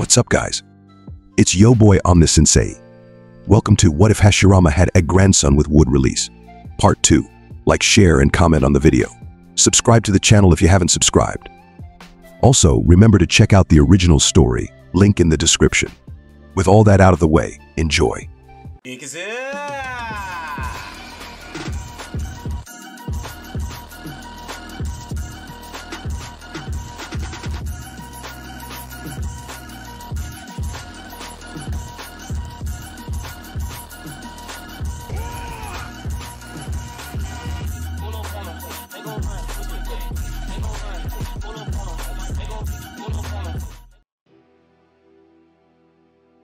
What's up, guys? It's yo boy Omni-sensei. Welcome to What If Hashirama Had a Grandson with Wood Release, Part 2. Like, share, and comment on the video. Subscribe to the channel if you haven't subscribed. Also, remember to check out the original story, link in the description. With all that out of the way, enjoy.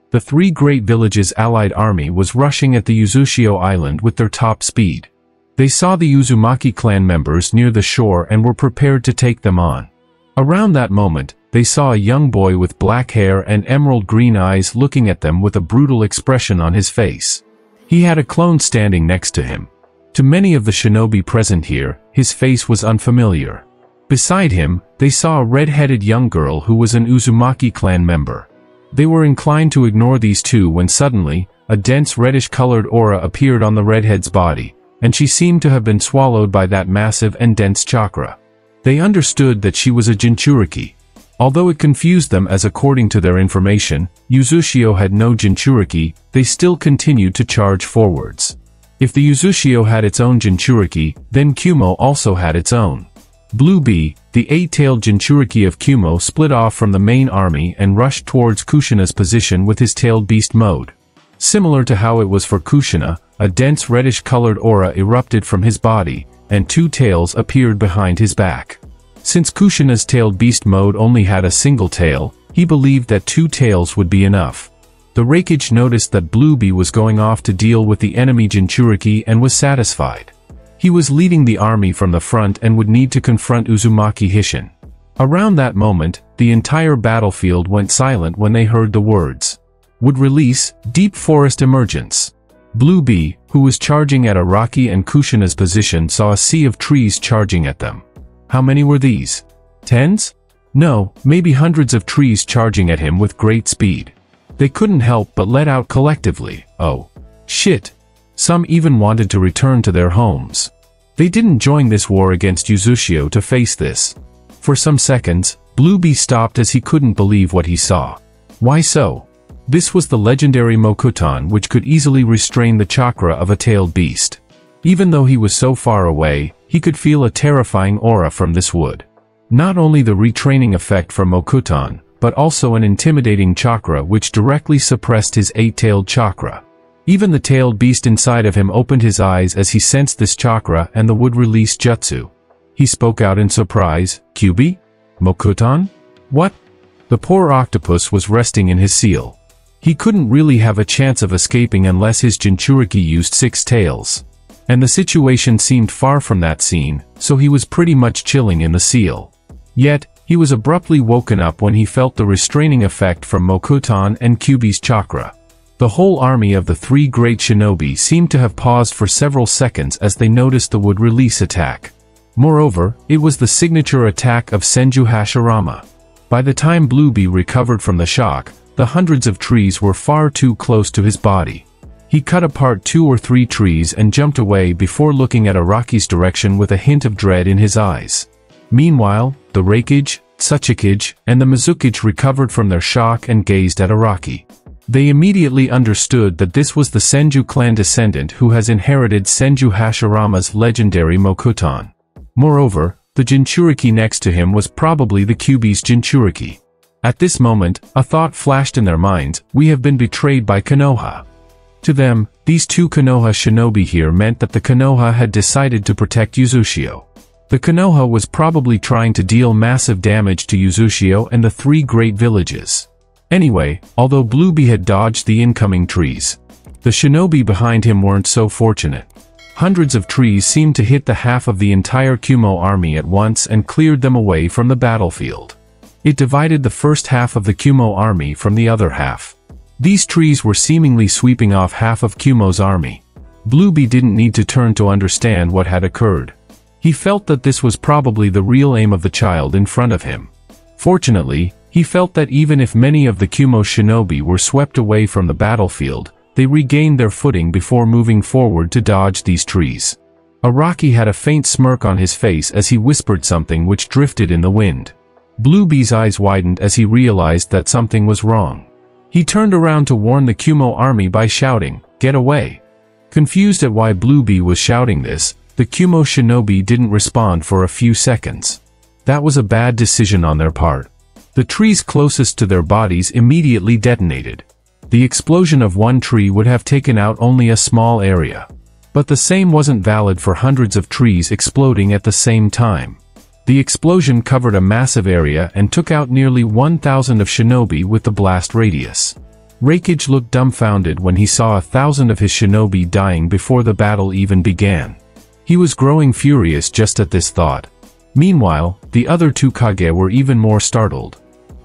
The three great villages' allied army was rushing at the Uzushio island with their top speed. They saw the Uzumaki clan members near the shore and were prepared to take them on. Around that moment, they saw a young boy with black hair and emerald green eyes looking at them with a brutal expression on his face. He had a clone standing next to him. To many of the shinobi present here, his face was unfamiliar. Beside him, they saw a red-headed young girl who was an Uzumaki clan member. They were inclined to ignore these two when suddenly, a dense reddish-colored aura appeared on the redhead's body, and she seemed to have been swallowed by that massive and dense chakra. They understood that she was a Jinchuriki. Although it confused them, as according to their information, Uzushio had no Jinchuriki, they still continued to charge forwards. If the Uzushio had its own Jinchuriki, then Kumo also had its own. Blue Bee, the eight-tailed Jinchuriki of Kumo, split off from the main army and rushed towards Kushina's position with his tailed beast mode. Similar to how it was for Kushina, a dense reddish-colored aura erupted from his body, and two tails appeared behind his back. Since Kushina's tailed beast mode only had a single tail, he believed that two tails would be enough. The Raikage noticed that Blue Bee was going off to deal with the enemy Jinchuriki and was satisfied. He was leading the army from the front and would need to confront Uzumaki Hishin. Around that moment, the entire battlefield went silent when they heard the words. Wood Release, Deep Forest Emergence. Blue Bee, who was charging at Araki and Kushina's position, saw a sea of trees charging at them. How many were these? Tens? No, maybe hundreds of trees charging at him with great speed. They couldn't help but let out collectively, "Oh, shit." Some even wanted to return to their homes. They didn't join this war against Uzushio to face this. For some seconds, Blue Bee stopped as he couldn't believe what he saw. Why so? This was the legendary Mokuton, which could easily restrain the chakra of a tailed beast. Even though he was so far away, he could feel a terrifying aura from this wood. Not only the retraining effect from Mokuton, but also an intimidating chakra which directly suppressed his eight-tailed chakra. Even the tailed beast inside of him opened his eyes as he sensed this chakra and the Wood Release jutsu. He spoke out in surprise, "Kyuubi? Mokuton? What?" The poor octopus was resting in his seal. He couldn't really have a chance of escaping unless his Jinchuriki used six tails. And the situation seemed far from that scene, so he was pretty much chilling in the seal. Yet, he was abruptly woken up when he felt the restraining effect from Mokuton and Kyuubi's chakra. The whole army of the three great shinobi seemed to have paused for several seconds as they noticed the Wood Release attack. Moreover, it was the signature attack of Senju Hashirama. By the time Blue Bee recovered from the shock, the hundreds of trees were far too close to his body. He cut apart two or three trees and jumped away before looking at Araki's direction with a hint of dread in his eyes. Meanwhile, the Raikage, Tsuchikage, and the Mizukage recovered from their shock and gazed at Araki. They immediately understood that this was the Senju clan descendant who has inherited Senju Hashirama's legendary Mokuton. Moreover, the Jinchuriki next to him was probably the Kyuubi's Jinchuriki. At this moment, a thought flashed in their minds: we have been betrayed by Konoha. To them, these two Konoha shinobi here meant that the Konoha had decided to protect Uzushio. The Konoha was probably trying to deal massive damage to Uzushio and the three great villages. Anyway, although Blue Bee had dodged the incoming trees, the shinobi behind him weren't so fortunate. Hundreds of trees seemed to hit the half of the entire Kumo army at once and cleared them away from the battlefield. It divided the first half of the Kumo army from the other half. These trees were seemingly sweeping off half of Kumo's army. Blue Bee didn't need to turn to understand what had occurred. He felt that this was probably the real aim of the child in front of him. Fortunately, He felt that even if many of the Kumo shinobi were swept away from the battlefield, they regained their footing before moving forward to dodge these trees. Araki had a faint smirk on his face as he whispered something which drifted in the wind. Bluebee's eyes widened as he realized that something was wrong. He turned around to warn the Kumo army by shouting, "Get away!" Confused at why Bluebee was shouting this, the Kumo shinobi didn't respond for a few seconds. That was a bad decision on their part. The trees closest to their bodies immediately detonated. The explosion of one tree would have taken out only a small area. But the same wasn't valid for hundreds of trees exploding at the same time. The explosion covered a massive area and took out nearly 1,000 of shinobi with the blast radius. Raikage looked dumbfounded when he saw 1,000 of his shinobi dying before the battle even began. He was growing furious just at this thought. Meanwhile, the other Tsukage were even more startled.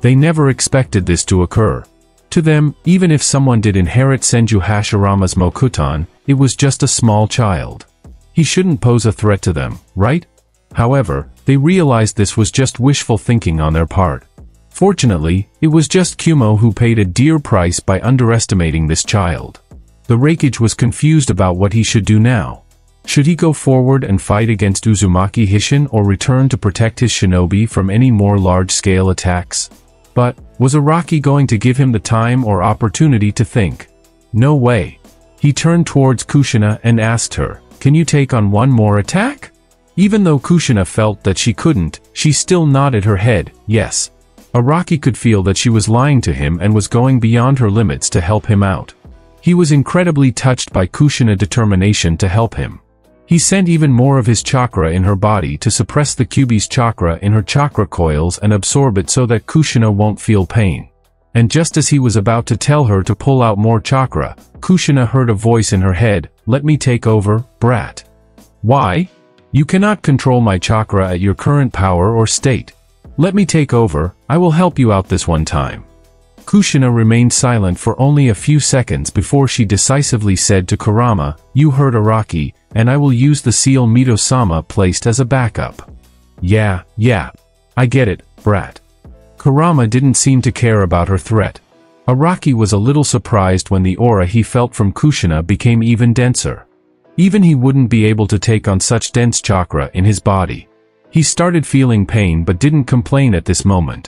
They never expected this to occur. To them, even if someone did inherit Senju Hashirama's Mokuton, it was just a small child. He shouldn't pose a threat to them, right? However, they realized this was just wishful thinking on their part. Fortunately, it was just Kumo who paid a dear price by underestimating this child. The Raikage was confused about what he should do now. Should he go forward and fight against Uzumaki Hishin or return to protect his shinobi from any more large-scale attacks? But, was Araki going to give him the time or opportunity to think? No way. He turned towards Kushina and asked her, "Can you take on one more attack?" Even though Kushina felt that she couldn't, she still nodded her head, yes. Araki could feel that she was lying to him and was going beyond her limits to help him out. He was incredibly touched by Kushina's determination to help him. He sent even more of his chakra in her body to suppress the Kyuubi's chakra in her chakra coils and absorb it so that Kushina won't feel pain. And just as he was about to tell her to pull out more chakra, Kushina heard a voice in her head, "Let me take over, brat." "Why? You cannot control my chakra at your current power or state. Let me take over, I will help you out this one time." Kushina remained silent for only a few seconds before she decisively said to Kurama, "You heard Araki, and I will use the seal Mito-sama placed as a backup." Yeah. I get it, brat." Kurama didn't seem to care about her threat. Araki was a little surprised when the aura he felt from Kushina became even denser. Even he wouldn't be able to take on such dense chakra in his body. He started feeling pain but didn't complain at this moment.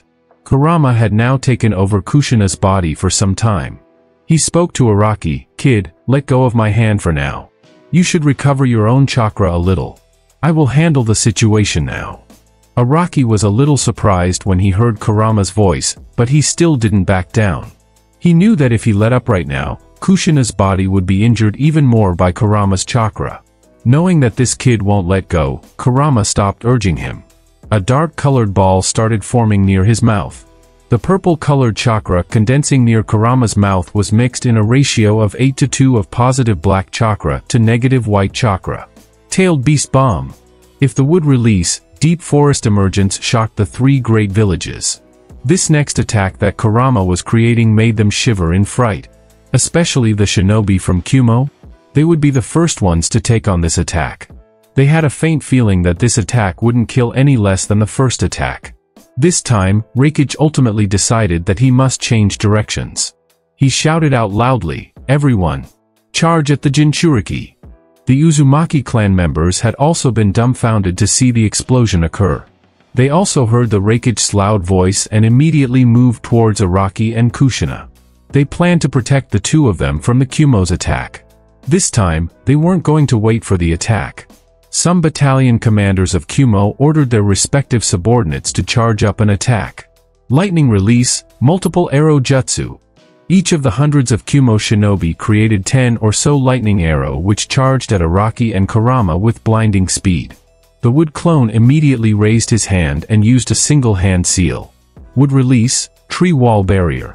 Kurama had now taken over Kushina's body for some time. He spoke to Araki, "Kid, let go of my hand for now. You should recover your own chakra a little. I will handle the situation now." Araki was a little surprised when he heard Kurama's voice, but he still didn't back down. He knew that if he let up right now, Kushina's body would be injured even more by Kurama's chakra. Knowing that this kid won't let go, Kurama stopped urging him. A dark-colored ball started forming near his mouth. The purple-colored chakra condensing near Kurama's mouth was mixed in a ratio of 8:2 of positive black chakra to negative white chakra. Tailed Beast Bomb. If the Wood Release, Deep Forest Emergence shocked the three great villages. This next attack that Kurama was creating made them shiver in fright. Especially the shinobi from Kumo. They would be the first ones to take on this attack. They had a faint feeling that this attack wouldn't kill any less than the first attack. This time, Raikage ultimately decided that he must change directions. He shouted out loudly, "Everyone, charge at the Jinchuriki!" The Uzumaki clan members had also been dumbfounded to see the explosion occur. They also heard the Raikage's loud voice and immediately moved towards Araki and Kushina. They planned to protect the two of them from the Kumo's attack. This time, they weren't going to wait for the attack. Some battalion commanders of Kumo ordered their respective subordinates to charge up an attack. Lightning Release, Multiple Arrow Jutsu. Each of the hundreds of Kumo shinobi created 10 or so lightning arrow which charged at Araki and Kurama with blinding speed. The Wood Clone immediately raised his hand and used a single hand seal. Wood Release, Tree Wall Barrier.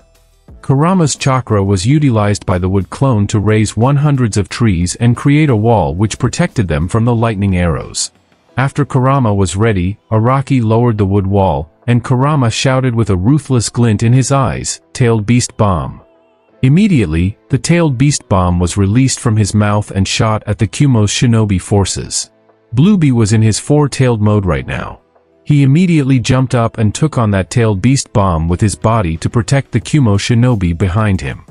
Kurama's chakra was utilized by the Wood Clone to raise hundreds of trees and create a wall which protected them from the lightning arrows. After Kurama was ready, Araki lowered the wood wall, and Kurama shouted with a ruthless glint in his eyes, "Tailed Beast Bomb." Immediately, the Tailed Beast Bomb was released from his mouth and shot at the Kumo's shinobi forces. Bluebee was in his four-tailed mode right now. He immediately jumped up and took on that tailed beast bomb with his body to protect the Kumo shinobi behind him.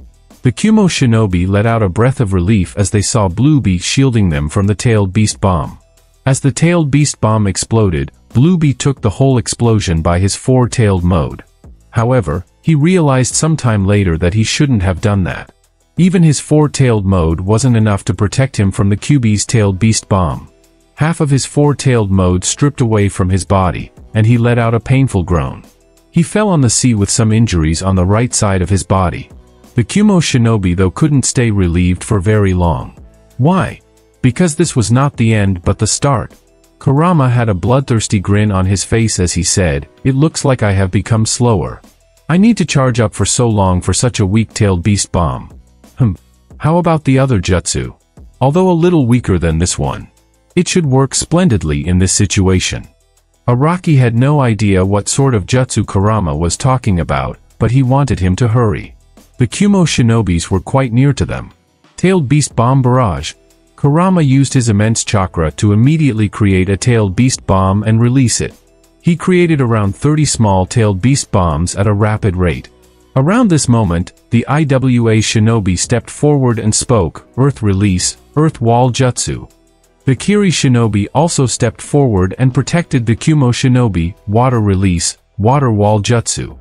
The Kumo shinobi let out a breath of relief as they saw Bluebee shielding them from the tailed beast bomb. As the tailed beast bomb exploded, Bluebee took the whole explosion by his four-tailed mode. However, he realized sometime later that he shouldn't have done that. Even his four-tailed mode wasn't enough to protect him from the Kyuubi's tailed beast bomb. Half of his four-tailed mode stripped away from his body, and he let out a painful groan. He fell on the sea with some injuries on the right side of his body. The Kumo shinobi though couldn't stay relieved for very long. Why? Because this was not the end but the start. Kurama had a bloodthirsty grin on his face as he said, "It looks like I have become slower. I need to charge up for so long for such a weak-tailed beast bomb. How about the other jutsu? Although a little weaker than this one, it should work splendidly in this situation." Araki had no idea what sort of jutsu Kurama was talking about, but he wanted him to hurry. The Kumo shinobis were quite near to them. Tailed beast bomb barrage. Kurama used his immense chakra to immediately create a tailed beast bomb and release it. He created around 30 small tailed beast bombs at a rapid rate. Around this moment, the IWA shinobi stepped forward and spoke, "Earth Release, Earth Wall Jutsu." The Kiri shinobi also stepped forward and protected the Kumo shinobi, "Water Release, Water Wall Jutsu."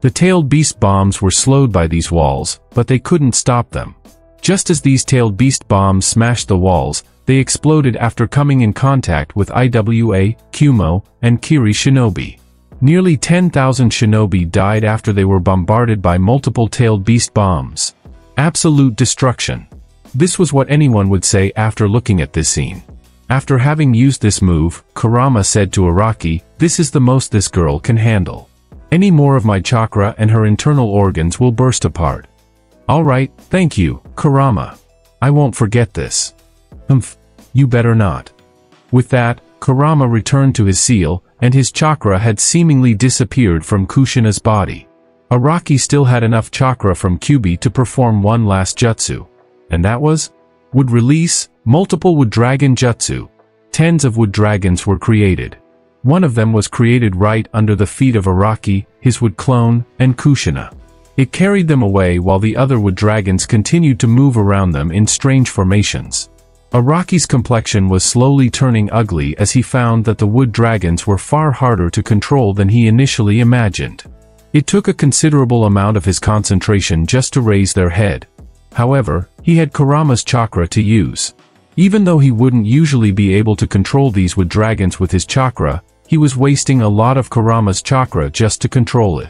The tailed beast bombs were slowed by these walls, but they couldn't stop them. Just as these tailed beast bombs smashed the walls, they exploded after coming in contact with IWA, Kumo, and Kiri shinobi. Nearly 10,000 shinobi died after they were bombarded by multiple tailed beast bombs. Absolute destruction. This was what anyone would say after looking at this scene. After having used this move, Kurama said to Araki, "This is the most this girl can handle. Any more of my chakra and her internal organs will burst apart." "Alright, thank you, Kurama. I won't forget this." You better not." With that, Kurama returned to his seal, and his chakra had seemingly disappeared from Kushina's body. Araki still had enough chakra from Kyuubi to perform one last jutsu. And that was Wood Release, multiple Wood Dragon Jutsu. Tens of Wood Dragons were created. One of them was created right under the feet of Araki, his Wood clone, and Kushina. It carried them away while the other Wood Dragons continued to move around them in strange formations. Araki's complexion was slowly turning ugly as he found that the Wood Dragons were far harder to control than he initially imagined. It took a considerable amount of his concentration just to raise their head. However, he had Kurama's chakra to use. Even though he wouldn't usually be able to control these Wood Dragons with his chakra, he was wasting a lot of Kurama's chakra just to control it.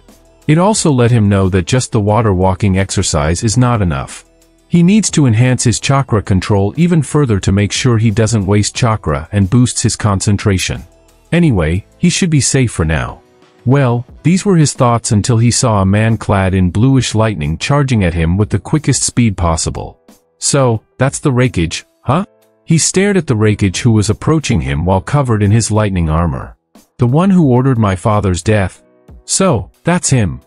It also let him know that just the water walking exercise is not enough. He needs to enhance his chakra control even further to make sure he doesn't waste chakra and boosts his concentration. Anyway, he should be safe for now. Well, these were his thoughts until he saw a man clad in bluish lightning charging at him with the quickest speed possible. "So, that's the Raikage, huh?" He stared at the Raikage who was approaching him while covered in his lightning armor. "The one who ordered my father's death. So, that's him."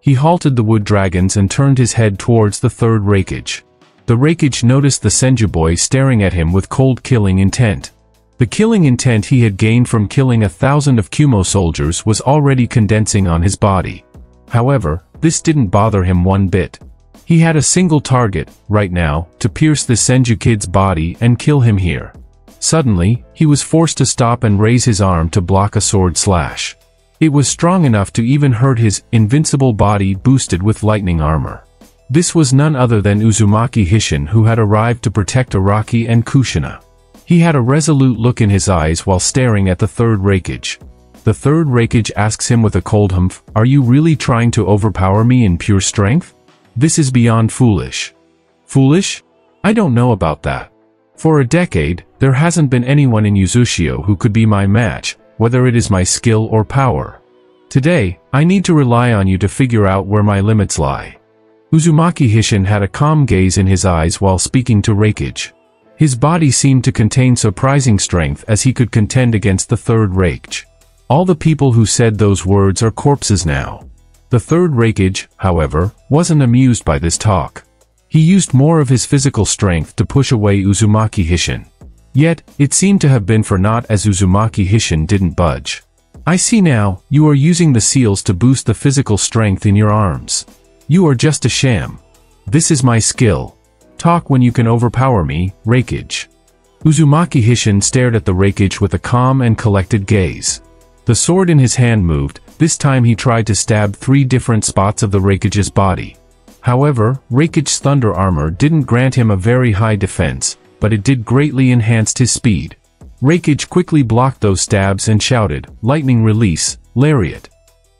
He halted the Wood Dragons and turned his head towards the third Raikage. The Raikage noticed the Senju boy staring at him with cold killing intent. The killing intent he had gained from killing 1,000 of Kumo soldiers was already condensing on his body. However, this didn't bother him one bit. He had a single target, right now, to pierce the Senju kid's body and kill him here. Suddenly, he was forced to stop and raise his arm to block a sword slash. It was strong enough to even hurt his invincible body boosted with lightning armor. This was none other than Uzumaki Hishin who had arrived to protect Araki and Kushina. He had a resolute look in his eyes while staring at the third Raikage. The third Raikage asks him with a cold humph, "Are you really trying to overpower me in pure strength? This is beyond foolish." "Foolish? I don't know about that. For a decade, there hasn't been anyone in Uzushio who could be my match, whether it is my skill or power. Today, I need to rely on you to figure out where my limits lie." Uzumaki Hishin had a calm gaze in his eyes while speaking to Raikage. His body seemed to contain surprising strength as he could contend against the third Raikage. All the people who said those words are corpses now. The third Raikage, however, wasn't amused by this talk. He used more of his physical strength to push away Uzumaki Hishin. Yet, it seemed to have been for naught as Uzumaki Hishin didn't budge. I see now, you are using the seals to boost the physical strength in your arms. You are just a sham. This is my skill. Talk when you can overpower me, Raikage. Uzumaki Hishin stared at the Raikage with a calm and collected gaze. The sword in his hand moved, this time he tried to stab 3 different spots of the Raikage's body. However, Raikage's thunder armor didn't grant him a very high defense, but it did greatly enhance his speed. Raikage quickly blocked those stabs and shouted, "Lightning release, lariat."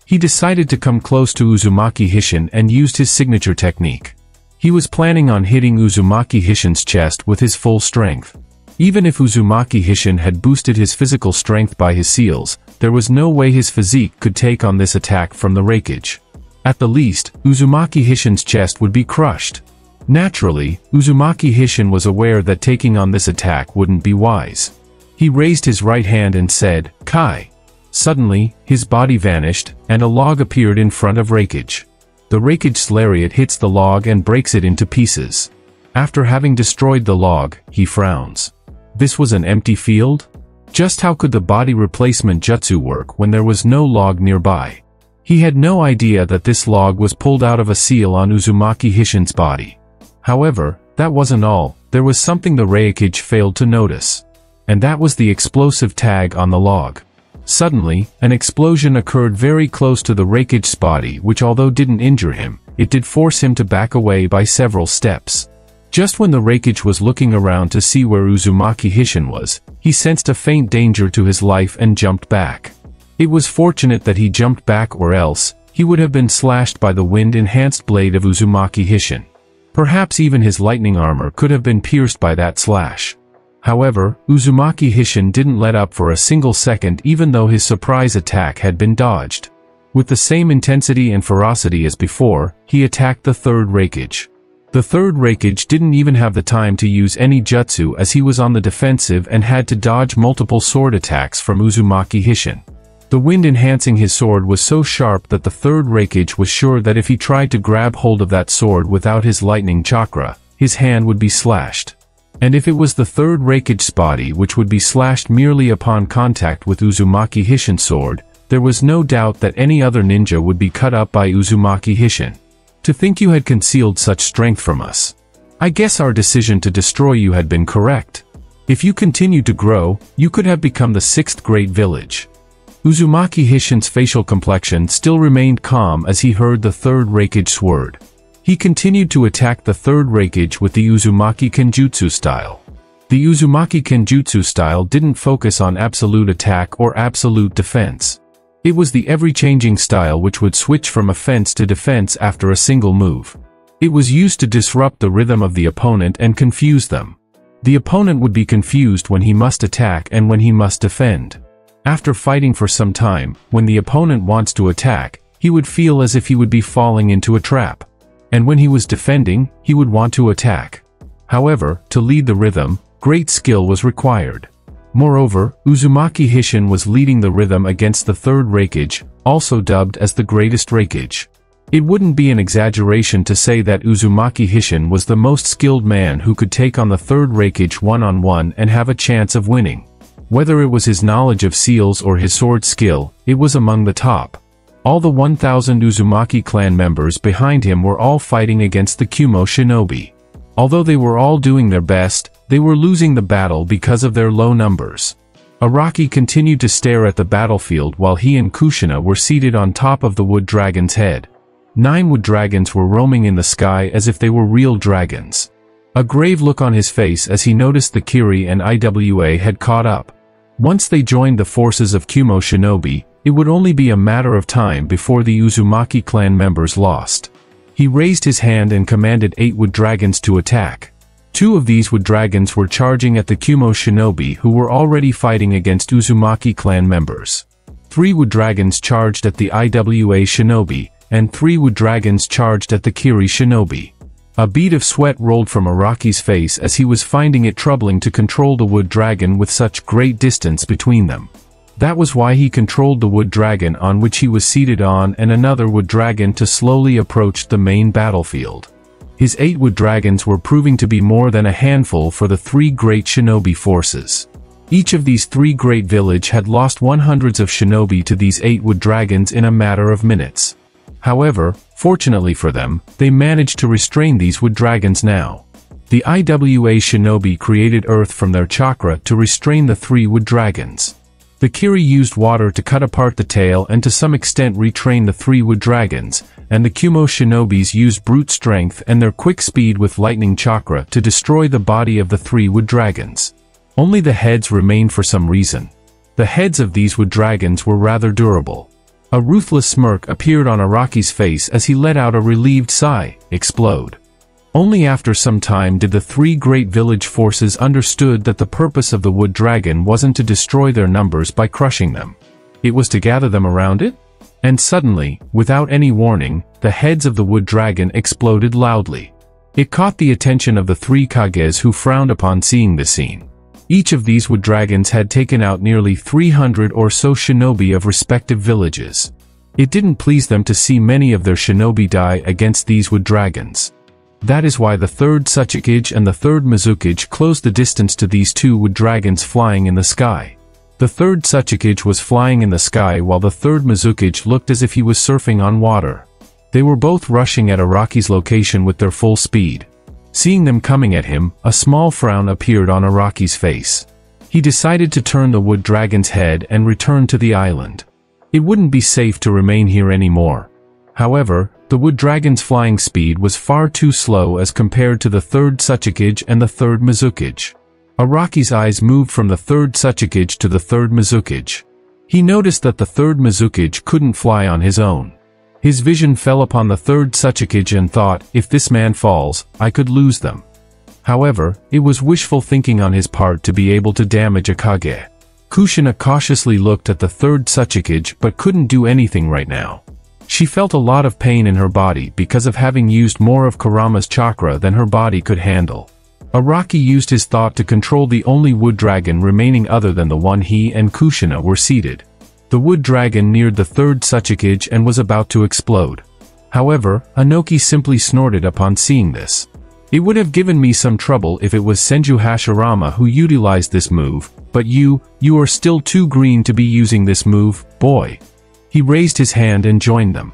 He decided to come close to Uzumaki Hishin and used his signature technique. He was planning on hitting Uzumaki Hishin's chest with his full strength. Even if Uzumaki Hishin had boosted his physical strength by his seals, there was no way his physique could take on this attack from the Raikage. At the least, Uzumaki Hishin's chest would be crushed. Naturally, Uzumaki Hishin was aware that taking on this attack wouldn't be wise. He raised his right hand and said, "Kai." Suddenly, his body vanished, and a log appeared in front of Raikage. The Raikage's lariat hits the log and breaks it into pieces. After having destroyed the log, he frowns. This was an empty field? Just how could the body replacement jutsu work when there was no log nearby? He had no idea that this log was pulled out of a seal on Uzumaki Hishin's body. However, that wasn't all, there was something the Raikage failed to notice. And that was the explosive tag on the log. Suddenly, an explosion occurred very close to the Raikage's body which although didn't injure him, it did force him to back away by several steps. Just when the Raikage was looking around to see where Uzumaki Hishin was, he sensed a faint danger to his life and jumped back. It was fortunate that he jumped back or else, he would have been slashed by the wind-enhanced blade of Uzumaki Hishin. Perhaps even his lightning armor could have been pierced by that slash. However, Uzumaki Hishin didn't let up for a single second even though his surprise attack had been dodged. With the same intensity and ferocity as before, he attacked the third Raikage. The third Raikage didn't even have the time to use any jutsu as he was on the defensive and had to dodge multiple sword attacks from Uzumaki Hishin. The wind enhancing his sword was so sharp that the third Raikage was sure that if he tried to grab hold of that sword without his lightning chakra, his hand would be slashed. And if it was the third Raikage's body which would be slashed merely upon contact with Uzumaki Hishin's sword, there was no doubt that any other ninja would be cut up by Uzumaki Hishin. To think you had concealed such strength from us. I guess our decision to destroy you had been correct. If you continued to grow, you could have become the 6th great village. Uzumaki Hishin's facial complexion still remained calm as he heard the third Raikage's word. He continued to attack the third Raikage with the Uzumaki Kenjutsu style. The Uzumaki Kenjutsu style didn't focus on absolute attack or absolute defense. It was the ever-changing style which would switch from offense to defense after a single move. It was used to disrupt the rhythm of the opponent and confuse them. The opponent would be confused when he must attack and when he must defend. After fighting for some time, when the opponent wants to attack, he would feel as if he would be falling into a trap. And when he was defending, he would want to attack. However, to lead the rhythm, great skill was required. Moreover, Uzumaki Hishin was leading the rhythm against the third Raikage, also dubbed as the greatest Raikage. It wouldn't be an exaggeration to say that Uzumaki Hishin was the most skilled man who could take on the third Raikage one-on-one and have a chance of winning. Whether it was his knowledge of seals or his sword skill, it was among the top. All the 1,000 Uzumaki clan members behind him were all fighting against the Kumo shinobi. Although they were all doing their best, they were losing the battle because of their low numbers. Araki continued to stare at the battlefield while he and Kushina were seated on top of the wood dragon's head. 9 wood dragons were roaming in the sky as if they were real dragons. A grave look on his face as he noticed the Kiri and Iwa had caught up. Once they joined the forces of Kumo shinobi, it would only be a matter of time before the Uzumaki clan members lost. He raised his hand and commanded 8 wood dragons to attack. 2 of these wood dragons were charging at the Kumo shinobi who were already fighting against Uzumaki clan members. 3 wood dragons charged at the Iwa shinobi, and 3 wood dragons charged at the Kiri shinobi. A bead of sweat rolled from Araki's face as he was finding it troubling to control the wood dragon with such great distance between them. That was why he controlled the wood dragon on which he was seated on and another wood dragon to slowly approach the main battlefield. His 8 wood dragons were proving to be more than a handful for the 3 great shinobi forces. Each of these three great villages had lost hundreds of shinobi to these 8 wood dragons in a matter of minutes. However, fortunately for them, they managed to restrain these wood dragons now. The Iwa shinobi created earth from their chakra to restrain the 3 wood dragons. The Kiri used water to cut apart the tail and to some extent retrain the 3 wood dragons, and the Kumo shinobis used brute strength and their quick speed with lightning chakra to destroy the body of the 3 wood dragons. Only the heads remained for some reason. The heads of these wood dragons were rather durable. A ruthless smirk appeared on Araki's face as he let out a relieved sigh, "Explode." Only after some time did the 3 great village forces understood that the purpose of the wood dragon wasn't to destroy their numbers by crushing them. It was to gather them around it? And suddenly, without any warning, the heads of the wood dragon exploded loudly. It caught the attention of the 3 Kages who frowned upon seeing the scene. Each of these wood dragons had taken out nearly 300 or so shinobi of respective villages. It didn't please them to see many of their shinobi die against these wood dragons. That is why the 3rd Tsuchikage and the 3rd Mizukage closed the distance to these 2 wood dragons flying in the sky. The 3rd Tsuchikage was flying in the sky while the 3rd Mizukage looked as if he was surfing on water. They were both rushing at Araki's location with their full speed. Seeing them coming at him, a small frown appeared on Araki's face. He decided to turn the wood dragon's head and return to the island. It wouldn't be safe to remain here anymore. However, the wood dragon's flying speed was far too slow as compared to the 3rd Tsuchikage and the 3rd Mizukage. Araki's eyes moved from the 3rd Tsuchikage to the 3rd Mizukage. He noticed that the 3rd Mizukage couldn't fly on his own. His vision fell upon the 3rd Tsuchikage and thought, if this man falls, I could lose them. However, it was wishful thinking on his part to be able to damage a Kage. Kushina cautiously looked at the 3rd Tsuchikage but couldn't do anything right now. She felt a lot of pain in her body because of having used more of Kurama's chakra than her body could handle. Araki used his thought to control the only wood dragon remaining other than the one he and Kushina were seated. The wood dragon neared the 3rd Tsuchikage and was about to explode. However, Inoki simply snorted upon seeing this. It would have given me some trouble if it was Senju Hashirama who utilized this move, but you are still too green to be using this move, boy. He raised his hand and joined them.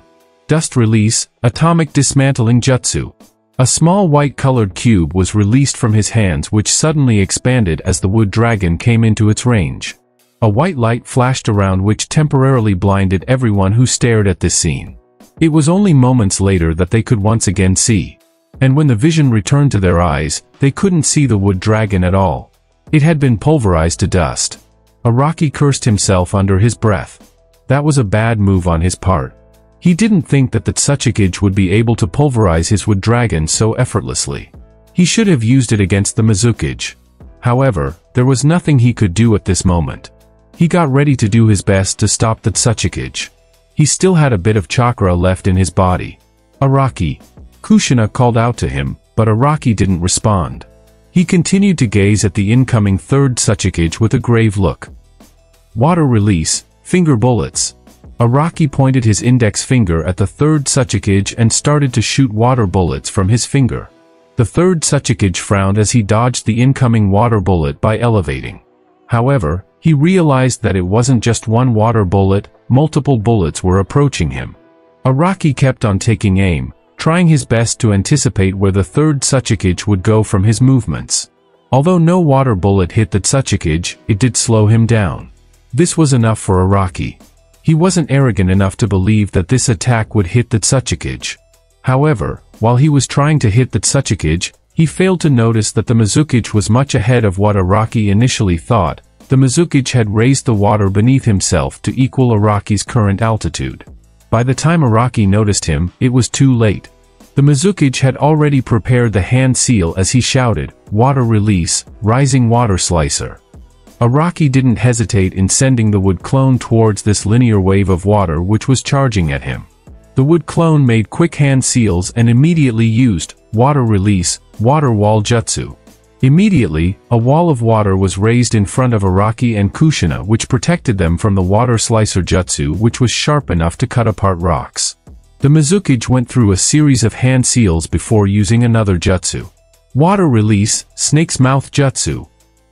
Dust release, atomic dismantling jutsu. A small white-colored cube was released from his hands which suddenly expanded as the wood dragon came into its range. A white light flashed around which temporarily blinded everyone who stared at this scene. It was only moments later that they could once again see. And when the vision returned to their eyes, they couldn't see the wood dragon at all. It had been pulverized to dust. Araki cursed himself under his breath. That was a bad move on his part. He didn't think that the Tsuchikage would be able to pulverize his wood dragon so effortlessly. He should have used it against the Mizukage. However, there was nothing he could do at this moment. He got ready to do his best to stop the Tsuchikage. He still had a bit of chakra left in his body. Araki. Kushina called out to him, but Araki didn't respond. He continued to gaze at the incoming 3rd Tsuchikage with a grave look. Water release. Finger bullets. Araki pointed his index finger at the 3rd Tsuchikage and started to shoot water bullets from his finger. The 3rd Tsuchikage frowned as he dodged the incoming water bullet by elevating. However, he realized that it wasn't just one water bullet, multiple bullets were approaching him. Araki kept on taking aim, trying his best to anticipate where the 3rd Tsuchikage would go from his movements. Although no water bullet hit the Tsuchikage, it did slow him down. This was enough for Araki. He wasn't arrogant enough to believe that this attack would hit the Tsuchikage. However, while he was trying to hit the Tsuchikage, he failed to notice that the Mizukage was much ahead of what Araki initially thought. The Mizukage had raised the water beneath himself to equal Araki's current altitude. By the time Araki noticed him, it was too late. The Mizukage had already prepared the hand seal as he shouted, "Water release, rising water slicer." Araki didn't hesitate in sending the wood clone towards this linear wave of water which was charging at him. The wood clone made quick hand seals and immediately used water release, water wall jutsu. Immediately, a wall of water was raised in front of Araki and Kushina which protected them from the water slicer jutsu which was sharp enough to cut apart rocks. The Mizukage went through a series of hand seals before using another jutsu. Water release, snake's mouth jutsu.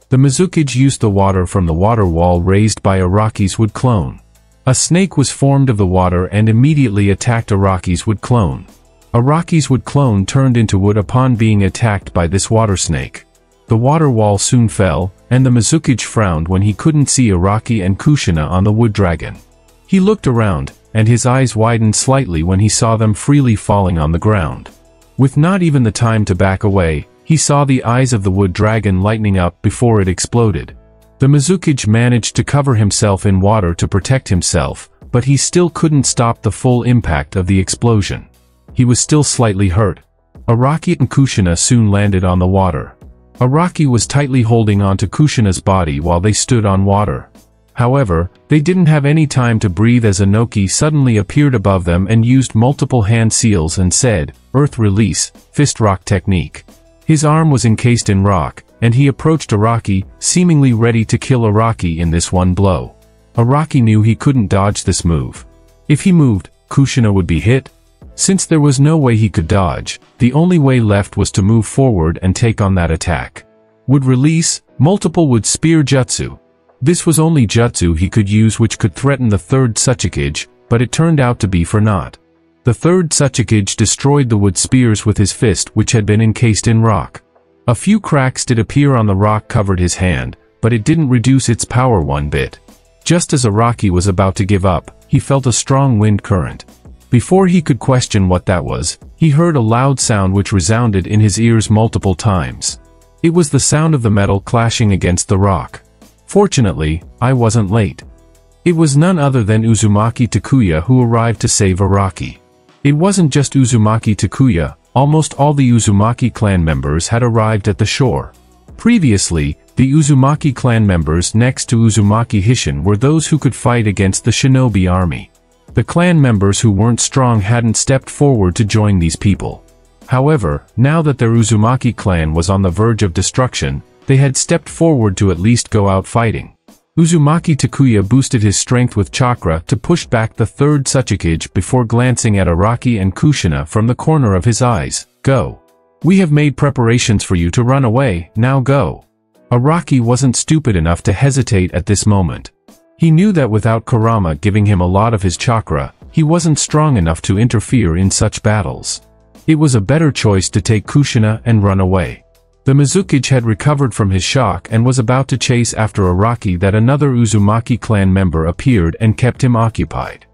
The Mizukage used the water from the water wall raised by Araki's wood clone. A snake was formed of the water and immediately attacked Araki's wood clone. Araki's wood clone turned into wood upon being attacked by this water snake. The water wall soon fell, and the Mizukage frowned when he couldn't see Araki and Kushina on the wood dragon. He looked around, and his eyes widened slightly when he saw them freely falling on the ground. With not even the time to back away, he saw the eyes of the wood dragon lightening up before it exploded. The Mizukage managed to cover himself in water to protect himself, but he still couldn't stop the full impact of the explosion. He was still slightly hurt. Araki and Kushina soon landed on the water. Araki was tightly holding on to Kushina's body while they stood on water. However, they didn't have any time to breathe as Inoki suddenly appeared above them and used multiple hand seals and said, "Earth release, fist rock technique." His arm was encased in rock, and he approached Araki, seemingly ready to kill Araki in this one blow. Araki knew he couldn't dodge this move. If he moved, Kushina would be hit. Since there was no way he could dodge, the only way left was to move forward and take on that attack. Wood release, multiple wood spear jutsu. This was only jutsu he could use which could threaten the third Tsuchikage, but it turned out to be for naught. The third Tsuchikage destroyed the wood spears with his fist which had been encased in rock. A few cracks did appear on the rock covered his hand, but it didn't reduce its power one bit. Just as Araki was about to give up, he felt a strong wind current. Before he could question what that was, he heard a loud sound which resounded in his ears multiple times. It was the sound of the metal clashing against the rock. Fortunately, I wasn't late. It was none other than Uzumaki Takuya who arrived to save Araki. It wasn't just Uzumaki Takuya, almost all the Uzumaki clan members had arrived at the shore. Previously, the Uzumaki clan members next to Uzumaki Hishin were those who could fight against the shinobi army. The clan members who weren't strong hadn't stepped forward to join these people. However, now that their Uzumaki clan was on the verge of destruction, they had stepped forward to at least go out fighting. Uzumaki Takuya boosted his strength with chakra to push back the third Tsuchikage before glancing at Araki and Kushina from the corner of his eyes. "Go. We have made preparations for you to run away, now go." Araki wasn't stupid enough to hesitate at this moment. He knew that without Kurama giving him a lot of his chakra, he wasn't strong enough to interfere in such battles. It was a better choice to take Kushina and run away. The Mizukage had recovered from his shock and was about to chase after Araki that another Uzumaki clan member appeared and kept him occupied.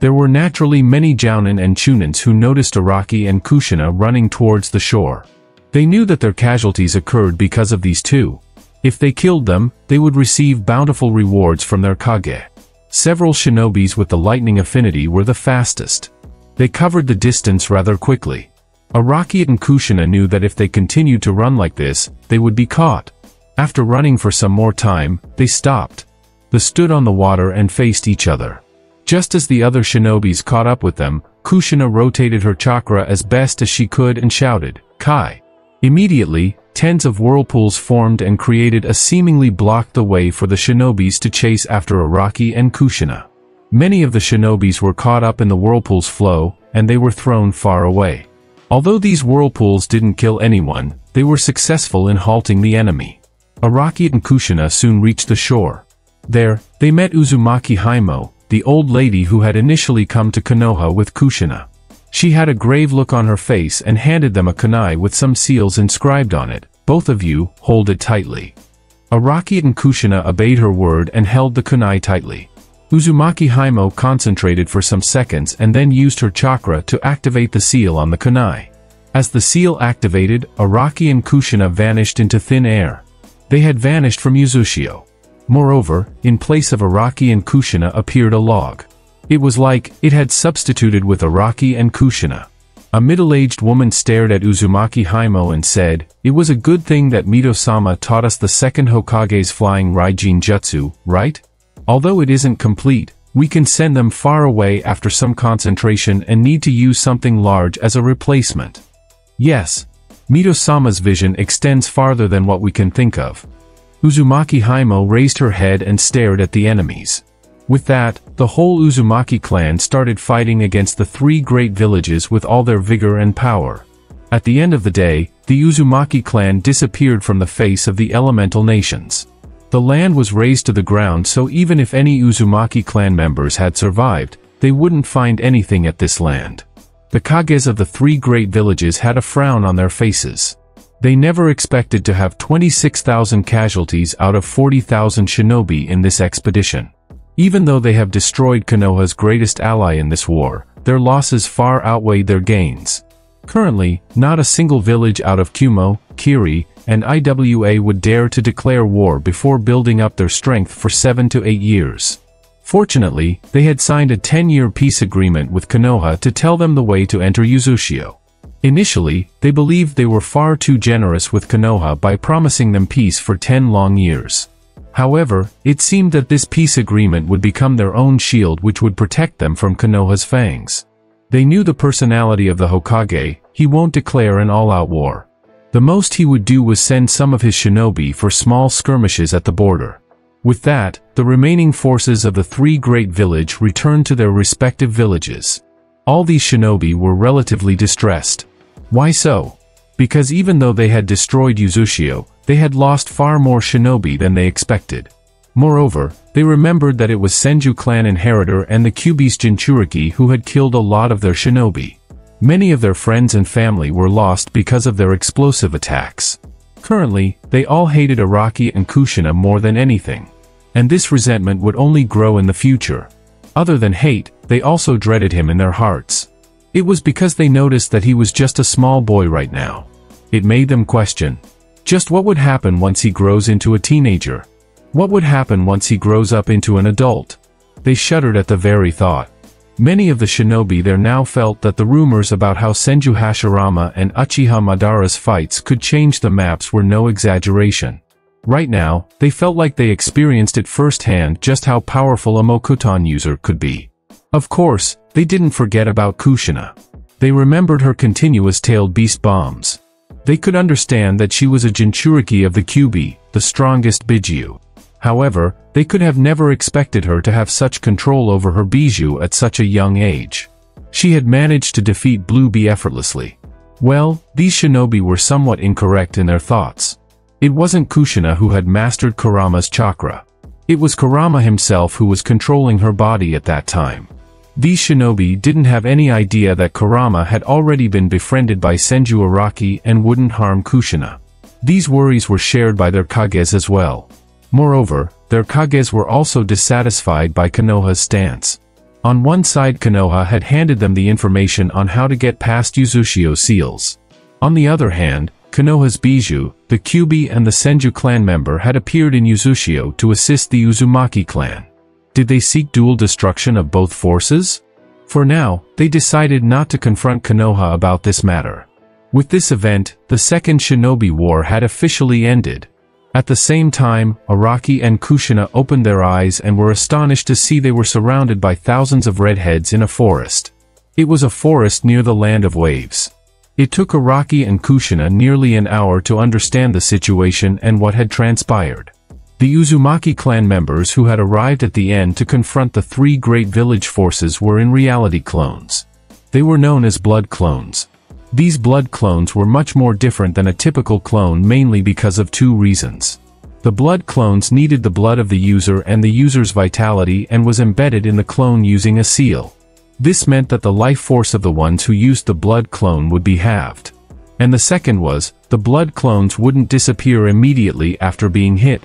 There were naturally many Jounin and Chunins who noticed Araki and Kushina running towards the shore. They knew that their casualties occurred because of these two. If they killed them, they would receive bountiful rewards from their kage. Several shinobis with the lightning affinity were the fastest. They covered the distance rather quickly. Araki and Kushina knew that if they continued to run like this, they would be caught. After running for some more time, they stopped. They stood on the water and faced each other. Just as the other shinobis caught up with them, Kushina rotated her chakra as best as she could and shouted, "Kai!" Immediately, tens of whirlpools formed and created a seemingly blocked the way for the shinobis to chase after Araki and Kushina. Many of the shinobis were caught up in the whirlpool's flow, and they were thrown far away. Although these whirlpools didn't kill anyone, they were successful in halting the enemy. Araki and Kushina soon reached the shore. There, they met Uzumaki Haimo, the old lady who had initially come to Konoha with Kushina. She had a grave look on her face and handed them a kunai with some seals inscribed on it. "Both of you, hold it tightly." Araki and Kushina obeyed her word and held the kunai tightly. Uzumaki Haimo concentrated for some seconds and then used her chakra to activate the seal on the kunai. As the seal activated, Araki and Kushina vanished into thin air. They had vanished from Uzushio. Moreover, in place of Araki and Kushina appeared a log. It was like it had substituted with Araki and Kushina. A middle-aged woman stared at Uzumaki Haimo and said, "It was a good thing that Mito-sama taught us the second Hokage's flying Raijin Jutsu, right? Although it isn't complete, we can send them far away after some concentration and need to use something large as a replacement." "Yes. Mito-sama's vision extends farther than what we can think of." Uzumaki Haimo raised her head and stared at the enemies. With that, the whole Uzumaki clan started fighting against the three great villages with all their vigor and power. At the end of the day, the Uzumaki clan disappeared from the face of the elemental nations. The land was razed to the ground, so even if any Uzumaki clan members had survived, they wouldn't find anything at this land. The Kages of the three great villages had a frown on their faces. They never expected to have 26,000 casualties out of 40,000 shinobi in this expedition. Even though they have destroyed Konoha's greatest ally in this war, their losses far outweighed their gains. Currently, not a single village out of Kumo, Kiri, and Iwa would dare to declare war before building up their strength for 7 to 8 years. Fortunately, they had signed a 10-year peace agreement with Konoha to tell them the way to enter Uzushio. Initially, they believed they were far too generous with Konoha by promising them peace for 10 long years. However, it seemed that this peace agreement would become their own shield, which would protect them from Konoha's fangs. They knew the personality of the Hokage. He won't declare an all-out war. The most he would do was send some of his shinobi for small skirmishes at the border. With that, the remaining forces of the three great villages returned to their respective villages. All these shinobi were relatively distressed. Why so? Because even though they had destroyed Uzushio, they had lost far more shinobi than they expected. Moreover, they remembered that it was Senju clan inheritor and the Kyuubi's Jinchuriki who had killed a lot of their shinobi. Many of their friends and family were lost because of their explosive attacks. Currently, they all hated Araki and Kushina more than anything. And this resentment would only grow in the future. Other than hate, they also dreaded him in their hearts. It was because they noticed that he was just a small boy right now. It made them question just what would happen once he grows into a teenager? What would happen once he grows up into an adult? They shuddered at the very thought. Many of the shinobi there now felt that the rumors about how Senju Hashirama and Uchiha Madara's fights could change the maps were no exaggeration. Right now, they felt like they experienced it firsthand just how powerful a Mokuton user could be. Of course, they didn't forget about Kushina. They remembered her continuous tailed beast bombs. They could understand that she was a Jinchuriki of the Kyuubi, the strongest Bijuu. However, they could have never expected her to have such control over her Bijuu at such a young age. She had managed to defeat Blue Bee effortlessly. Well, these shinobi were somewhat incorrect in their thoughts. It wasn't Kushina who had mastered Kurama's chakra. It was Kurama himself who was controlling her body at that time. These shinobi didn't have any idea that Kurama had already been befriended by Senju Araki and wouldn't harm Kushina. These worries were shared by their Kages as well. Moreover, their Kages were also dissatisfied by Konoha's stance. On one side, Konoha had handed them the information on how to get past Uzushio seals. On the other hand, Konoha's Bijuu, the Kyuubi and the Senju clan member had appeared in Uzushio to assist the Uzumaki clan. Did they seek dual destruction of both forces? For now, they decided not to confront Konoha about this matter. With this event, the Second Shinobi War had officially ended. At the same time, Araki and Kushina opened their eyes and were astonished to see they were surrounded by thousands of redheads in a forest. It was a forest near the Land of Waves. It took Araki and Kushina nearly an hour to understand the situation and what had transpired. The Uzumaki clan members who had arrived at the end to confront the three great village forces were in reality clones. They were known as blood clones. These blood clones were much more different than a typical clone, mainly because of two reasons. The blood clones needed the blood of the user and the user's vitality and was embedded in the clone using a seal. This meant that the life force of the ones who used the blood clone would be halved. And the second was, the blood clones wouldn't disappear immediately after being hit.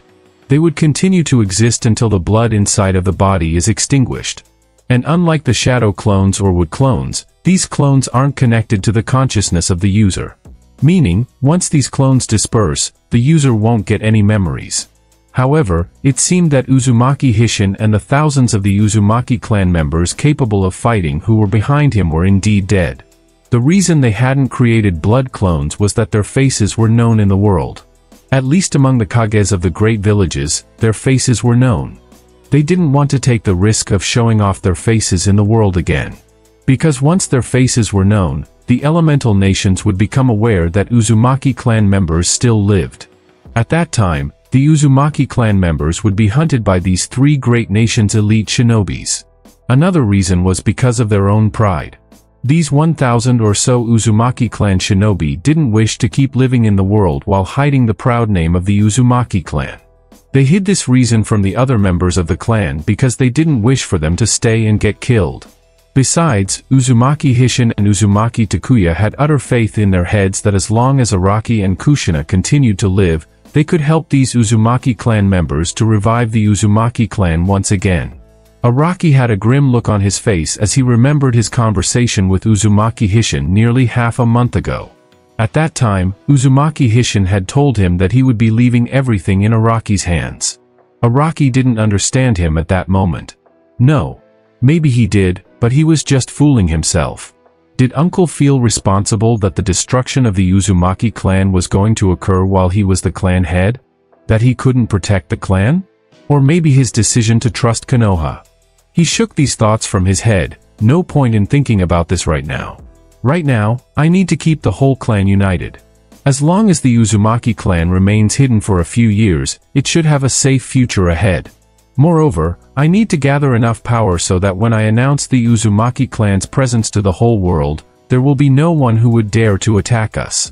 They would continue to exist until the blood inside of the body is extinguished. And unlike the shadow clones or wood clones, these clones aren't connected to the consciousness of the user. Meaning, once these clones disperse, the user won't get any memories. However, it seemed that Uzumaki Hishin and the thousands of the Uzumaki clan members capable of fighting who were behind him were indeed dead. The reason they hadn't created blood clones was that their faces were known in the world. At least among the Kages of the great villages, their faces were known. They didn't want to take the risk of showing off their faces in the world again. Because once their faces were known, the elemental nations would become aware that Uzumaki clan members still lived. At that time, the Uzumaki clan members would be hunted by these three great nations' elite shinobis. Another reason was because of their own pride. These 1,000 or so Uzumaki clan shinobi didn't wish to keep living in the world while hiding the proud name of the Uzumaki clan. They hid this reason from the other members of the clan because they didn't wish for them to stay and get killed. Besides, Uzumaki Hishin and Uzumaki Takuya had utter faith in their heads that as long as Araki and Kushina continued to live, they could help these Uzumaki clan members to revive the Uzumaki clan once again. Araki had a grim look on his face as he remembered his conversation with Uzumaki Hishin nearly half a month ago. At that time, Uzumaki Hishin had told him that he would be leaving everything in Araki's hands. Araki didn't understand him at that moment. No. Maybe he did, but he was just fooling himself. Did Uncle feel responsible that the destruction of the Uzumaki clan was going to occur while he was the clan head? That he couldn't protect the clan? Or maybe his decision to trust Konoha? He shook these thoughts from his head. No point in thinking about this right now. Right now, I need to keep the whole clan united. As long as the Uzumaki clan remains hidden for a few years, it should have a safe future ahead. Moreover, I need to gather enough power so that when I announce the Uzumaki clan's presence to the whole world, there will be no one who would dare to attack us.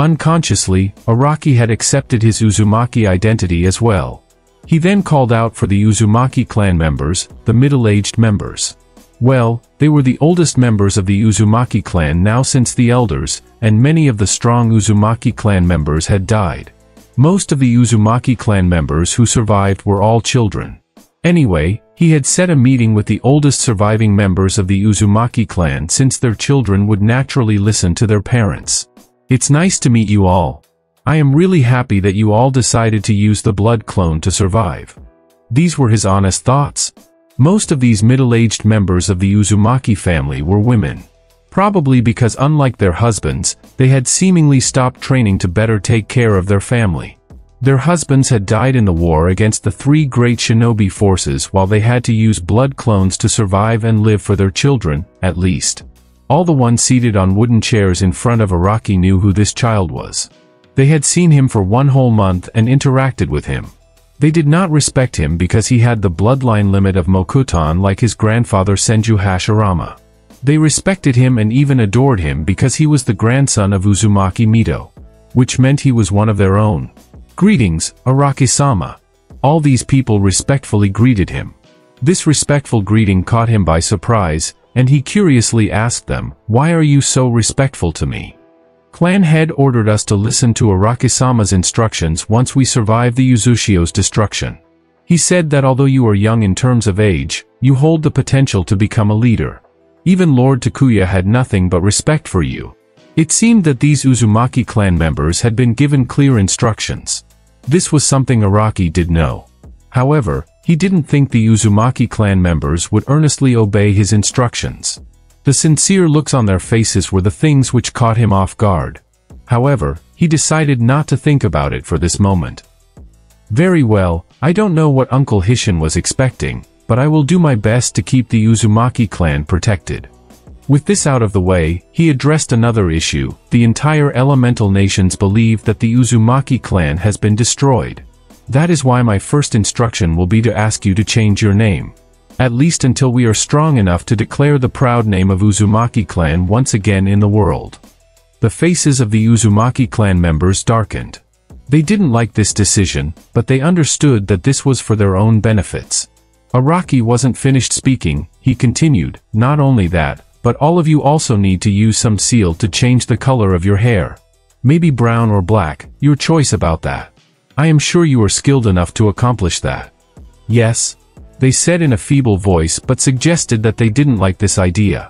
Unconsciously, Araki had accepted his Uzumaki identity as well. He then called out for the Uzumaki clan members, the middle-aged members. Well, they were the oldest members of the Uzumaki clan now since the elders, and many of the strong Uzumaki clan members had died. Most of the Uzumaki clan members who survived were all children. Anyway, he had set a meeting with the oldest surviving members of the Uzumaki clan since their children would naturally listen to their parents. It's nice to meet you all. I am really happy that you all decided to use the blood clone to survive. These were his honest thoughts. Most of these middle-aged members of the Uzumaki family were women. Probably because unlike their husbands, they had seemingly stopped training to better take care of their family. Their husbands had died in the war against the three great shinobi forces while they had to use blood clones to survive and live for their children, at least. All the ones seated on wooden chairs in front of Araki knew who this child was. They had seen him for one whole month and interacted with him. They did not respect him because he had the bloodline limit of Mokuton like his grandfather Senju Hashirama. They respected him and even adored him because he was the grandson of Uzumaki Mito, which meant he was one of their own. Greetings, Araki-sama. All these people respectfully greeted him. This respectful greeting caught him by surprise, and he curiously asked them, "Why are you so respectful to me?" Clan head ordered us to listen to Araki-sama's instructions once we survive the Uzushio's destruction. He said that although you are young in terms of age, you hold the potential to become a leader. Even Lord Takuya had nothing but respect for you. It seemed that these Uzumaki clan members had been given clear instructions. This was something Araki did know. However, he didn't think the Uzumaki clan members would earnestly obey his instructions. The sincere looks on their faces were the things which caught him off guard. However, he decided not to think about it for this moment. Very well, I don't know what Uncle Hishin was expecting, but I will do my best to keep the Uzumaki clan protected. With this out of the way, he addressed another issue. The entire elemental nations believe that the Uzumaki clan has been destroyed. That is why my first instruction will be to ask you to change your name. At least until we are strong enough to declare the proud name of Uzumaki clan once again in the world. The faces of the Uzumaki clan members darkened. They didn't like this decision, but they understood that this was for their own benefits. Araki wasn't finished speaking, he continued, "Not only that, but all of you also need to use some seal to change the color of your hair. Maybe brown or black, your choice about that. I am sure you are skilled enough to accomplish that." "Yes," they said in a feeble voice, but suggested that they didn't like this idea.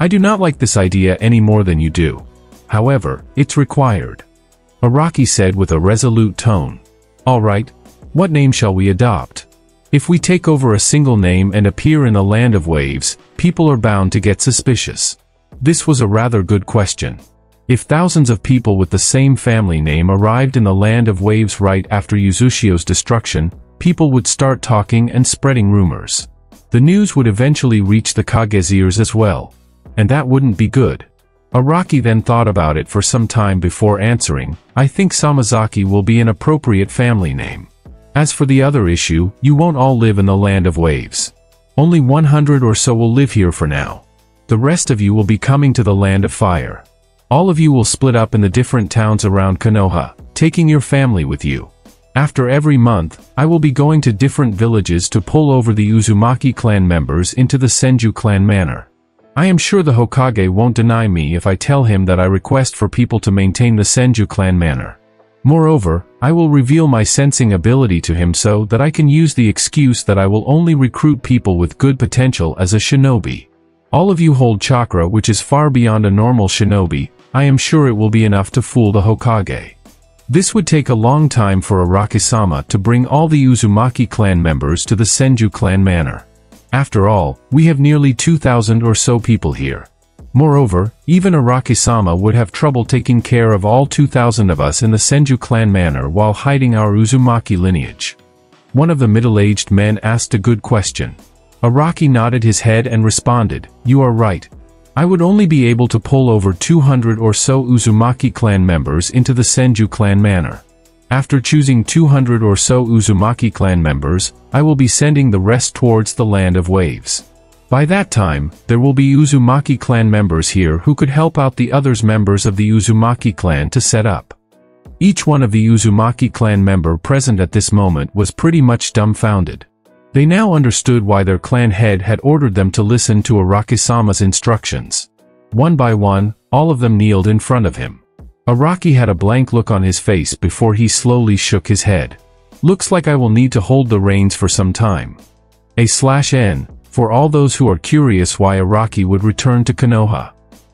"I do not like this idea any more than you do. However, it's required," Araki said with a resolute tone. "All right, what name shall we adopt? If we take over a single name and appear in the land of waves, people are bound to get suspicious." This was a rather good question. If thousands of people with the same family name arrived in the land of waves right after Uzushio's destruction, people would start talking and spreading rumors. The news would eventually reach the Kage's ears as well. And that wouldn't be good. Araki then thought about it for some time before answering, "I think Samazaki will be an appropriate family name. As for the other issue, you won't all live in the land of waves. Only 100 or so will live here for now. The rest of you will be coming to the Land of Fire. All of you will split up in the different towns around Konoha, taking your family with you. After every month, I will be going to different villages to pull over the Uzumaki clan members into the Senju clan manor. I am sure the Hokage won't deny me if I tell him that I request for people to maintain the Senju clan manor. Moreover, I will reveal my sensing ability to him so that I can use the excuse that I will only recruit people with good potential as a shinobi. All of you hold chakra which is far beyond a normal shinobi. I am sure it will be enough to fool the Hokage. This would take a long time for Araki-sama to bring all the Uzumaki clan members to the Senju clan manor. After all, we have nearly 2,000 or so people here. Moreover, even Araki-sama would have trouble taking care of all 2,000 of us in the Senju clan manor while hiding our Uzumaki lineage. One of the middle-aged men asked a good question. Araki nodded his head and responded, "You are right. I would only be able to pull over 200 or so Uzumaki clan members into the Senju clan manor. After choosing 200 or so Uzumaki clan members, I will be sending the rest towards the Land of Waves. By that time, there will be Uzumaki clan members here who could help out the others members of the Uzumaki clan to set up." Each one of the Uzumaki clan member present at this moment was pretty much dumbfounded. They now understood why their clan head had ordered them to listen to Araki-sama's instructions. One by one, all of them kneeled in front of him. Araki had a blank look on his face before he slowly shook his head. "Looks like I will need to hold the reins for some time." /N, for all those who are curious why Araki would return to Konoha.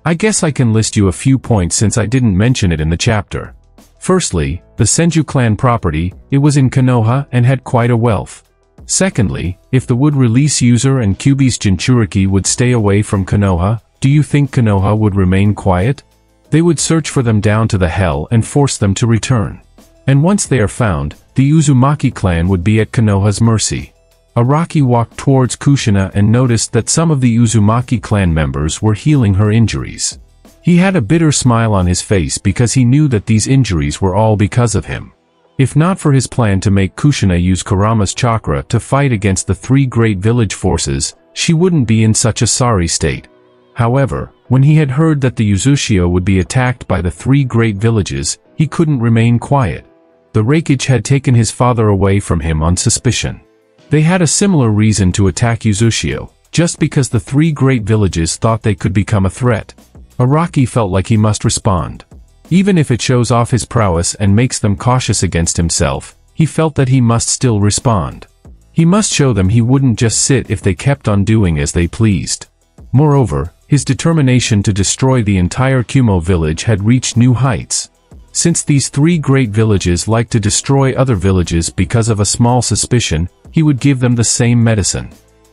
I guess I can list you a few points since I didn't mention it in the chapter. Firstly, the Senju clan property, it was in Konoha and had quite a wealth. Secondly, if the Wood Release user and Kyuubi's Jinchuriki would stay away from Konoha, do you think Konoha would remain quiet? They would search for them down to the hell and force them to return. And once they are found, the Uzumaki clan would be at Konoha's mercy. Araki walked towards Kushina and noticed that some of the Uzumaki clan members were healing her injuries. He had a bitter smile on his face because he knew that these injuries were all because of him. If not for his plan to make Kushina use Kurama's chakra to fight against the three great village forces, she wouldn't be in such a sorry state. However, when he had heard that the Uzushio would be attacked by the three great villages, he couldn't remain quiet. The Raikage had taken his father away from him on suspicion. They had a similar reason to attack Uzushio, just because the three great villages thought they could become a threat. Araki felt like he must respond. Even if it shows off his prowess and makes them cautious against himself, he felt that he must still respond. He must show them he wouldn't just sit if they kept on doing as they pleased. Moreover, his determination to destroy the entire Kumo village had reached new heights. Since these three great villages like to destroy other villages because of a small suspicion, he would give them the same medicine.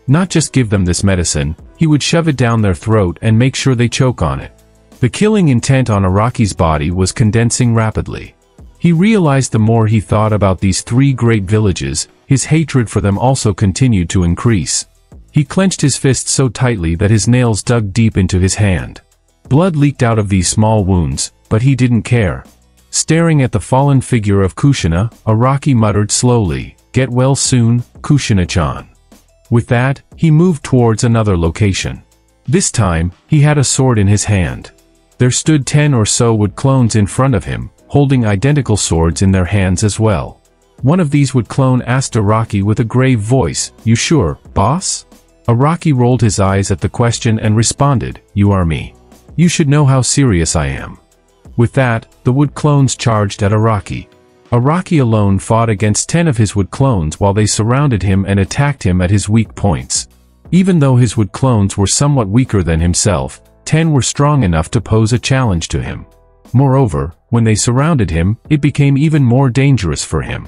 Not just give them this medicine, he would shove it down their throat and make sure they choke on it. The killing intent on Araki's body was condensing rapidly. He realized the more he thought about these three great villages, his hatred for them also continued to increase. He clenched his fist so tightly that his nails dug deep into his hand. Blood leaked out of these small wounds, but he didn't care. Staring at the fallen figure of Kushina, Araki muttered slowly, "Get well soon, Kushina-chan." With that, he moved towards another location. This time, he had a sword in his hand. There stood 10 or so wood clones in front of him, holding identical swords in their hands as well. One of these wood clone asked Araki with a grave voice, "You sure, boss?" Araki rolled his eyes at the question and responded, "You are me. You should know how serious I am." With that, the wood clones charged at Araki. Araki alone fought against 10 of his wood clones while they surrounded him and attacked him at his weak points. Even though his wood clones were somewhat weaker than himself, 10 were strong enough to pose a challenge to him. Moreover, when they surrounded him, it became even more dangerous for him.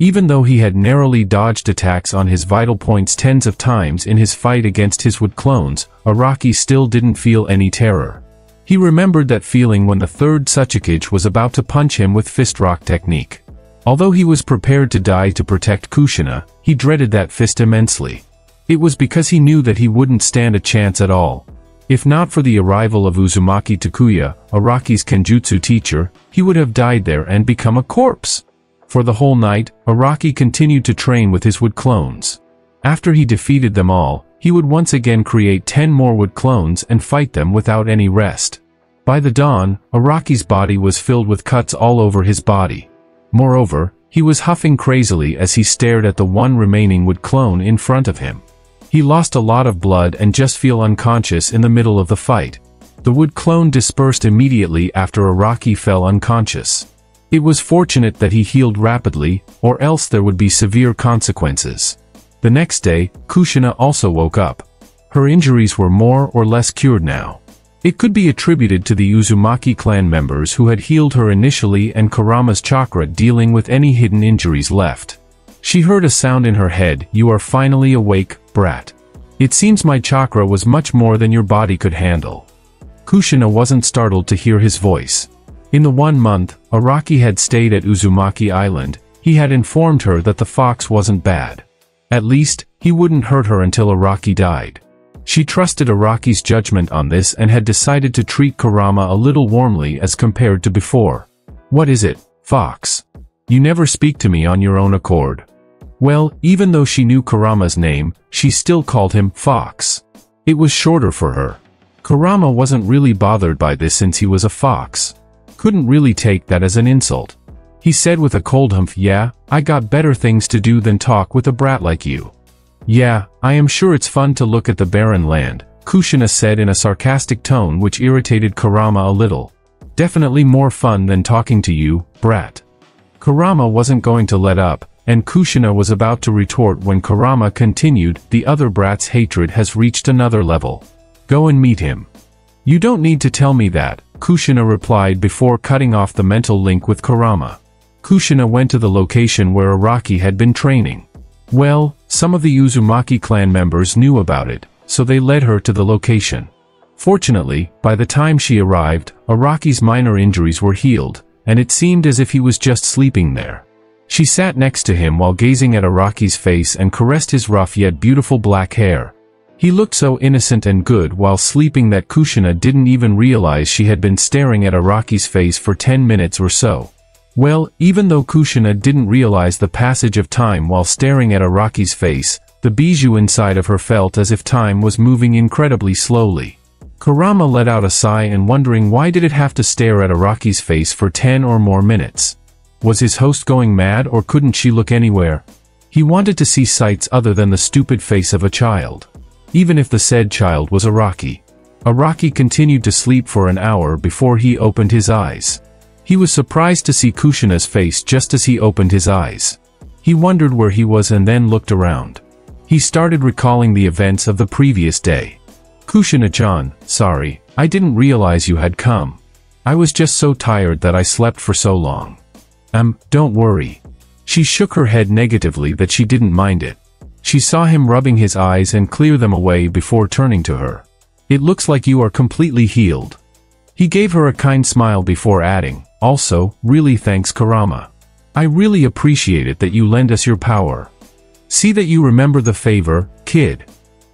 Even though he had narrowly dodged attacks on his vital points tens of times in his fight against his wood clones, Araki still didn't feel any terror. He remembered that feeling when the third Tsuchikage was about to punch him with fist rock technique. Although he was prepared to die to protect Kushina, he dreaded that fist immensely. It was because he knew that he wouldn't stand a chance at all. If not for the arrival of Uzumaki Takuya, Araki's kenjutsu teacher, he would have died there and become a corpse. For the whole night, Araki continued to train with his wood clones. After he defeated them all, he would once again create 10 more wood clones and fight them without any rest. By the dawn, Araki's body was filled with cuts all over his body. Moreover, he was huffing crazily as he stared at the one remaining wood clone in front of him. He lost a lot of blood and just fell unconscious in the middle of the fight. The wood clone dispersed immediately after Araki fell unconscious. It was fortunate that he healed rapidly, or else there would be severe consequences. The next day, Kushina also woke up. Her injuries were more or less cured now. It could be attributed to the Uzumaki clan members who had healed her initially and Kurama's chakra dealing with any hidden injuries left. She heard a sound in her head, "You are finally awake, brat. It seems my chakra was much more than your body could handle." Kushina wasn't startled to hear his voice. In the 1 month Araki had stayed at Uzumaki Island, he had informed her that the fox wasn't bad. At least, he wouldn't hurt her until Araki died. She trusted Araki's judgment on this and had decided to treat Kurama a little warmly as compared to before. "What is it, fox? You never speak to me on your own accord." Well, even though she knew Kurama's name, she still called him fox. It was shorter for her. Kurama wasn't really bothered by this since he was a fox. Couldn't really take that as an insult. He said with a cold humph, "Yeah, I got better things to do than talk with a brat like you." "Yeah, I am sure it's fun to look at the barren land," Kushina said in a sarcastic tone which irritated Kurama a little. "Definitely more fun than talking to you, brat." Kurama wasn't going to let up, and Kushina was about to retort when Kurama continued, "The other brat's hatred has reached another level. Go and meet him." "You don't need to tell me that," Kushina replied before cutting off the mental link with Kurama. Kushina went to the location where Araki had been training. Well, some of the Uzumaki clan members knew about it, so they led her to the location. Fortunately, by the time she arrived, Araki's minor injuries were healed, and it seemed as if he was just sleeping there. She sat next to him while gazing at Araki's face and caressed his rough yet beautiful black hair. He looked so innocent and good while sleeping that Kushina didn't even realize she had been staring at Araki's face for 10 minutes or so. Well, even though Kushina didn't realize the passage of time while staring at Araki's face, the bijou inside of her felt as if time was moving incredibly slowly. Kurama let out a sigh and wondering why did it have to stare at Araki's face for 10 or more minutes. Was his host going mad or couldn't she look anywhere? He wanted to see sights other than the stupid face of a child. Even if the said child was Araki. Araki continued to sleep for an hour before he opened his eyes. He was surprised to see Kushina's face just as he opened his eyes. He wondered where he was and then looked around. He started recalling the events of the previous day. "Kushina-chan, sorry, I didn't realize you had come. I was just so tired that I slept for so long." Don't worry." She shook her head negatively that she didn't mind it. She saw him rubbing his eyes and clear them away before turning to her. "It looks like you are completely healed." He gave her a kind smile before adding, "Also, really thanks Kurama. I really appreciate it that you lend us your power. See that you remember the favor, kid,"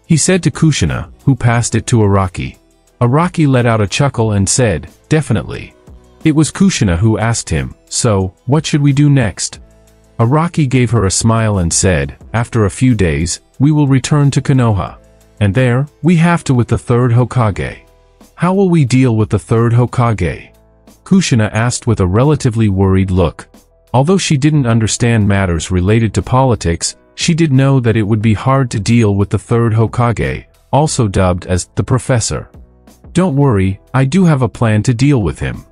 he said to Kushina, who passed it to Araki. Araki let out a chuckle and said, "Definitely." It was Kushina who asked him, "So, what should we do next?" Araki gave her a smile and said, "After a few days, we will return to Konoha. And there, we have to with the third Hokage." "How will we deal with the third Hokage?" Kushina asked with a relatively worried look. Although she didn't understand matters related to politics, she did know that it would be hard to deal with the third Hokage, also dubbed as the Professor. "Don't worry, I do have a plan to deal with him."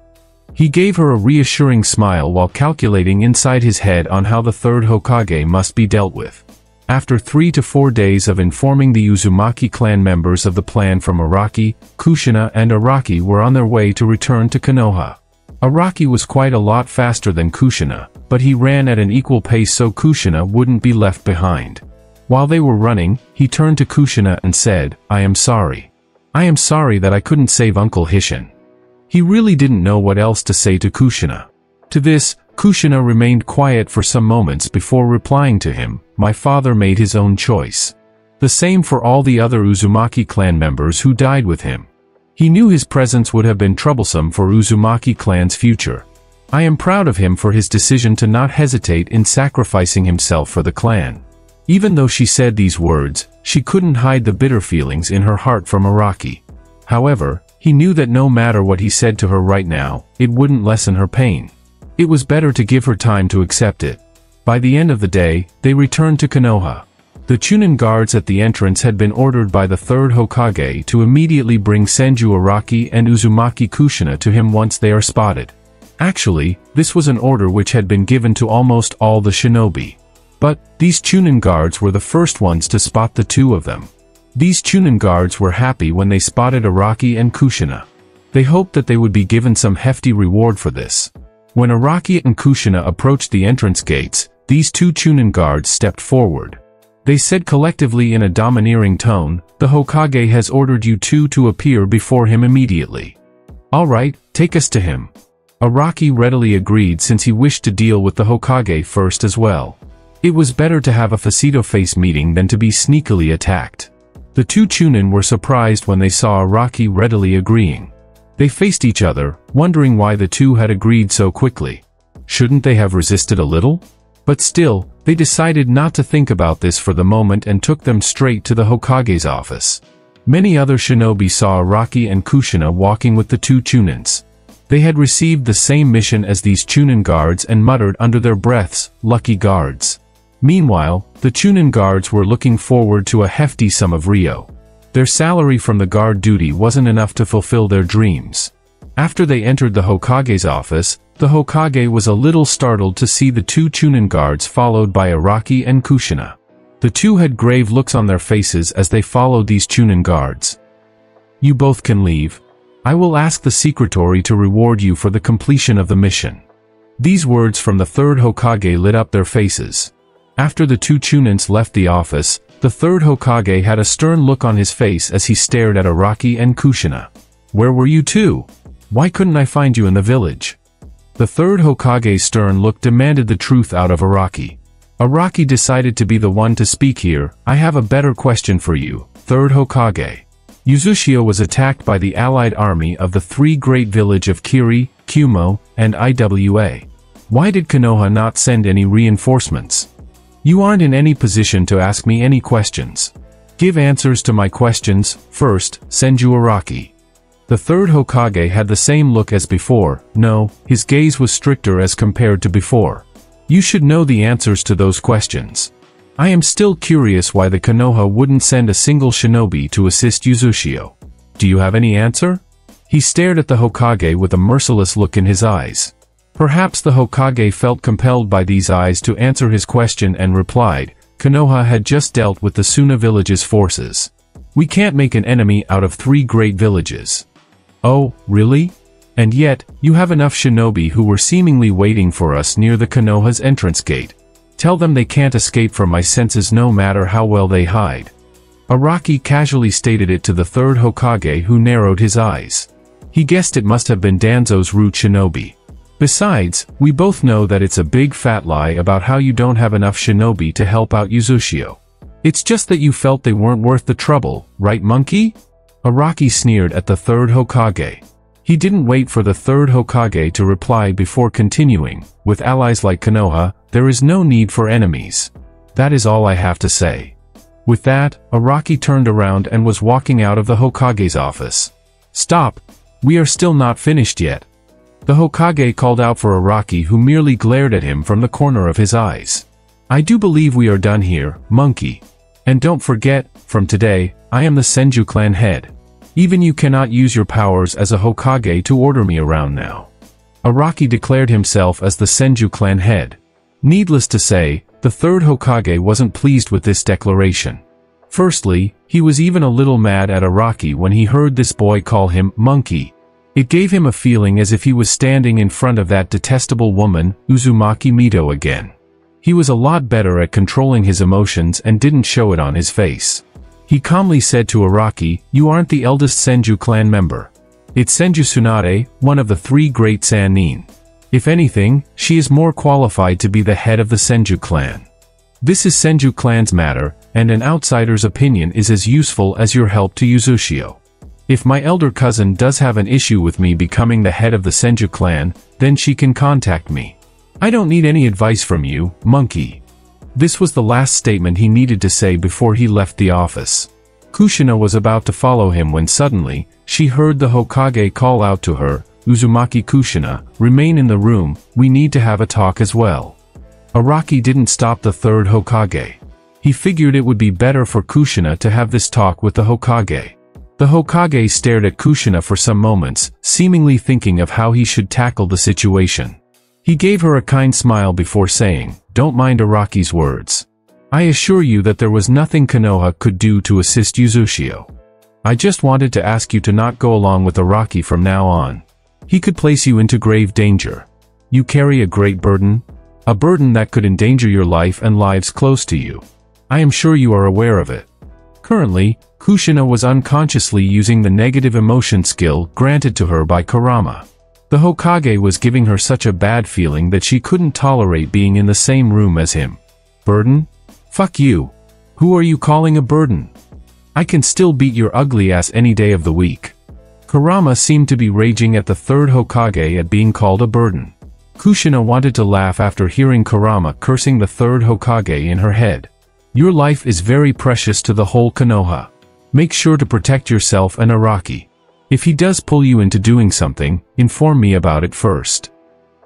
He gave her a reassuring smile while calculating inside his head on how the third Hokage must be dealt with. After 3 to 4 days of informing the Uzumaki clan members of the plan from Araki, Kushina and Araki were on their way to return to Konoha. Araki was quite a lot faster than Kushina, but he ran at an equal pace so Kushina wouldn't be left behind. While they were running, he turned to Kushina and said, "I am sorry. I am sorry that I couldn't save Uncle Hishin." He really didn't know what else to say to Kushina. To this, Kushina remained quiet for some moments before replying to him, "My father made his own choice. The same for all the other Uzumaki clan members who died with him. He knew his presence would have been troublesome for Uzumaki clan's future. I am proud of him for his decision to not hesitate in sacrificing himself for the clan." Even though she said these words, she couldn't hide the bitter feelings in her heart from Araki. However, he knew that no matter what he said to her right now, it wouldn't lessen her pain. It was better to give her time to accept it. By the end of the day, they returned to Konoha. The Chunin guards at the entrance had been ordered by the third Hokage to immediately bring Senju Araki and Uzumaki Kushina to him once they are spotted. Actually, this was an order which had been given to almost all the shinobi. But, these Chunin guards were the first ones to spot the two of them. These Chunin guards were happy when they spotted Araki and Kushina. They hoped that they would be given some hefty reward for this. When Araki and Kushina approached the entrance gates, these two Chunin guards stepped forward. They said collectively in a domineering tone, "The Hokage has ordered you two to appear before him immediately." "Alright, take us to him." Araki readily agreed since he wished to deal with the Hokage first as well. It was better to have a face-to-face meeting than to be sneakily attacked. The two Chunin were surprised when they saw Araki readily agreeing. They faced each other, wondering why the two had agreed so quickly. Shouldn't they have resisted a little? But still, they decided not to think about this for the moment and took them straight to the Hokage's office. Many other shinobi saw Araki and Kushina walking with the two Chunins. They had received the same mission as these Chunin guards and muttered under their breaths, "Lucky guards." Meanwhile, the Chunin guards were looking forward to a hefty sum of Rio. Their salary from the guard duty wasn't enough to fulfill their dreams. After they entered the Hokage's office, the Hokage was a little startled to see the two Chunin guards followed by Araki and Kushina. The two had grave looks on their faces as they followed these Chunin guards. "You both can leave. I will ask the secretary to reward you for the completion of the mission." These words from the third Hokage lit up their faces. After the two Chunins left the office, the third Hokage had a stern look on his face as he stared at Araki and Kushina. "Where were you two? Why couldn't I find you in the village?" The third Hokage's stern look demanded the truth out of Araki. Araki decided to be the one to speak here. "I have a better question for you, third Hokage. Uzushio was attacked by the allied army of the three great villages of Kiri, Kumo, and Iwa. Why did Konoha not send any reinforcements? You aren't in any position to ask me any questions. Give answers to my questions, first, Senju Araki." The third Hokage had the same look as before. No, his gaze was stricter as compared to before. "You should know the answers to those questions. I am still curious why the Konoha wouldn't send a single shinobi to assist Uzushio. Do you have any answer?" He stared at the Hokage with a merciless look in his eyes. Perhaps the Hokage felt compelled by these eyes to answer his question and replied, "Konoha had just dealt with the Suna village's forces. We can't make an enemy out of three great villages." "Oh, really? And yet, you have enough shinobi who were seemingly waiting for us near the Konoha's entrance gate. Tell them they can't escape from my senses no matter how well they hide." Araki casually stated it to the third Hokage, who narrowed his eyes. He guessed it must have been Danzo's root shinobi. "Besides, we both know that it's a big fat lie about how you don't have enough shinobi to help out Uzushio. It's just that you felt they weren't worth the trouble, right, monkey?" Araki sneered at the third Hokage. He didn't wait for the third Hokage to reply before continuing, "With allies like Konoha, there is no need for enemies. That is all I have to say." With that, Araki turned around and was walking out of the Hokage's office. "Stop! We are still not finished yet." The Hokage called out for Araki, who merely glared at him from the corner of his eyes. "I do believe we are done here, monkey. And don't forget, from today, I am the Senju clan head. Even you cannot use your powers as a Hokage to order me around now." Araki declared himself as the Senju clan head. Needless to say, the third Hokage wasn't pleased with this declaration. Firstly, he was even a little mad at Araki when he heard this boy call him monkey. It gave him a feeling as if he was standing in front of that detestable woman, Uzumaki Mito, again. He was a lot better at controlling his emotions and didn't show it on his face. He calmly said to Araki, "You aren't the eldest Senju clan member. It's Senju Tsunade, one of the three great Sannin. If anything, she is more qualified to be the head of the Senju clan. This is Senju clan's matter, and an outsider's opinion is as useful as your help to Uzushio. If my elder cousin does have an issue with me becoming the head of the Senju clan, then she can contact me. I don't need any advice from you, monkey." This was the last statement he needed to say before he left the office. Kushina was about to follow him when suddenly, she heard the Hokage call out to her, "Uzumaki Kushina, remain in the room, we need to have a talk as well." Araki didn't stop the third Hokage. He figured it would be better for Kushina to have this talk with the Hokage. The Hokage stared at Kushina for some moments, seemingly thinking of how he should tackle the situation. He gave her a kind smile before saying, "Don't mind Araki's words. I assure you that there was nothing Konoha could do to assist Uzushio. I just wanted to ask you to not go along with Araki from now on. He could place you into grave danger. You carry a great burden, a burden that could endanger your life and lives close to you. I am sure you are aware of it." Currently, Kushina was unconsciously using the negative emotion skill granted to her by Kurama. The Hokage was giving her such a bad feeling that she couldn't tolerate being in the same room as him. "Burden? Fuck you. Who are you calling a burden? I can still beat your ugly ass any day of the week." Kurama seemed to be raging at the third Hokage at being called a burden. Kushina wanted to laugh after hearing Kurama cursing the third Hokage in her head. "Your life is very precious to the whole Konoha. Make sure to protect yourself and Araki. If he does pull you into doing something, inform me about it first."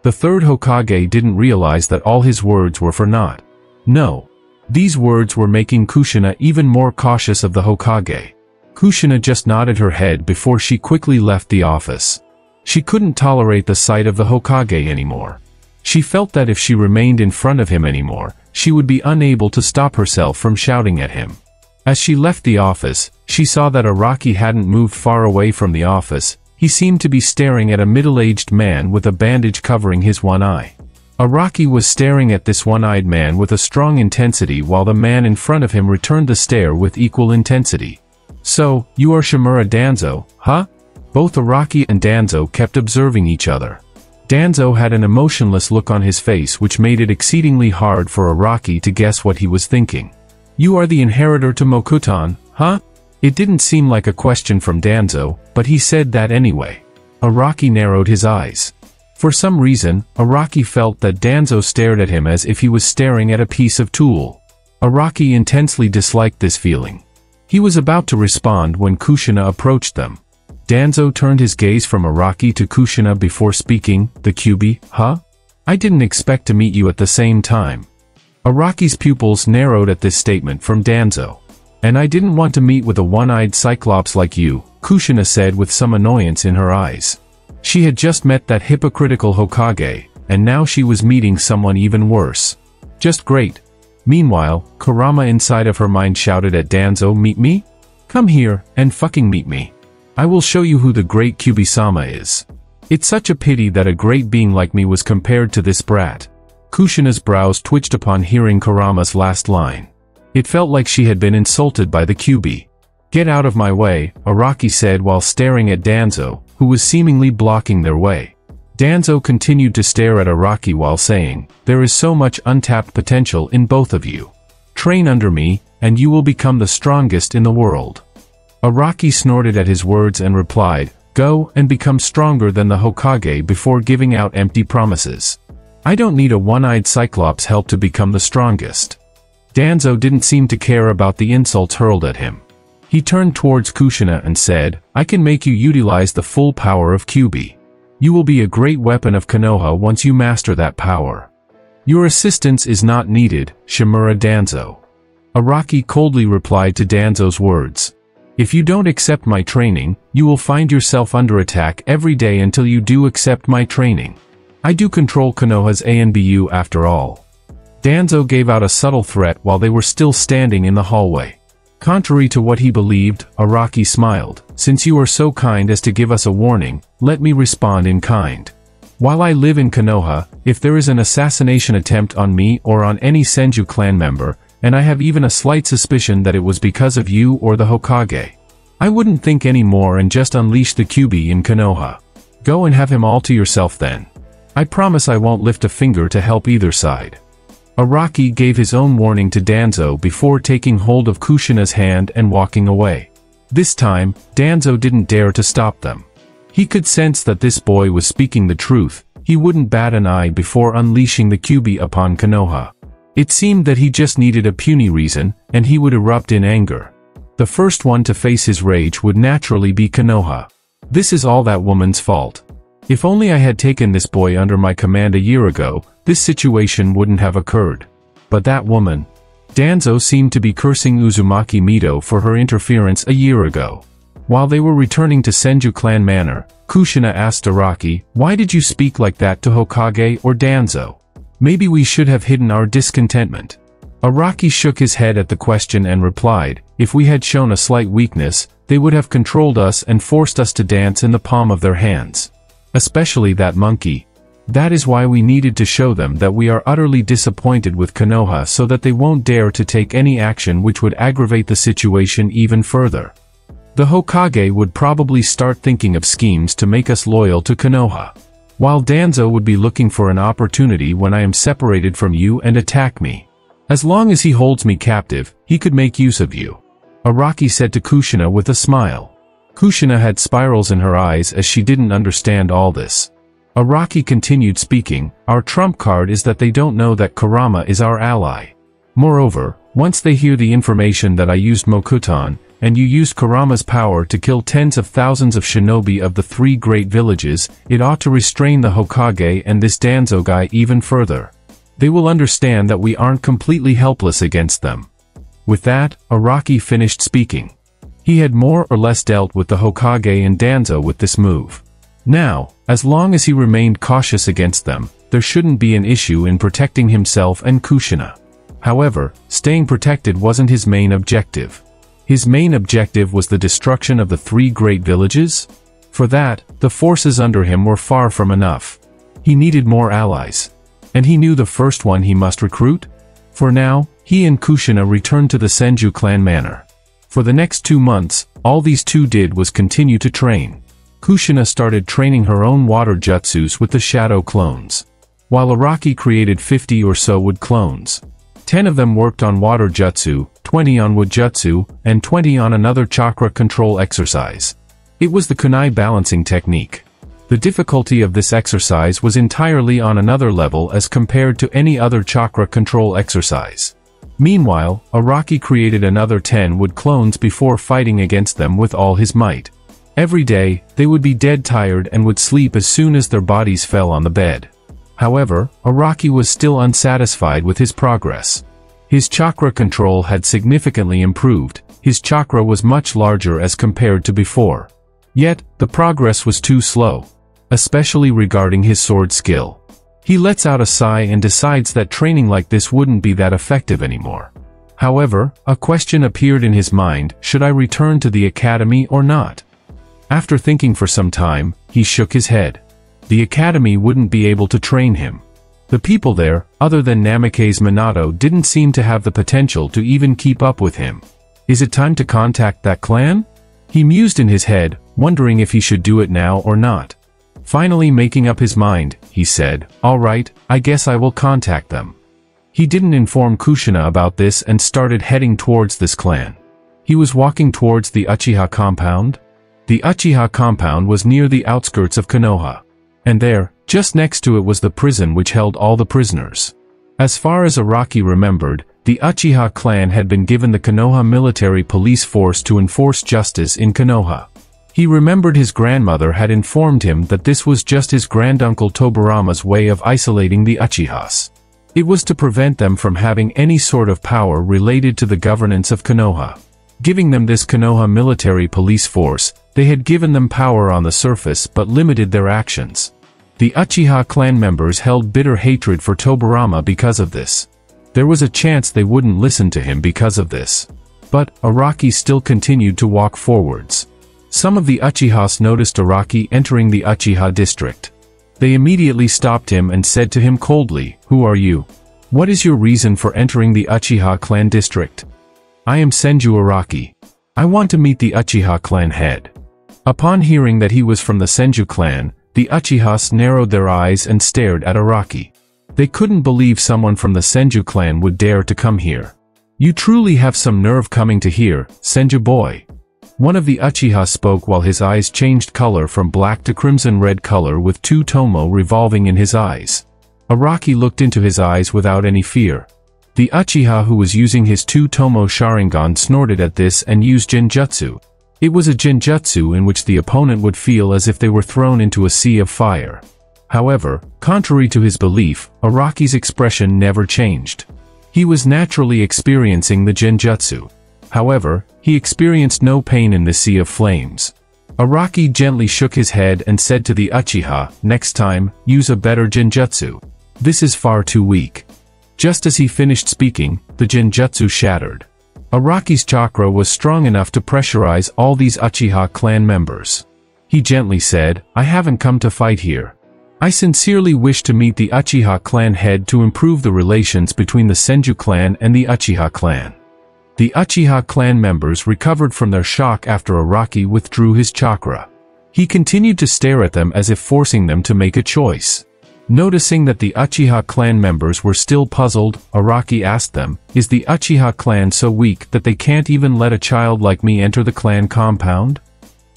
The third Hokage didn't realize that all his words were for naught. No. These words were making Kushina even more cautious of the Hokage. Kushina just nodded her head before she quickly left the office. She couldn't tolerate the sight of the Hokage anymore. She felt that if she remained in front of him anymore, she would be unable to stop herself from shouting at him. As she left the office, she saw that Araki hadn't moved far away from the office. He seemed to be staring at a middle-aged man with a bandage covering his one eye. Araki was staring at this one-eyed man with a strong intensity while the man in front of him returned the stare with equal intensity. "So, you are Shimura Danzo, huh?" Both Araki and Danzo kept observing each other. Danzo had an emotionless look on his face which made it exceedingly hard for Araki to guess what he was thinking. "You are the inheritor to Mokuton, huh?" It didn't seem like a question from Danzo, but he said that anyway. Araki narrowed his eyes. For some reason, Araki felt that Danzo stared at him as if he was staring at a piece of tulle. Araki intensely disliked this feeling. He was about to respond when Kushina approached them. Danzo turned his gaze from Araki to Kushina before speaking, "The Kyuubi, huh? I didn't expect to meet you at the same time." Araki's pupils narrowed at this statement from Danzo. "And I didn't want to meet with a one-eyed cyclops like you," Kushina said with some annoyance in her eyes. She had just met that hypocritical Hokage, and now she was meeting someone even worse. Just great. Meanwhile, Kurama inside of her mind shouted at Danzo, "Meet me? Come here, and fucking meet me. I will show you who the great Kyuubi-sama is. It's such a pity that a great being like me was compared to this brat." Kushina's brows twitched upon hearing Kurama's last line. It felt like she had been insulted by the Kyuubi. "Get out of my way," Araki said while staring at Danzo, who was seemingly blocking their way. Danzo continued to stare at Araki while saying, "There is so much untapped potential in both of you. Train under me, and you will become the strongest in the world." Araki snorted at his words and replied, "Go and become stronger than the Hokage before giving out empty promises. I don't need a one-eyed cyclops' help to become the strongest." Danzo didn't seem to care about the insults hurled at him. He turned towards Kushina and said, "I can make you utilize the full power of Kyuubi. You will be a great weapon of Konoha once you master that power. Your assistance is not needed, Shimura Danzo." Araki coldly replied to Danzo's words, "If you don't accept my training, you will find yourself under attack every day until you do accept my training. I do control Konoha's ANBU after all." Danzo gave out a subtle threat while they were still standing in the hallway. Contrary to what he believed, Araki smiled. "Since you are so kind as to give us a warning, let me respond in kind. While I live in Konoha, if there is an assassination attempt on me or on any Senju clan member, and I have even a slight suspicion that it was because of you or the Hokage, I wouldn't think any more and just unleash the Kyuubi in Konoha. Go and have him all to yourself then. I promise I won't lift a finger to help either side." Araki gave his own warning to Danzo before taking hold of Kushina's hand and walking away. This time, Danzo didn't dare to stop them. He could sense that this boy was speaking the truth. He wouldn't bat an eye before unleashing the Kyuubi upon Konoha. It seemed that he just needed a puny reason, and he would erupt in anger. The first one to face his rage would naturally be Konoha. This is all that woman's fault. If only I had taken this boy under my command a year ago, this situation wouldn't have occurred. But that woman. Danzo seemed to be cursing Uzumaki Mito for her interference a year ago. While they were returning to Senju Clan Manor, Kushina asked Araki, "Why did you speak like that to Hokage or Danzo? Maybe we should have hidden our discontentment." Araki shook his head at the question and replied, "If we had shown a slight weakness, they would have controlled us and forced us to dance in the palm of their hands. Especially that monkey. That is why we needed to show them that we are utterly disappointed with Konoha so that they won't dare to take any action which would aggravate the situation even further. The Hokage would probably start thinking of schemes to make us loyal to Konoha. While Danzo would be looking for an opportunity when I am separated from you and attack me. As long as he holds me captive, he could make use of you," Araki said to Kushina with a smile. Kushina had spirals in her eyes as she didn't understand all this. Araki continued speaking, "Our trump card is that they don't know that Kurama is our ally. Moreover, once they hear the information that I used Mokuton, and you used Kurama's power to kill tens of thousands of shinobi of the three great villages, it ought to restrain the Hokage and this Danzo guy even further. They will understand that we aren't completely helpless against them." With that, Araki finished speaking. He had more or less dealt with the Hokage and Danzo with this move. Now, as long as he remained cautious against them, there shouldn't be an issue in protecting himself and Kushina. However, staying protected wasn't his main objective. His main objective was the destruction of the three great villages? For that, the forces under him were far from enough. He needed more allies. And he knew the first one he must recruit? For now, he and Kushina returned to the Senju Clan Manor. For the next 2 months, all these two did was continue to train. Kushina started training her own water jutsus with the shadow clones. While Araki created 50 or so wood clones. 10 of them worked on water jutsu, 20 on wood jutsu, and 20 on another chakra control exercise. It was the kunai balancing technique. The difficulty of this exercise was entirely on another level as compared to any other chakra control exercise. Meanwhile, Araki created another 10 wood clones before fighting against them with all his might. Every day, they would be dead tired and would sleep as soon as their bodies fell on the bed. However, Araki was still unsatisfied with his progress. His chakra control had significantly improved, his chakra was much larger as compared to before. Yet, the progress was too slow. Especially regarding his sword skill. He lets out a sigh and decides that training like this wouldn't be that effective anymore. However, a question appeared in his mind, should I return to the academy or not? After thinking for some time, he shook his head. The academy wouldn't be able to train him. The people there, other than Namikaze Minato, didn't seem to have the potential to even keep up with him. Is it time to contact that clan? He mused in his head, wondering if he should do it now or not. Finally making up his mind, he said, "All right, I guess I will contact them." He didn't inform Kushina about this and started heading towards this clan. He was walking towards the Uchiha compound. The Uchiha compound was near the outskirts of Konoha. And there, just next to it was the prison which held all the prisoners. As far as Araki remembered, the Uchiha clan had been given the Konoha military police force to enforce justice in Konoha. He remembered his grandmother had informed him that this was just his granduncle Tobarama's way of isolating the Uchihas. It was to prevent them from having any sort of power related to the governance of Konoha. Giving them this Konoha military police force, they had given them power on the surface but limited their actions. The Uchiha clan members held bitter hatred for Tobarama because of this. There was a chance they wouldn't listen to him because of this. But, Araki still continued to walk forwards. Some of the Uchihas noticed Araki entering the Uchiha district. They immediately stopped him and said to him coldly, "Who are you? What is your reason for entering the Uchiha clan district?" "I am Senju Araki. I want to meet the Uchiha clan head." Upon hearing that he was from the Senju clan, the Uchihas narrowed their eyes and stared at Araki. They couldn't believe someone from the Senju clan would dare to come here. "You truly have some nerve coming to here, Senju boy." One of the Uchiha spoke while his eyes changed color from black to crimson-red color with two tomo revolving in his eyes. Araki looked into his eyes without any fear. The Uchiha who was using his two Tomo Sharingan snorted at this and used Jinjutsu. It was a Jinjutsu in which the opponent would feel as if they were thrown into a sea of fire. However, contrary to his belief, Araki's expression never changed. He was naturally experiencing the Jinjutsu. However, he experienced no pain in the sea of flames. Araki gently shook his head and said to the Uchiha, "Next time, use a better Jinjutsu. This is far too weak." Just as he finished speaking, the Jinjutsu shattered. Araki's chakra was strong enough to pressurize all these Uchiha clan members. He gently said, "I haven't come to fight here. I sincerely wish to meet the Uchiha clan head to improve the relations between the Senju clan and the Uchiha clan." The Uchiha clan members recovered from their shock after Araki withdrew his chakra. He continued to stare at them as if forcing them to make a choice. Noticing that the Uchiha clan members were still puzzled, Araki asked them, "Is the Uchiha clan so weak that they can't even let a child like me enter the clan compound?"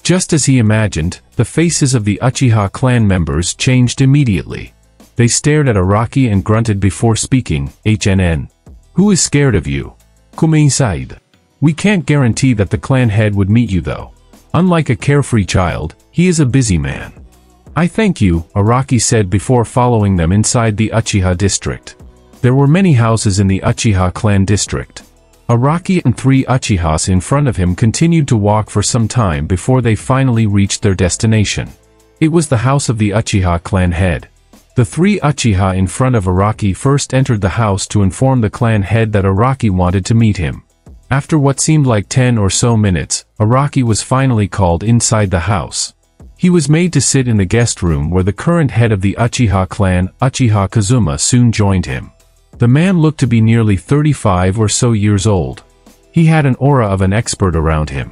Just as he imagined, the faces of the Uchiha clan members changed immediately. They stared at Araki and grunted before speaking, "HNN. Who is scared of you? Come inside. We can't guarantee that the clan head would meet you though. Unlike a carefree child, he is a busy man." "I thank you," Araki said before following them inside the Uchiha district. There were many houses in the Uchiha clan district. Araki and three Uchihas in front of him continued to walk for some time before they finally reached their destination. It was the house of the Uchiha clan head. The three Uchiha in front of Araki first entered the house to inform the clan head that Araki wanted to meet him. After what seemed like 10 or so minutes, Araki was finally called inside the house. He was made to sit in the guest room where the current head of the Uchiha clan, Uchiha Kazuma, soon joined him. The man looked to be nearly 35 or so years old. He had an aura of an expert around him.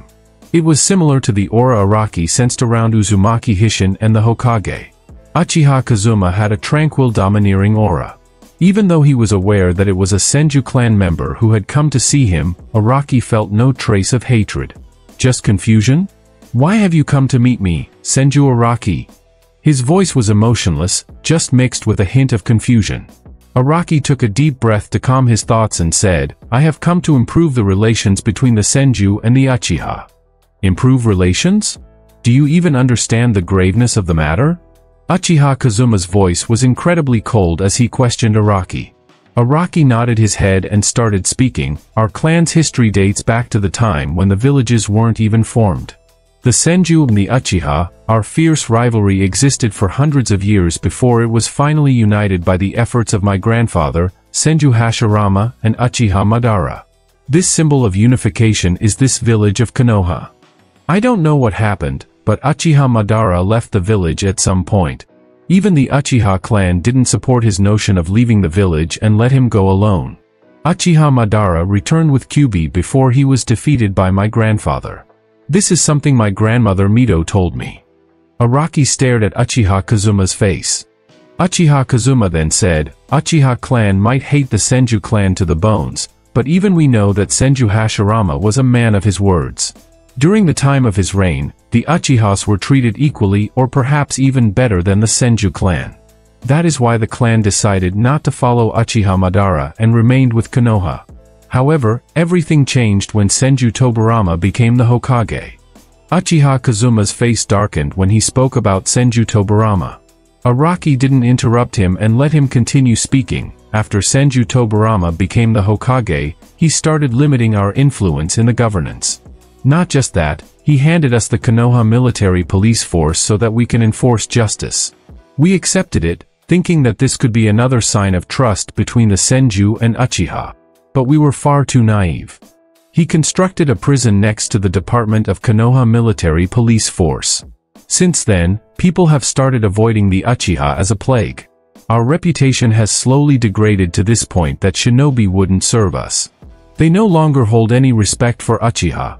It was similar to the aura Araki sensed around Uzumaki Hishin and the Hokage. Uchiha Kazuma had a tranquil, domineering aura. Even though he was aware that it was a Senju clan member who had come to see him, Araki felt no trace of hatred. Just confusion? "Why have you come to meet me, Senju Araki?" His voice was emotionless, just mixed with a hint of confusion. Araki took a deep breath to calm his thoughts and said, "I have come to improve the relations between the Senju and the Uchiha." "Improve relations? Do you even understand the graveness of the matter?" Uchiha Kazuma's voice was incredibly cold as he questioned Araki. Araki nodded his head and started speaking, "Our clan's history dates back to the time when the villages weren't even formed. The Senju and the Uchiha, our fierce rivalry existed for hundreds of years before it was finally united by the efforts of my grandfather, Senju Hashirama, and Uchiha Madara. This symbol of unification is this village of Konoha. I don't know what happened, but Uchiha Madara left the village at some point. Even the Uchiha clan didn't support his notion of leaving the village and let him go alone. Uchiha Madara returned with Kyuubi before he was defeated by my grandfather. This is something my grandmother Mito told me." Araki stared at Uchiha Kazuma's face. Uchiha Kazuma then said, "Uchiha clan might hate the Senju clan to the bones, but even we know that Senju Hashirama was a man of his words. During the time of his reign, the Uchihas were treated equally or perhaps even better than the Senju clan. That is why the clan decided not to follow Uchiha Madara and remained with Konoha. However, everything changed when Senju Tobarama became the Hokage." Uchiha Kazuma's face darkened when he spoke about Senju Tobarama. Araki didn't interrupt him and let him continue speaking. "After Senju Tobarama became the Hokage, he started limiting our influence in the governance. Not just that, he handed us the Konoha military police force so that we can enforce justice. We accepted it, thinking that this could be another sign of trust between the Senju and Uchiha. But we were far too naive. He constructed a prison next to the Department of Konoha Military Police Force. Since then, people have started avoiding the Uchiha as a plague. Our reputation has slowly degraded to this point that shinobi wouldn't serve us. They no longer hold any respect for Uchiha."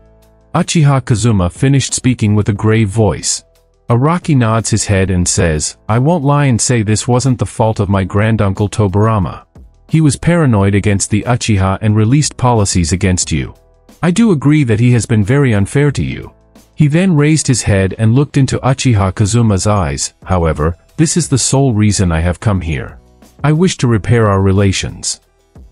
Uchiha Kazuma finished speaking with a grave voice. Araki nods his head and says, "I won't lie and say this wasn't the fault of my granduncle Tobarama. He was paranoid against the Uchiha and released policies against you. I do agree that he has been very unfair to you." He then raised his head and looked into Uchiha Kazuma's eyes. "However, this is the sole reason I have come here. I wish to repair our relations.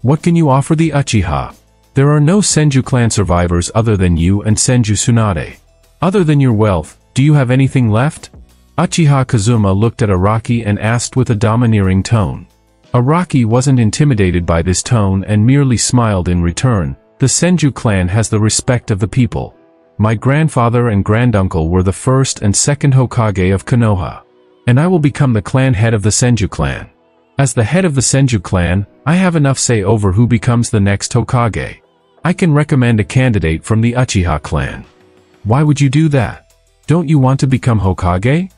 What can you offer the Uchiha? There are no Senju clan survivors other than you and Senju Tsunade. Other than your wealth, do you have anything left? Uchiha Kazuma looked at Araki and asked with a domineering tone. Araki wasn't intimidated by this tone and merely smiled in return. The Senju clan has the respect of the people. My grandfather and granduncle were the first and second Hokage of Konoha. And I will become the clan head of the Senju clan. As the head of the Senju clan, I have enough say over who becomes the next Hokage. I can recommend a candidate from the Uchiha clan. Why would you do that? Don't you want to become Hokage?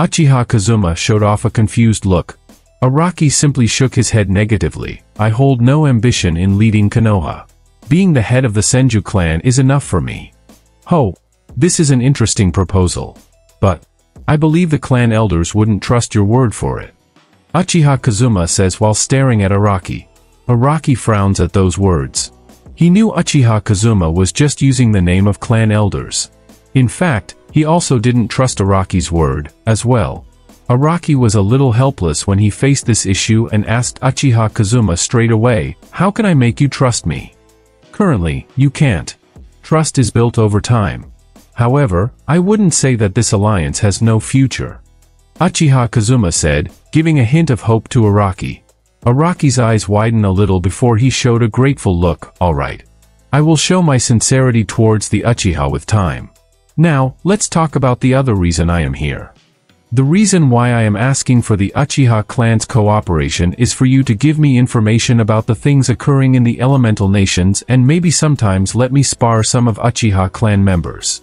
Uchiha Kazuma showed off a confused look. Araki simply shook his head negatively. I hold no ambition in leading Konoha. Being the head of the Senju clan is enough for me. Ho, this is an interesting proposal. But I believe the clan elders wouldn't trust your word for it. Uchiha Kazuma says while staring at Araki. Araki frowns at those words. He knew Uchiha Kazuma was just using the name of clan elders. In fact, he also didn't trust Araki's word, as well. Araki was a little helpless when he faced this issue and asked Uchiha Kazuma straight away, "How can I make you trust me?" Currently, you can't. Trust is built over time. However, I wouldn't say that this alliance has no future. Uchiha Kazuma said, giving a hint of hope to Araki. Araki's eyes widened a little before he showed a grateful look. Alright. I will show my sincerity towards the Uchiha with time. Now, let's talk about the other reason I am here. The reason why I am asking for the Uchiha clan's cooperation is for you to give me information about the things occurring in the elemental nations and maybe sometimes let me spar some of Uchiha clan members.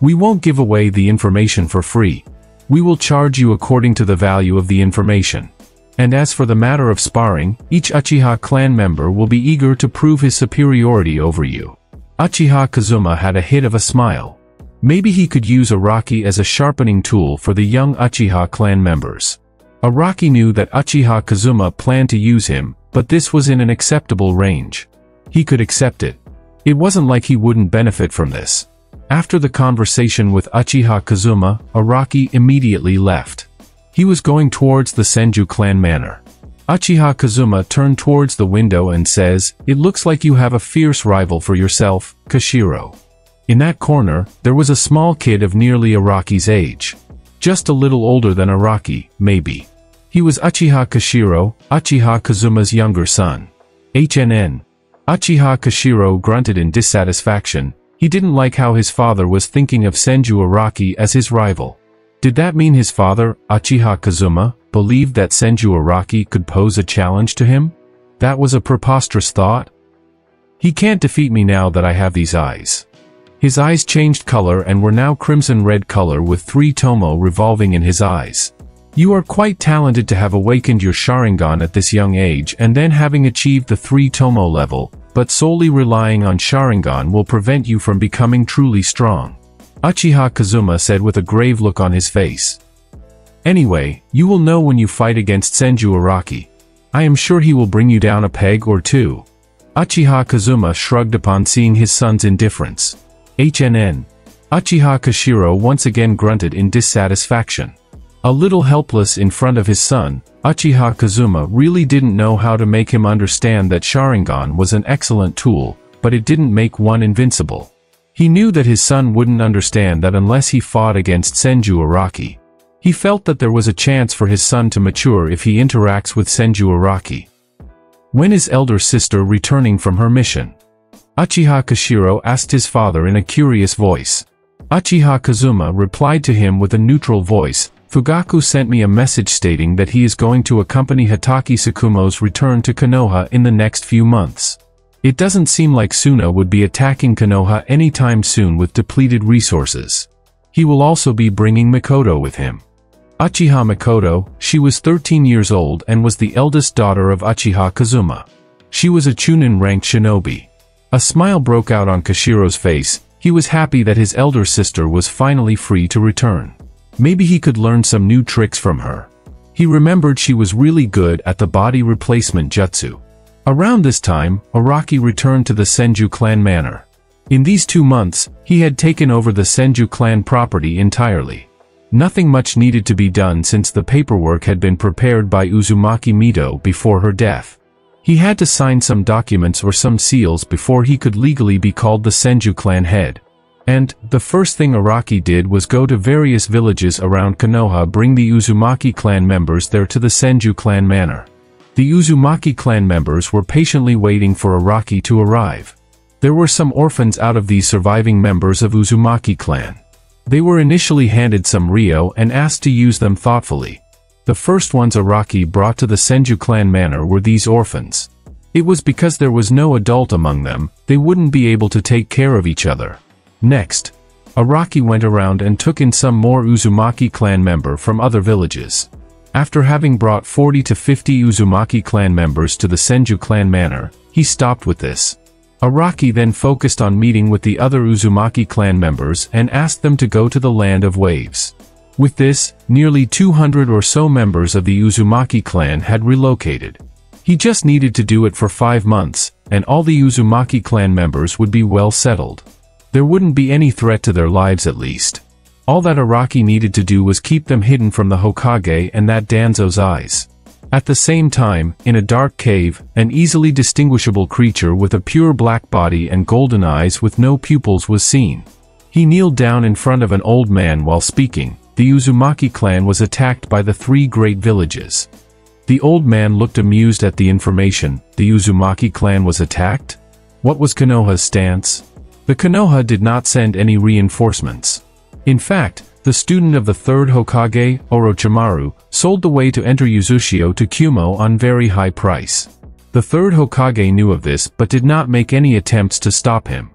We won't give away the information for free. We will charge you according to the value of the information. And as for the matter of sparring, each Uchiha clan member will be eager to prove his superiority over you. Uchiha Kazuma had a hint of a smile. Maybe he could use Araki as a sharpening tool for the young Uchiha clan members. Araki knew that Uchiha Kazuma planned to use him, but this was in an acceptable range. He could accept it. It wasn't like he wouldn't benefit from this. After the conversation with Uchiha Kazuma, Araki immediately left. He was going towards the Senju clan manor. Uchiha Kazuma turned towards the window and says, "It looks like you have a fierce rival for yourself, Kashiro." In that corner, there was a small kid of nearly Araki's age. Just a little older than Araki, maybe. He was Uchiha Kashiro, Uchiha Kazuma's younger son. HNN. Uchiha Kashiro grunted in dissatisfaction. He didn't like how his father was thinking of Senju Araki as his rival. Did that mean his father, Uchiha Kazuma, believed that Senju Araki could pose a challenge to him? That was a preposterous thought. He can't defeat me now that I have these eyes. His eyes changed color and were now crimson-red color with three tomo revolving in his eyes. You are quite talented to have awakened your Sharingan at this young age and then having achieved the three tomo level, but solely relying on Sharingan will prevent you from becoming truly strong. Uchiha Kazuma said with a grave look on his face. Anyway, you will know when you fight against Senju Araki. I am sure he will bring you down a peg or two. Uchiha Kazuma shrugged upon seeing his son's indifference. HNN. Uchiha Kashiro once again grunted in dissatisfaction. A little helpless in front of his son, Uchiha Kazuma really didn't know how to make him understand that Sharingan was an excellent tool, but it didn't make one invincible. He knew that his son wouldn't understand that unless he fought against Senju Araki. He felt that there was a chance for his son to mature if he interacts with Senju Araki. When is elder sister returning from her mission? Uchiha Kashiro asked his father in a curious voice. Uchiha Kazuma replied to him with a neutral voice. Fugaku sent me a message stating that he is going to accompany Hatake Sakumo's return to Konoha in the next few months. It doesn't seem like Suna would be attacking Konoha anytime soon with depleted resources. He will also be bringing Mikoto with him. Uchiha Mikoto, she was 13 years old and was the eldest daughter of Uchiha Kazuma. She was a Chunin-ranked shinobi. A smile broke out on Kashiro's face. He was happy that his elder sister was finally free to return. Maybe he could learn some new tricks from her. He remembered she was really good at the body replacement jutsu. Around this time, Araki returned to the Senju clan manor. In these 2 months, he had taken over the Senju clan property entirely. Nothing much needed to be done since the paperwork had been prepared by Uzumaki Mito before her death. He had to sign some documents or some seals before he could legally be called the Senju clan head. And, the first thing Araki did was go to various villages around Konoha, bring the Uzumaki clan members there to the Senju clan manor. The Uzumaki clan members were patiently waiting for Araki to arrive. There were some orphans out of these surviving members of Uzumaki clan. They were initially handed some ryo and asked to use them thoughtfully. The first ones Araki brought to the Senju clan manor were these orphans. It was because there was no adult among them, they wouldn't be able to take care of each other. Next, Araki went around and took in some more Uzumaki clan member from other villages. After having brought 40 to 50 Uzumaki clan members to the Senju clan manor, he stopped with this. Araki then focused on meeting with the other Uzumaki clan members and asked them to go to the Land of Waves. With this, nearly 200 or so members of the Uzumaki clan had relocated. He just needed to do it for 5 months, and all the Uzumaki clan members would be well settled. There wouldn't be any threat to their lives at least. All that Araki needed to do was keep them hidden from the Hokage and that Danzo's eyes. At the same time, in a dark cave, an easily distinguishable creature with a pure black body and golden eyes with no pupils was seen. He kneeled down in front of an old man while speaking. The Uzumaki clan was attacked by the three great villages. The old man looked amused at the information. The Uzumaki clan was attacked? What was Konoha's stance? The Konoha did not send any reinforcements. In fact, the student of the third Hokage, Orochimaru, sold the way to enter Uzushio to Kumo on very high price. The third Hokage knew of this but did not make any attempts to stop him.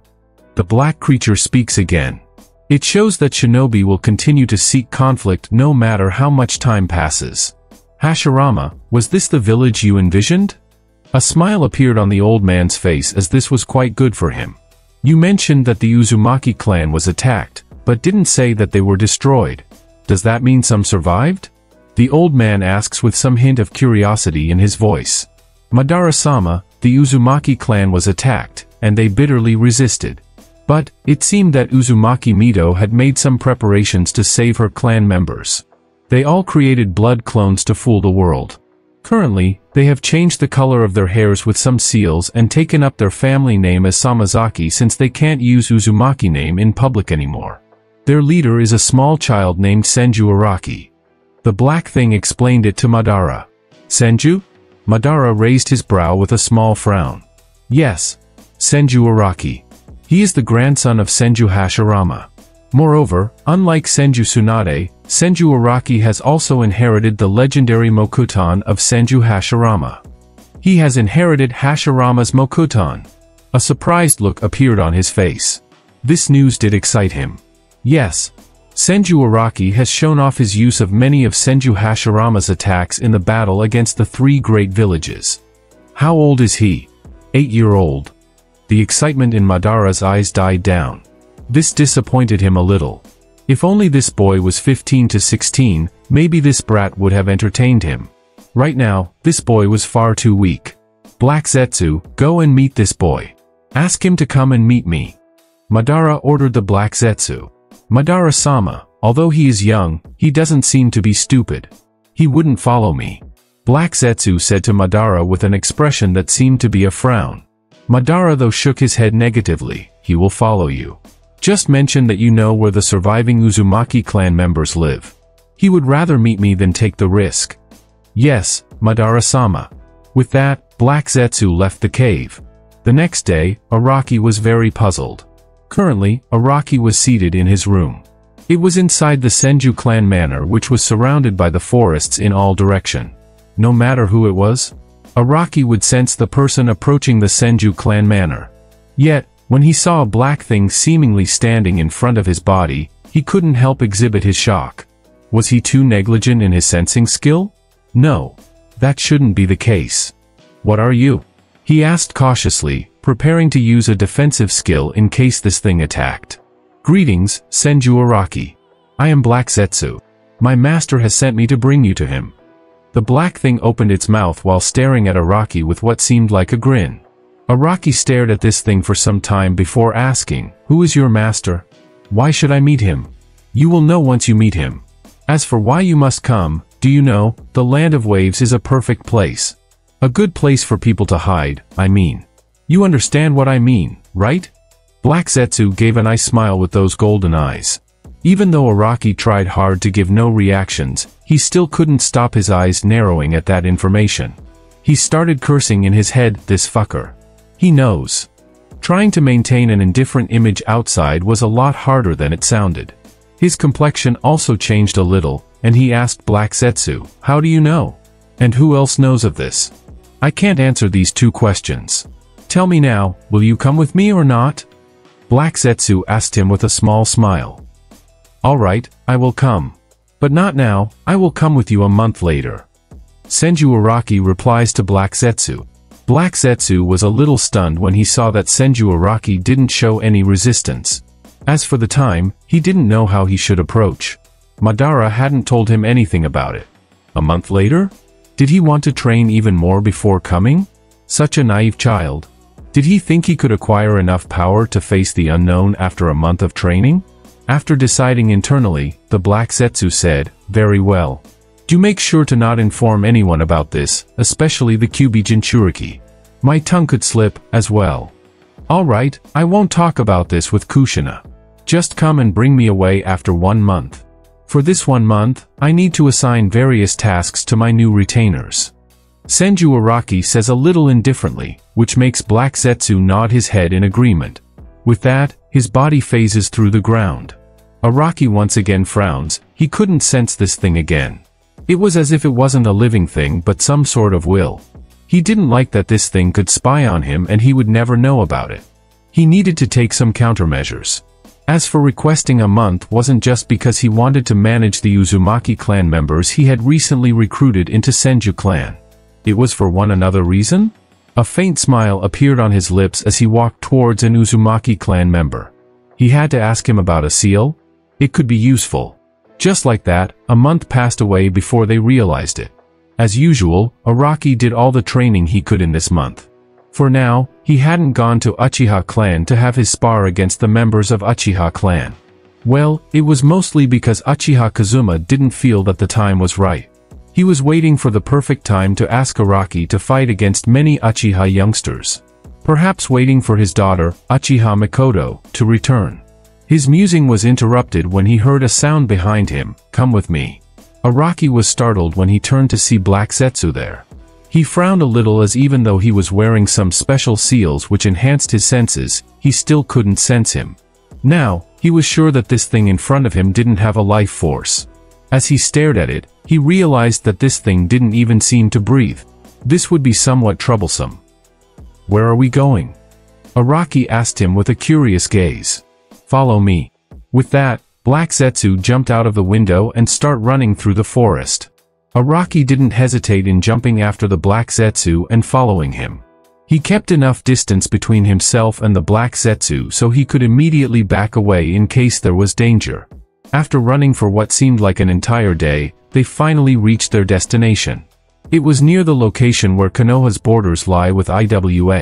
The black creature speaks again. It shows that shinobi will continue to seek conflict no matter how much time passes. Hashirama, was this the village you envisioned? A smile appeared on the old man's face as this was quite good for him. You mentioned that the Uzumaki clan was attacked, but didn't say that they were destroyed. Does that mean some survived? The old man asks with some hint of curiosity in his voice. Madara-sama, the Uzumaki clan was attacked, and they bitterly resisted. But, it seemed that Uzumaki Mito had made some preparations to save her clan members. They all created blood clones to fool the world. Currently, they have changed the color of their hairs with some seals and taken up their family name as Samazaki since they can't use Uzumaki name in public anymore. Their leader is a small child named Senju Araki. The black thing explained it to Madara. Senju? Madara raised his brow with a small frown. Yes, Senju Araki. He is the grandson of Senju Hashirama. Moreover, unlike Senju Tsunade, Senju Araki has also inherited the legendary Mokuton of Senju Hashirama. He has inherited Hashirama's Mokuton. A surprised look appeared on his face. This news did excite him. Yes, Senju Araki has shown off his use of many of Senju Hashirama's attacks in the battle against the three great villages. How old is he? 8-year-old. The excitement in Madara's eyes died down. This disappointed him a little. If only this boy was 15 to 16, maybe this brat would have entertained him. Right now, this boy was far too weak. Black Zetsu, go and meet this boy. Ask him to come and meet me. Madara ordered the Black Zetsu. Madara-sama, although he is young, he doesn't seem to be stupid. He wouldn't follow me. Black Zetsu said to Madara with an expression that seemed to be a frown. Madara though shook his head negatively. He will follow you. Just mention that you know where the surviving Uzumaki clan members live. He would rather meet me than take the risk. Yes, Madara-sama. With that, Black Zetsu left the cave. The next day, Araki was very puzzled. Currently, Araki was seated in his room. It was inside the Senju clan manor which was surrounded by the forests in all direction. No matter who it was, Araki would sense the person approaching the Senju clan manor. Yet, when he saw a black thing seemingly standing in front of his body, he couldn't help exhibit his shock. Was he too negligent in his sensing skill? No. That shouldn't be the case. What are you? He asked cautiously, preparing to use a defensive skill in case this thing attacked. Greetings, Senju Araki. I am Black Zetsu. My master has sent me to bring you to him. The black thing opened its mouth while staring at Araki with what seemed like a grin. Araki stared at this thing for some time before asking, "Who is your master? Why should I meet him? You will know once you meet him. As for why you must come, do you know, the Land of Waves is a perfect place. A good place for people to hide, I mean. You understand what I mean, right? Black Zetsu gave a nice smile with those golden eyes. Even though Araki tried hard to give no reactions, he still couldn't stop his eyes narrowing at that information. He started cursing in his head, this fucker. He knows. Trying to maintain an indifferent image outside was a lot harder than it sounded. His complexion also changed a little, and he asked Black Zetsu, "How do you know? And who else knows of this? I can't answer these two questions. Tell me now, will you come with me or not?" Black Zetsu asked him with a small smile. "Alright, I will come. But not now, I will come with you a month later." Senju Araki replies to Black Zetsu. Black Zetsu was a little stunned when he saw that Senju Araki didn't show any resistance. As for the time, he didn't know how he should approach. Madara hadn't told him anything about it. A month later? Did he want to train even more before coming? Such a naive child. Did he think he could acquire enough power to face the unknown after a month of training? After deciding internally, the Black Zetsu said, "Very well. Do make sure to not inform anyone about this, especially the Kyuubi Jinchuriki. My tongue could slip, as well." "Alright, I won't talk about this with Kushina. Just come and bring me away after 1 month. For this 1 month, I need to assign various tasks to my new retainers." Senju Araki says a little indifferently, which makes Black Zetsu nod his head in agreement. With that, his body phases through the ground. Araki once again frowns, he couldn't sense this thing again. It was as if it wasn't a living thing but some sort of will. He didn't like that this thing could spy on him and he would never know about it. He needed to take some countermeasures. As for requesting a month wasn't just because he wanted to manage the Uzumaki clan members he had recently recruited into Senju clan. It was for one another reason? A faint smile appeared on his lips as he walked towards an Uzumaki clan member. He had to ask him about a seal? It could be useful. Just like that, a month passed away before they realized it. As usual, Araki did all the training he could in this month. For now, he hadn't gone to Uchiha clan to have his spar against the members of Uchiha clan. Well, it was mostly because Uchiha Kazuma didn't feel that the time was right. He was waiting for the perfect time to ask Araki to fight against many Uchiha youngsters. Perhaps waiting for his daughter, Uchiha Mikoto, to return. His musing was interrupted when he heard a sound behind him, "Come with me." Araki was startled when he turned to see Black Zetsu there. He frowned a little as even though he was wearing some special seals which enhanced his senses, he still couldn't sense him. Now, he was sure that this thing in front of him didn't have a life force. As he stared at it, he realized that this thing didn't even seem to breathe. This would be somewhat troublesome. "Where are we going?" Araki asked him with a curious gaze. "Follow me." With that, Black Zetsu jumped out of the window and started running through the forest. Araki didn't hesitate in jumping after the Black Zetsu and following him. He kept enough distance between himself and the Black Zetsu so he could immediately back away in case there was danger. After running for what seemed like an entire day, they finally reached their destination. It was near the location where Konoha's borders lie with Iwa.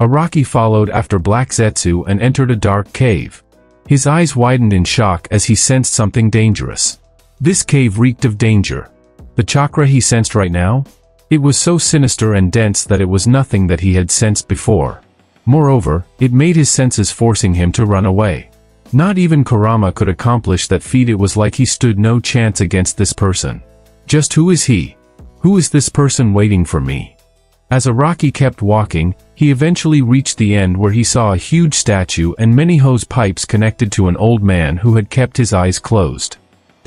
Araki followed after Black Zetsu and entered a dark cave. His eyes widened in shock as he sensed something dangerous. This cave reeked of danger. The chakra he sensed right now? It was so sinister and dense that it was nothing that he had sensed before. Moreover, it made his senses forcing him to run away. Not even Kurama could accomplish that feat. It was like he stood no chance against this person. Just who is he? Who is this person waiting for me? As Araki kept walking, he eventually reached the end where he saw a huge statue and many hose pipes connected to an old man who had kept his eyes closed.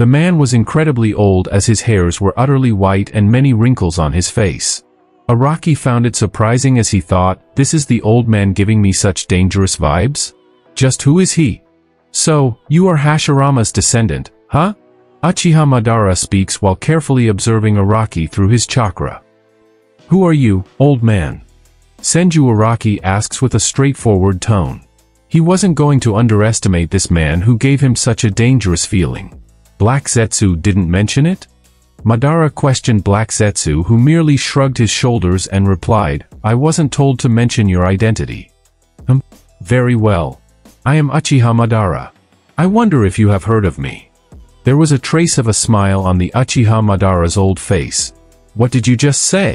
The man was incredibly old as his hairs were utterly white and many wrinkles on his face. Araki found it surprising as he thought, "This is the old man giving me such dangerous vibes? Just who is he?" "So, you are Hashirama's descendant, huh?" Uchiha Madara speaks while carefully observing Araki through his chakra. "Who are you, old man?" Senju Araki asks with a straightforward tone. He wasn't going to underestimate this man who gave him such a dangerous feeling. Black Zetsu didn't mention it? Madara questioned Black Zetsu, who merely shrugged his shoulders and replied, "I wasn't told to mention your identity." "Very well. I am Uchiha Madara. I wonder if you have heard of me." There was a trace of a smile on the Uchiha Madara's old face. "What did you just say?"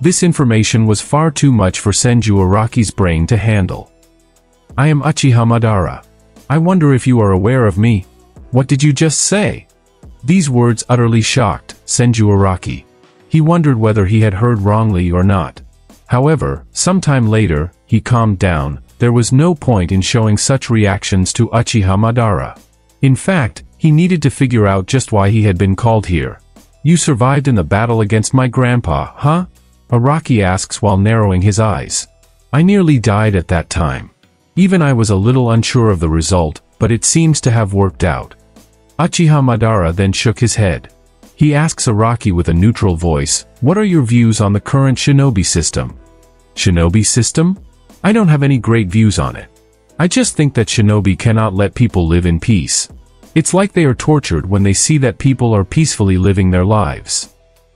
This information was far too much for Senju Araki's brain to handle. I am Uchiha Madara. I wonder if you are aware of me. What did you just say? These words utterly shocked Senju Araki. He wondered whether he had heard wrongly or not. However, sometime later, he calmed down. There was no point in showing such reactions to Uchiha Madara. In fact, he needed to figure out just why he had been called here. You survived in the battle against my grandpa, huh? Araki asks while narrowing his eyes. I nearly died at that time. Even I was a little unsure of the result, but it seems to have worked out. Uchiha Madara then shook his head. He asks Araki with a neutral voice, what are your views on the current shinobi system? Shinobi system? I don't have any great views on it. I just think that shinobi cannot let people live in peace. It's like they are tortured when they see that people are peacefully living their lives.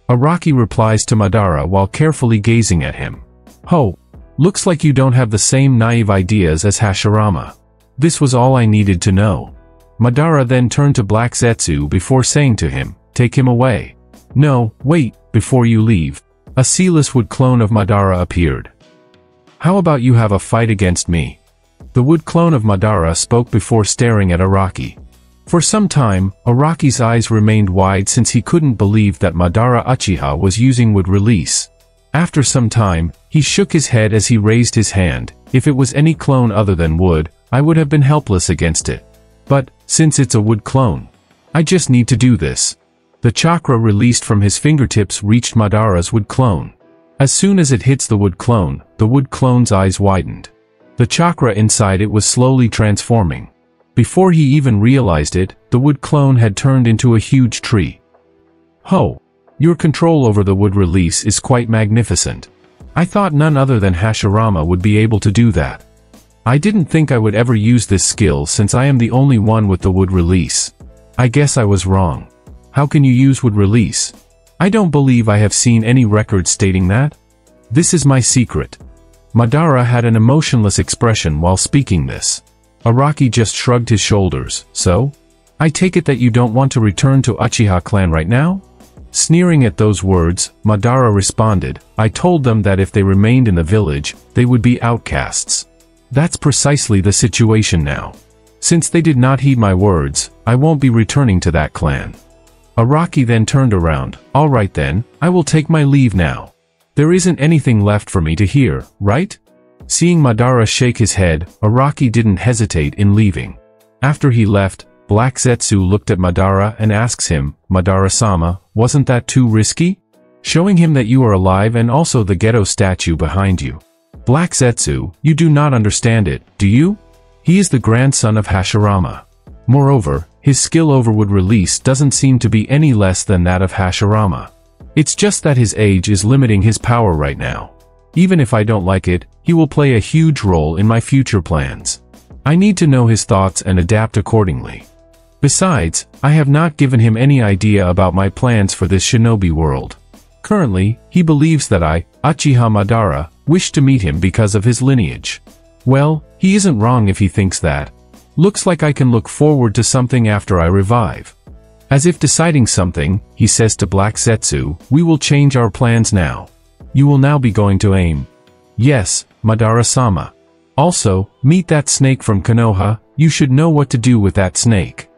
Araki replies to Madara while carefully gazing at him. Ho. Looks like you don't have the same naive ideas as Hashirama. This was all I needed to know. Madara then turned to Black Zetsu before saying to him, take him away. No, wait, before you leave. A sealess wood clone of Madara appeared. How about you have a fight against me? The wood clone of Madara spoke before staring at Araki. For some time, Araki's eyes remained wide since he couldn't believe that Madara Uchiha was using Wood Release. After some time, he shook his head as he raised his hand. If it was any clone other than wood, I would have been helpless against it. But, since it's a wood clone, I just need to do this. The chakra released from his fingertips reached Madara's wood clone. As soon as it hits the wood clone's eyes widened. The chakra inside it was slowly transforming. Before he even realized it, the wood clone had turned into a huge tree. Ho! Your control over the Wood Release is quite magnificent. I thought none other than Hashirama would be able to do that. I didn't think I would ever use this skill since I am the only one with the Wood Release. I guess I was wrong. How can you use Wood Release? I don't believe I have seen any record stating that. This is my secret. Madara had an emotionless expression while speaking this. Araki just shrugged his shoulders. So? I take it that you don't want to return to Uchiha clan right now? Sneering at those words, Madara responded, I told them that if they remained in the village, they would be outcasts. That's precisely the situation now. Since they did not heed my words, I won't be returning to that clan. Araki then turned around, alright then, I will take my leave now. There isn't anything left for me to hear, right? Seeing Madara shake his head, Araki didn't hesitate in leaving. After he left, Black Zetsu looked at Madara and asks him, Madara-sama, wasn't that too risky? Showing him that you are alive and also the ghetto statue behind you. Black Zetsu, you do not understand it, do you? He is the grandson of Hashirama. Moreover, his skill over Wood Release doesn't seem to be any less than that of Hashirama. It's just that his age is limiting his power right now. Even if I don't like it, he will play a huge role in my future plans. I need to know his thoughts and adapt accordingly. Besides, I have not given him any idea about my plans for this shinobi world. Currently, he believes that I, Uchiha Madara, wish to meet him because of his lineage. Well, he isn't wrong if he thinks that. Looks like I can look forward to something after I revive. As if deciding something, he says to Black Zetsu, we will change our plans now. You will now be going to aim. Yes, Madara-sama. Also, meet that snake from Konoha, you should know what to do with that snake.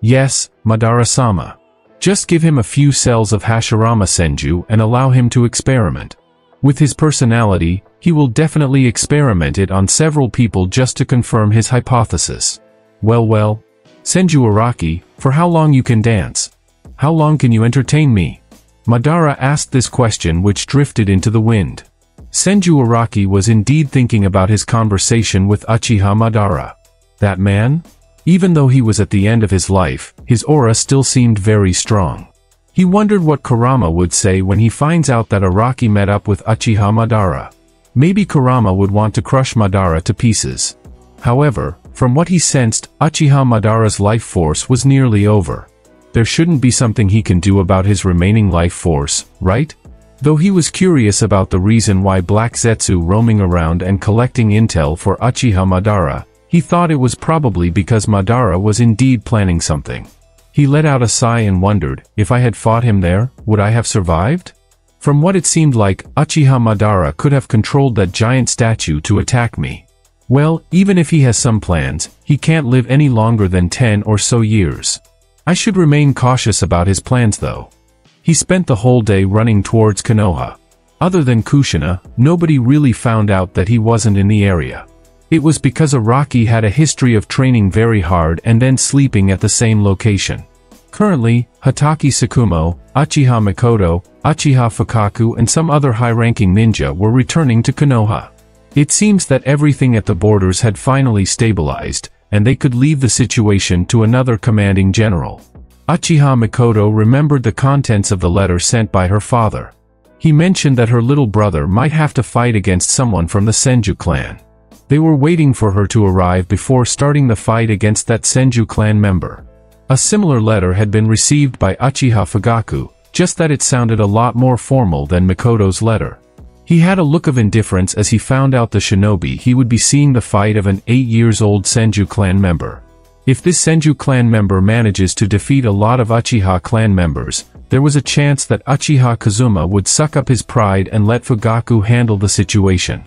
Yes, Madara-sama. Just give him a few cells of Hashirama Senju and allow him to experiment. With his personality, he will definitely experiment it on several people just to confirm his hypothesis. Well, Senju Araki, for how long you can dance? How long can you entertain me? Madara asked this question which drifted into the wind. Senju Araki was indeed thinking about his conversation with Uchiha Madara. That man? Even though he was at the end of his life, his aura still seemed very strong. He wondered what Kurama would say when he finds out that Araki met up with Uchiha Madara. Maybe Kurama would want to crush Madara to pieces. However, from what he sensed, Uchiha Madara's life force was nearly over. There shouldn't be something he can do about his remaining life force, right? Though he was curious about the reason why Black Zetsu roaming around and collecting intel for Uchiha Madara, he thought it was probably because Madara was indeed planning something. He let out a sigh and wondered, if I had fought him there, would I have survived? From what it seemed like, Uchiha Madara could have controlled that giant statue to attack me. Well, even if he has some plans, he can't live any longer than 10 or so years. I should remain cautious about his plans though. He spent the whole day running towards Konoha. Other than Kushina, nobody really found out that he wasn't in the area. It was because Araki had a history of training very hard and then sleeping at the same location. Currently, Hatake Sakumo, Uchiha Mikoto, Uchiha Fukaku and some other high-ranking ninja were returning to Konoha. It seems that everything at the borders had finally stabilized, and they could leave the situation to another commanding general. Uchiha Mikoto remembered the contents of the letter sent by her father. He mentioned that her little brother might have to fight against someone from the Senju clan. They were waiting for her to arrive before starting the fight against that Senju clan member. A similar letter had been received by Uchiha Fukaku, just that it sounded a lot more formal than Mikoto's letter. He had a look of indifference as he found out the shinobi he would be seeing the fight of an 8-year-old Senju clan member. If this Senju clan member manages to defeat a lot of Uchiha clan members, there was a chance that Uchiha Kazuma would suck up his pride and let Fukaku handle the situation.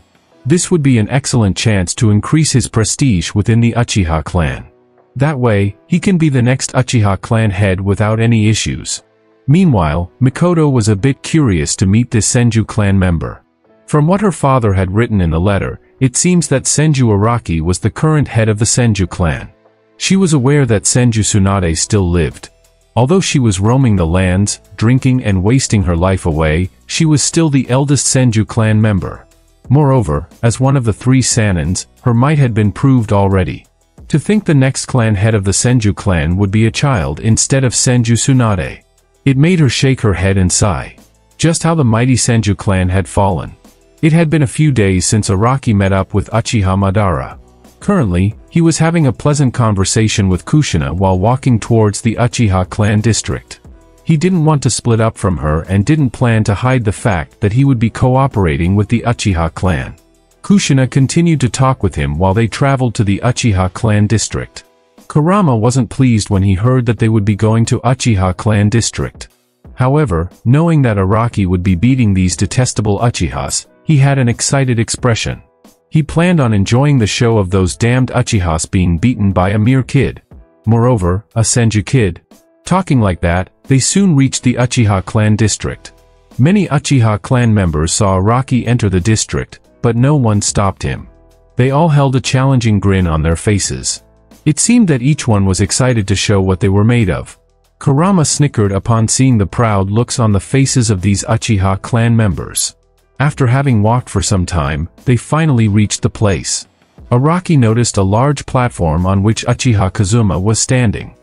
This would be an excellent chance to increase his prestige within the Uchiha clan. That way, he can be the next Uchiha clan head without any issues. Meanwhile, Mikoto was a bit curious to meet this Senju clan member. From what her father had written in the letter, it seems that Senju Araki was the current head of the Senju clan. She was aware that Senju Tsunade still lived. Although she was roaming the lands, drinking and wasting her life away, she was still the eldest Senju clan member. Moreover, as one of the 3 Sanins, her might had been proved already. To think the next clan head of the Senju clan would be a child instead of Senju Tsunade. It made her shake her head and sigh. Just how the mighty Senju clan had fallen. It had been a few days since Araki met up with Uchiha Madara. Currently, he was having a pleasant conversation with Kushina while walking towards the Uchiha clan district. He didn't want to split up from her and didn't plan to hide the fact that he would be cooperating with the Uchiha clan. Kushina continued to talk with him while they traveled to the Uchiha clan district. Kurama wasn't pleased when he heard that they would be going to Uchiha clan district. However, knowing that Araki would be beating these detestable Uchihas, he had an excited expression. He planned on enjoying the show of those damned Uchihas being beaten by a mere kid. Moreover, a Senju kid. Talking like that, they soon reached the Uchiha clan district. Many Uchiha clan members saw Araki enter the district, but no one stopped him. They all held a challenging grin on their faces. It seemed that each one was excited to show what they were made of. Kurama snickered upon seeing the proud looks on the faces of these Uchiha clan members. After having walked for some time, they finally reached the place. Araki noticed a large platform on which Uchiha Kazuma was standing.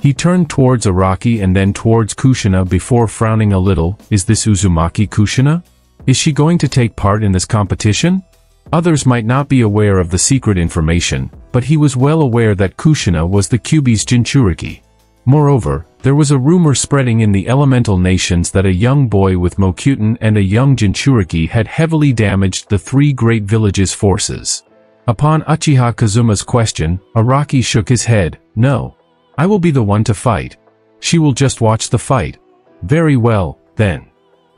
He turned towards Araki and then towards Kushina before frowning a little. Is this Uzumaki Kushina? Is she going to take part in this competition? Others might not be aware of the secret information, but he was well aware that Kushina was the Kyuubi's Jinchuriki. Moreover, there was a rumor spreading in the elemental nations that a young boy with Mokuton and a young Jinchuriki had heavily damaged the 3 great villages' forces. Upon Uchiha Kazuma's question, Araki shook his head. No. I will be the one to fight. She will just watch the fight. Very well, then.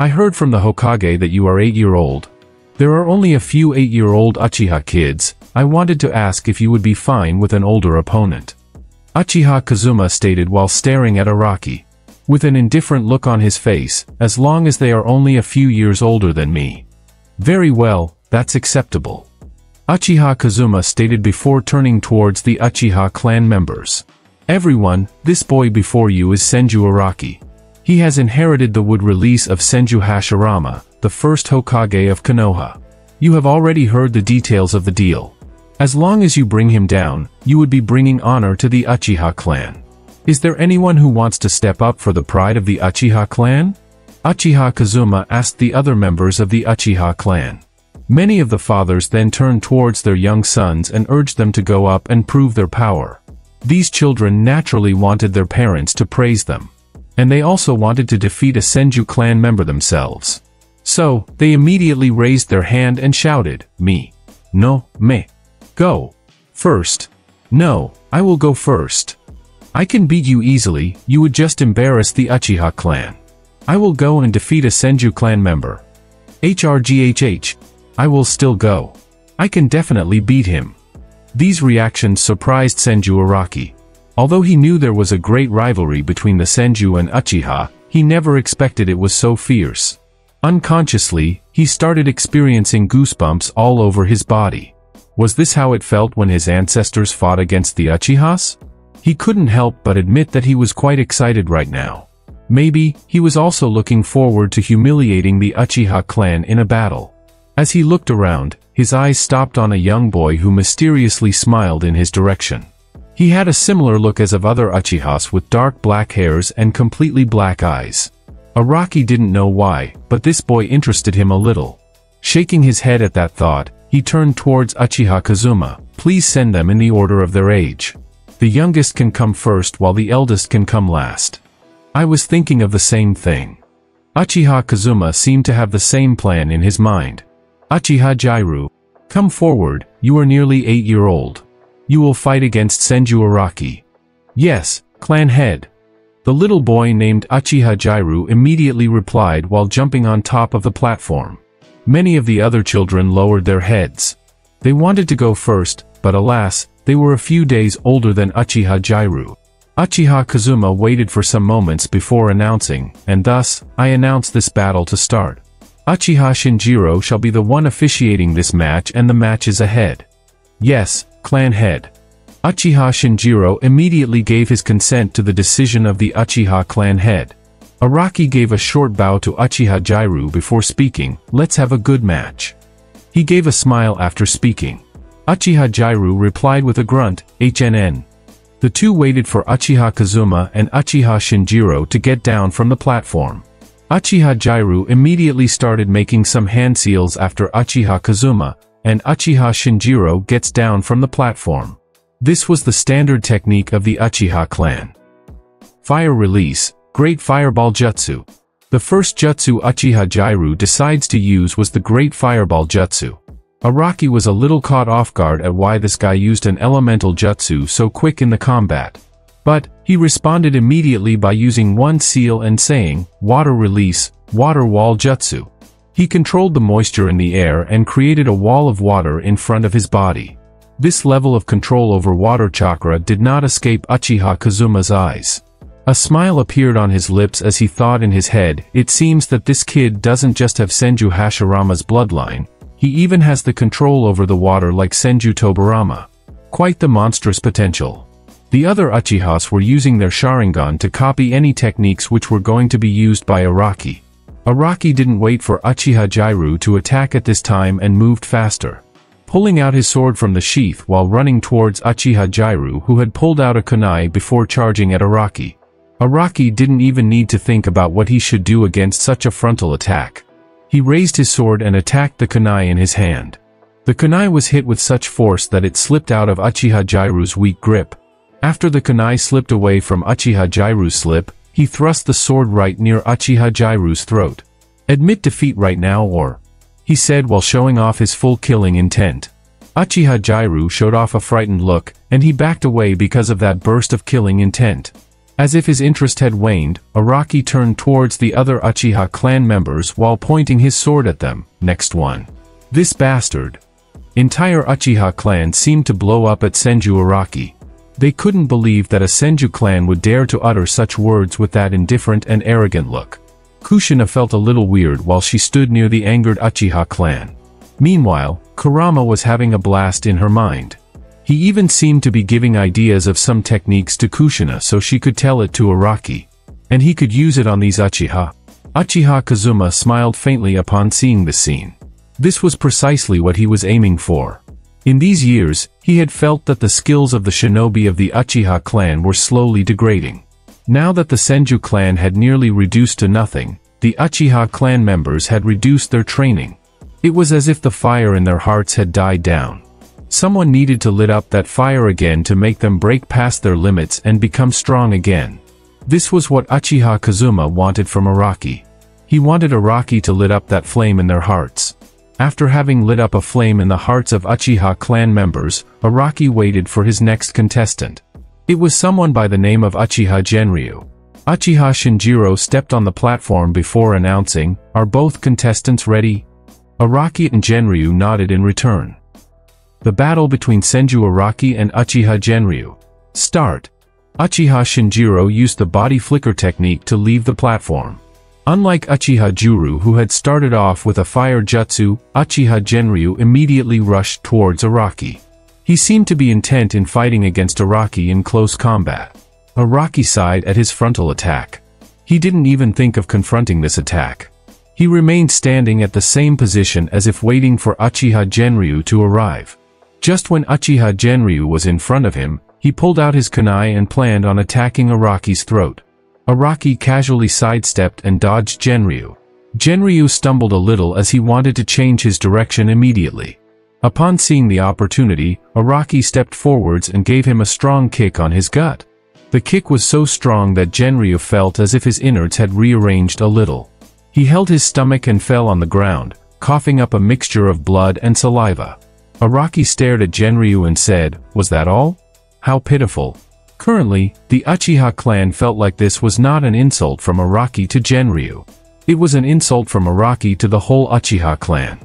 I heard from the Hokage that you are 8-year-old. There are only a few 8-year-old Uchiha kids. I wanted to ask if you would be fine with an older opponent. Uchiha Kazuma stated while staring at Araki. With an indifferent look on his face, as long as they are only a few years older than me. Very well, that's acceptable. Uchiha Kazuma stated before turning towards the Uchiha clan members. Everyone, this boy before you is Senju Araki. He has inherited the Wood Release of Senju Hashirama, the first Hokage of Konoha. You have already heard the details of the deal. As long as you bring him down, you would be bringing honor to the Uchiha clan. Is there anyone who wants to step up for the pride of the Uchiha clan? Uchiha Kazuma asked the other members of the Uchiha clan. Many of the fathers then turned towards their young sons and urged them to go up and prove their power. These children naturally wanted their parents to praise them. And they also wanted to defeat a Senju clan member themselves. So, they immediately raised their hand and shouted, Me. No, me. Go. First. No, I will go first. I can beat you easily, you would just embarrass the Uchiha clan. I will go and defeat a Senju clan member. HRGHH. I will still go. I can definitely beat him. These reactions surprised Senju Araki. Although he knew there was a great rivalry between the Senju and Uchiha, he never expected it was so fierce. Unconsciously, he started experiencing goosebumps all over his body. Was this how it felt when his ancestors fought against the Uchihas? He couldn't help but admit that he was quite excited right now. Maybe, he was also looking forward to humiliating the Uchiha clan in a battle. As he looked around, his eyes stopped on a young boy who mysteriously smiled in his direction. He had a similar look as of other Uchihas with dark black hairs and completely black eyes. Araki didn't know why, but this boy interested him a little. Shaking his head at that thought, he turned towards Uchiha Kazuma. Please send them in the order of their age. The youngest can come first while the eldest can come last. I was thinking of the same thing. Uchiha Kazuma seemed to have the same plan in his mind. Uchiha Jairu, come forward, you are nearly 8-year-old. You will fight against Senju Araki. Yes, clan head. The little boy named Uchiha Jairu immediately replied while jumping on top of the platform. Many of the other children lowered their heads. They wanted to go first, but alas, they were a few days older than Uchiha Jairu. Uchiha Kazuma waited for some moments before announcing, and thus, I announce this battle to start. Uchiha Shinjiro shall be the one officiating this match, and the match is ahead. Yes, clan head. Uchiha Shinjiro immediately gave his consent to the decision of the Uchiha clan head. Araki gave a short bow to Uchiha Jairu before speaking, let's have a good match. He gave a smile after speaking. Uchiha Jairu replied with a grunt, HNN. The two waited for Uchiha Kazuma and Uchiha Shinjiro to get down from the platform. Uchiha Jairu immediately started making some hand seals after Uchiha Kazuma, and Uchiha Shinjiro gets down from the platform. This was the standard technique of the Uchiha clan. Fire release. Great Fireball Jutsu. The first jutsu Uchiha Jairu decides to use was the Great Fireball Jutsu. Araki was a little caught off guard at why this guy used an elemental jutsu so quick in the combat. But, he responded immediately by using one seal and saying, Water Release, Water Wall Jutsu. He controlled the moisture in the air and created a wall of water in front of his body. This level of control over water chakra did not escape Uchiha Kazuma's eyes. A smile appeared on his lips as he thought in his head, it seems that this kid doesn't just have Senju Hashirama's bloodline, he even has the control over the water like Senju Tobarama. Quite the monstrous potential. The other Uchihas were using their Sharingan to copy any techniques which were going to be used by Araki. Araki didn't wait for Uchiha Jairu to attack at this time and moved faster. Pulling out his sword from the sheath while running towards Uchiha Jairu who had pulled out a kunai before charging at Araki. Araki didn't even need to think about what he should do against such a frontal attack. He raised his sword and attacked the kunai in his hand. The kunai was hit with such force that it slipped out of Uchiha Jairu's weak grip. After the kunai slipped away from Uchiha Jairu's slip, he thrust the sword right near Uchiha Jairu's throat. Admit defeat right now or... he said while showing off his full killing intent. Uchiha Jairu showed off a frightened look, and he backed away because of that burst of killing intent. As if his interest had waned, Araki turned towards the other Uchiha clan members while pointing his sword at them. Next one. This bastard. Entire Uchiha clan seemed to blow up at Senju Araki. They couldn't believe that a Senju clan would dare to utter such words with that indifferent and arrogant look. Kushina felt a little weird while she stood near the angered Uchiha clan. Meanwhile, Kurama was having a blast in her mind. He even seemed to be giving ideas of some techniques to Kushina so she could tell it to Araki. And he could use it on these Uchiha. Uchiha Kazuma smiled faintly upon seeing this scene. This was precisely what he was aiming for. In these years, he had felt that the skills of the shinobi of the Uchiha clan were slowly degrading. Now that the Senju clan had nearly reduced to nothing, the Uchiha clan members had reduced their training. It was as if the fire in their hearts had died down. Someone needed to lit up that fire again to make them break past their limits and become strong again. This was what Uchiha Kazuma wanted from Araki. He wanted Araki to lit up that flame in their hearts. After having lit up a flame in the hearts of Uchiha clan members, Araki waited for his next contestant. It was someone by the name of Uchiha Genryu. Uchiha Shinjiro stepped on the platform before announcing, "Are both contestants ready?" Araki and Genryu nodded in return. The battle between Senju Araki and Uchiha Genryu. Start. Uchiha Shinjiro used the body flicker technique to leave the platform. Unlike Uchiha Jairu, who had started off with a fire jutsu, Uchiha Genryu immediately rushed towards Araki. He seemed to be intent in fighting against Araki in close combat. Araki sighed at his frontal attack. He didn't even think of confronting this attack. He remained standing at the same position as if waiting for Uchiha Genryu to arrive. Just when Uchiha Genryu was in front of him, he pulled out his kunai and planned on attacking Araki's throat. Araki casually sidestepped and dodged Genryu. Genryu stumbled a little as he wanted to change his direction immediately. Upon seeing the opportunity, Araki stepped forwards and gave him a strong kick on his gut. The kick was so strong that Genryu felt as if his innards had rearranged a little. He held his stomach and fell on the ground, coughing up a mixture of blood and saliva. Araki stared at Genryu and said, "Was that all? How pitiful." Currently, the Uchiha clan felt like this was not an insult from Araki to Genryu. It was an insult from Araki to the whole Uchiha clan.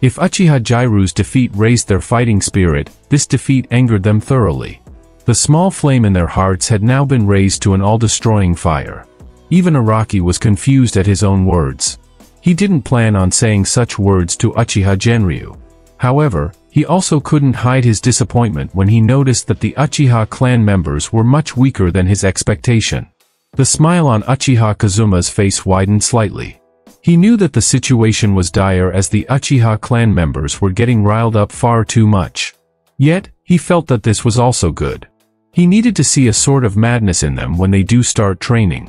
If Uchiha Jairu's defeat raised their fighting spirit, this defeat angered them thoroughly. The small flame in their hearts had now been raised to an all-destroying fire. Even Araki was confused at his own words. He didn't plan on saying such words to Uchiha Genryu. However, he also couldn't hide his disappointment when he noticed that the Uchiha clan members were much weaker than his expectation. The smile on Uchiha Kazuma's face widened slightly. He knew that the situation was dire as the Uchiha clan members were getting riled up far too much. Yet, he felt that this was also good. He needed to see a sort of madness in them when they do start training.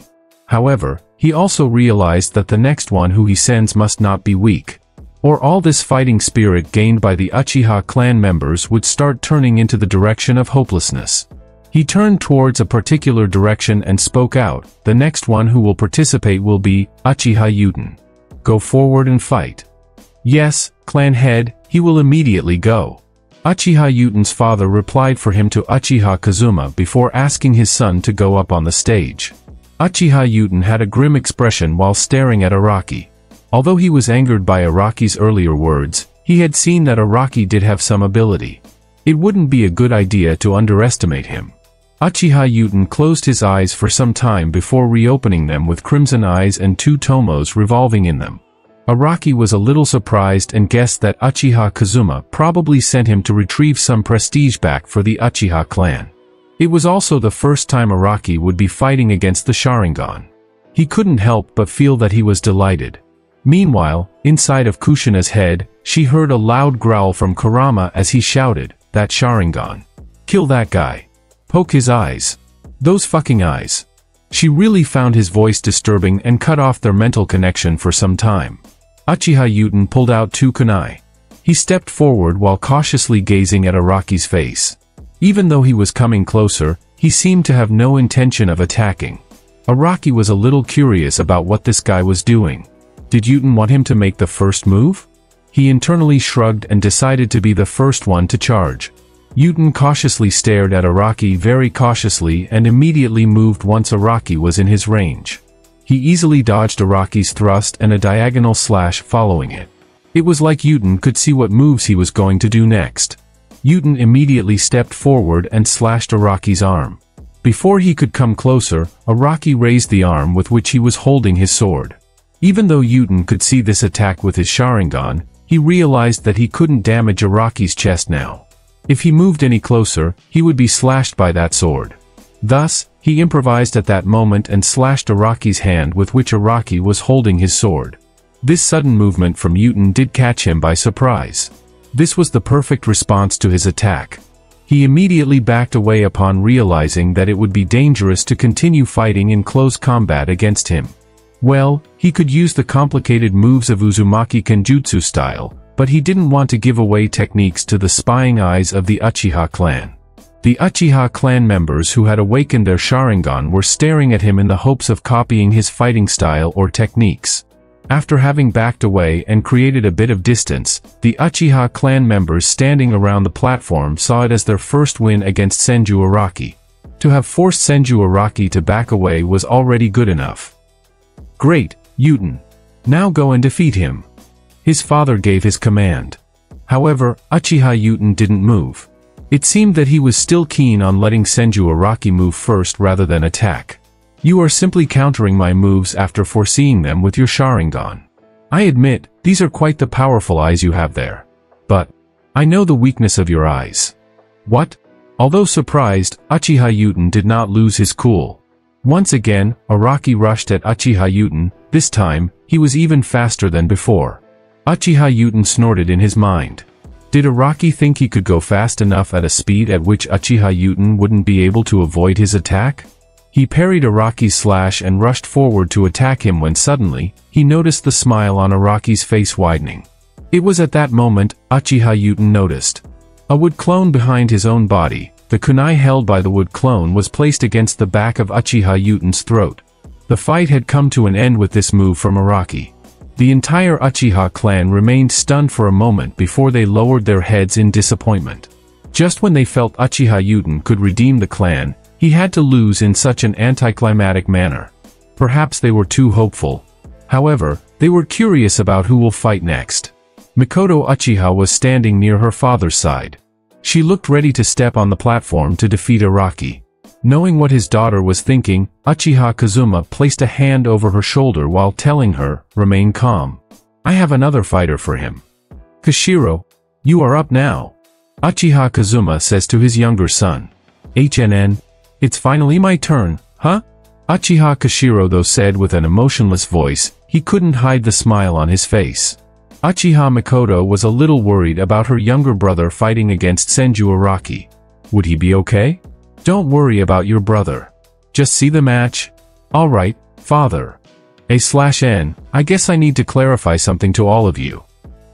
However, he also realized that the next one who he sends must not be weak, or all this fighting spirit gained by the Uchiha clan members would start turning into the direction of hopelessness. He turned towards a particular direction and spoke out, "The next one who will participate will be Uchiha Yuten. Go forward and fight." "Yes, clan head, he will immediately go." Uchiha Yuten's father replied for him to Uchiha Kazuma before asking his son to go up on the stage. Uchiha Yuten had a grim expression while staring at Araki. Although he was angered by Araki's earlier words, he had seen that Araki did have some ability. It wouldn't be a good idea to underestimate him. Uchiha Yuten closed his eyes for some time before reopening them with crimson eyes and two tomos revolving in them. Araki was a little surprised and guessed that Uchiha Kazuma probably sent him to retrieve some prestige back for the Uchiha clan. It was also the first time Araki would be fighting against the Sharingan. He couldn't help but feel that he was delighted. Meanwhile, inside of Kushina's head, she heard a loud growl from Kurama as he shouted, "That Sharingan. Kill that guy. Poke his eyes. Those fucking eyes." She really found his voice disturbing and cut off their mental connection for some time. Uchiha Yuten pulled out two kunai. He stepped forward while cautiously gazing at Araki's face. Even though he was coming closer, he seemed to have no intention of attacking. Araki was a little curious about what this guy was doing. Did Yuten want him to make the first move? He internally shrugged and decided to be the first one to charge. Yuten cautiously stared at Araki very cautiously and immediately moved once Araki was in his range. He easily dodged Araki's thrust and a diagonal slash following it. It was like Yuten could see what moves he was going to do next. Yuten immediately stepped forward and slashed Araki's arm. Before he could come closer, Araki raised the arm with which he was holding his sword. Even though Yuten could see this attack with his Sharingan, he realized that he couldn't damage Araki's chest now. If he moved any closer, he would be slashed by that sword. Thus, he improvised at that moment and slashed Araki's hand with which Araki was holding his sword. This sudden movement from Yuten did catch him by surprise. This was the perfect response to his attack. He immediately backed away upon realizing that it would be dangerous to continue fighting in close combat against him. Well, he could use the complicated moves of Uzumaki Kenjutsu style, but he didn't want to give away techniques to the spying eyes of the Uchiha clan. The Uchiha clan members who had awakened their Sharingan were staring at him in the hopes of copying his fighting style or techniques. After having backed away and created a bit of distance, the Uchiha clan members standing around the platform saw it as their first win against Senju Araki. To have forced Senju Araki to back away was already good enough. Great, Yuten. Now go and defeat him. His father gave his command. However, Uchiha Yuten didn't move. It seemed that he was still keen on letting Senju Araki move first rather than attack. You are simply countering my moves after foreseeing them with your Sharingan. I admit, these are quite the powerful eyes you have there. But I know the weakness of your eyes. What? Although surprised, Uchiha Yuten did not lose his cool. Once again, Araki rushed at Uchiha Yuten. This time, he was even faster than before. Uchiha Yuten snorted in his mind. Did Araki think he could go fast enough at a speed at which Uchiha Yuten wouldn't be able to avoid his attack? He parried Araki's slash and rushed forward to attack him when suddenly, he noticed the smile on Araki's face widening. It was at that moment, Uchiha Yuten noticed. A wood clone behind his own body, the kunai held by the wood clone was placed against the back of Uchiha Yuten's throat. The fight had come to an end with this move from Araki. The entire Uchiha clan remained stunned for a moment before they lowered their heads in disappointment. Just when they felt Uchiha Yuten could redeem the clan, he had to lose in such an anticlimactic manner. Perhaps they were too hopeful. However, they were curious about who will fight next. Mikoto Uchiha was standing near her father's side. She looked ready to step on the platform to defeat Araki. Knowing what his daughter was thinking, Uchiha Kazuma placed a hand over her shoulder while telling her, remain calm. I have another fighter for him. Kashiro, you are up now. Uchiha Kazuma says to his younger son. HNN, it's finally my turn, huh? Uchiha Kashiro though said with an emotionless voice, he couldn't hide the smile on his face. Uchiha Mikoto was a little worried about her younger brother fighting against Senju Araki. Would he be okay? Don't worry about your brother. Just see the match. Alright, father. A/N, I guess I need to clarify something to all of you.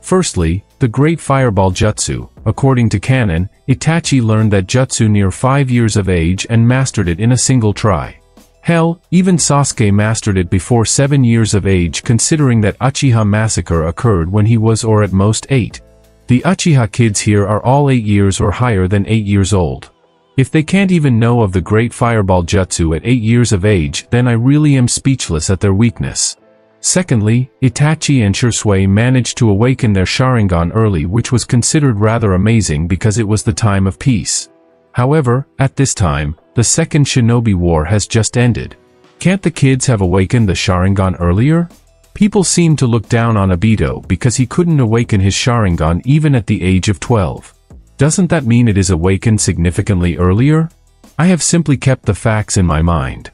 Firstly, the great fireball jutsu, according to canon, Itachi learned that jutsu near 5 years of age and mastered it in a single try. Hell, even Sasuke mastered it before 7 years of age considering that Uchiha massacre occurred when he was or at most 8. The Uchiha kids here are all 8 years or higher than 8 years old. If they can't even know of the great fireball jutsu at 8 years of age, then I really am speechless at their weakness. Secondly, Itachi and Shursui managed to awaken their Sharingan early, which was considered rather amazing because it was the time of peace. However, at this time, the second shinobi war has just ended. Can't the kids have awakened the Sharingan earlier? People seem to look down on Obito because he couldn't awaken his Sharingan even at the age of 12. Doesn't that mean it is awakened significantly earlier? I have simply kept the facts in my mind.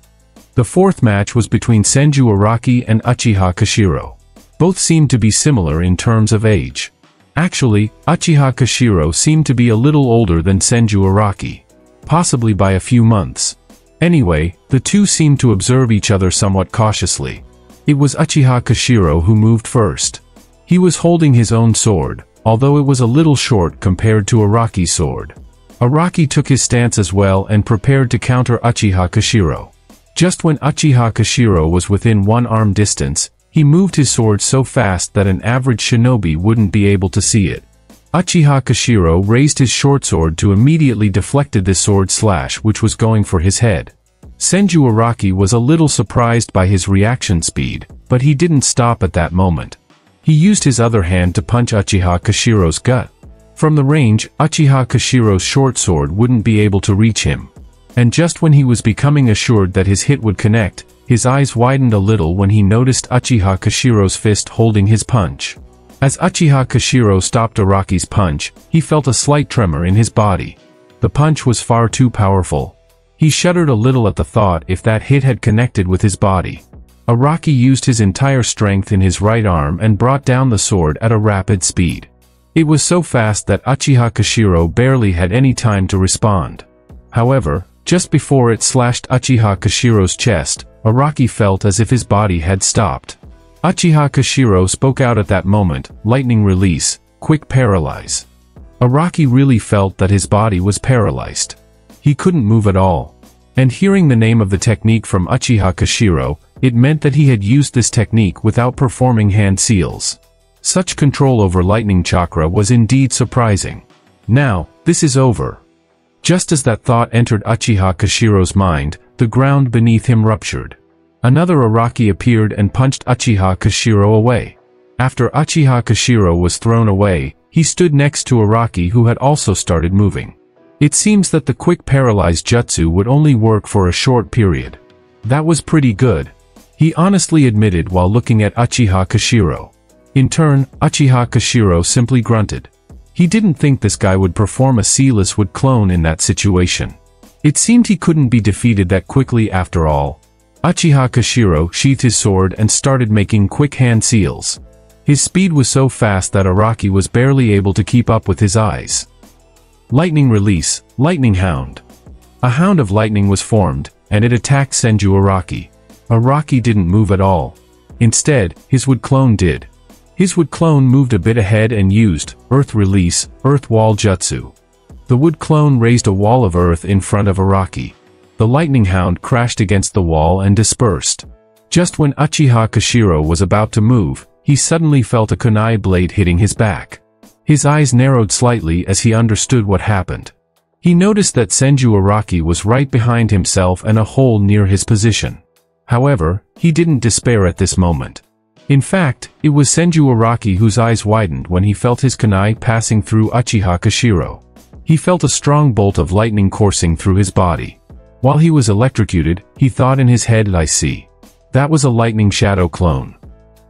The fourth match was between Senju Araki and Uchiha Kashiro. Both seemed to be similar in terms of age. Actually, Uchiha Kashiro seemed to be a little older than Senju Araki. Possibly by a few months. Anyway, the two seemed to observe each other somewhat cautiously. It was Uchiha Kashiro who moved first. He was holding his own sword, although it was a little short compared to Araki's sword. Araki took his stance as well and prepared to counter Uchiha Kashiro. Just when Uchiha Kashiro was within one arm distance, he moved his sword so fast that an average shinobi wouldn't be able to see it. Uchiha Kashiro raised his short sword to immediately deflected this sword slash which was going for his head. Senju Araki was a little surprised by his reaction speed, but he didn't stop at that moment. He used his other hand to punch Uchiha Kashiro's gut. From the range, Uchiha Kashiro's short sword wouldn't be able to reach him. And just when he was becoming assured that his hit would connect, his eyes widened a little when he noticed Uchiha Kashiro's fist holding his punch. As Uchiha Kashiro stopped Araki's punch, he felt a slight tremor in his body. The punch was far too powerful. He shuddered a little at the thought if that hit had connected with his body. Araki used his entire strength in his right arm and brought down the sword at a rapid speed. It was so fast that Uchiha Kashiro barely had any time to respond. However, just before it slashed Uchiha Kashiro's chest, Araki felt as if his body had stopped. Uchiha Kashiro spoke out at that moment, lightning release, quick paralyze. Araki really felt that his body was paralyzed. He couldn't move at all. And hearing the name of the technique from Uchiha Kashiro, it meant that he had used this technique without performing hand seals. Such control over lightning chakra was indeed surprising. Now, this is over. Just as that thought entered Uchiha Kashiro's mind, the ground beneath him ruptured. Another Araki appeared and punched Uchiha Kashiro away. After Uchiha Kashiro was thrown away, he stood next to Araki, who had also started moving. It seems that the quick paralyze jutsu would only work for a short period. That was pretty good, he honestly admitted while looking at Uchiha Kashiro. In turn, Uchiha Kashiro simply grunted. He didn't think this guy would perform a C-list would clone in that situation. It seemed he couldn't be defeated that quickly after all. Uchiha Kashiro sheathed his sword and started making quick hand seals. His speed was so fast that Araki was barely able to keep up with his eyes. Lightning Release, Lightning Hound. A Hound of Lightning was formed, and it attacked Senju Araki. Araki didn't move at all. Instead, his wood clone did. His wood clone moved a bit ahead and used Earth Release, Earth Wall Jutsu. The wood clone raised a wall of earth in front of Araki. The Lightning Hound crashed against the wall and dispersed. Just when Uchiha Kashiro was about to move, he suddenly felt a kunai blade hitting his back. His eyes narrowed slightly as he understood what happened. He noticed that Senju Araki was right behind himself and a hole near his position. However, he didn't despair at this moment. In fact, it was Senju Araki whose eyes widened when he felt his kunai passing through Uchiha Kashiro. He felt a strong bolt of lightning coursing through his body. While he was electrocuted, he thought in his head, "I see. That was a lightning shadow clone."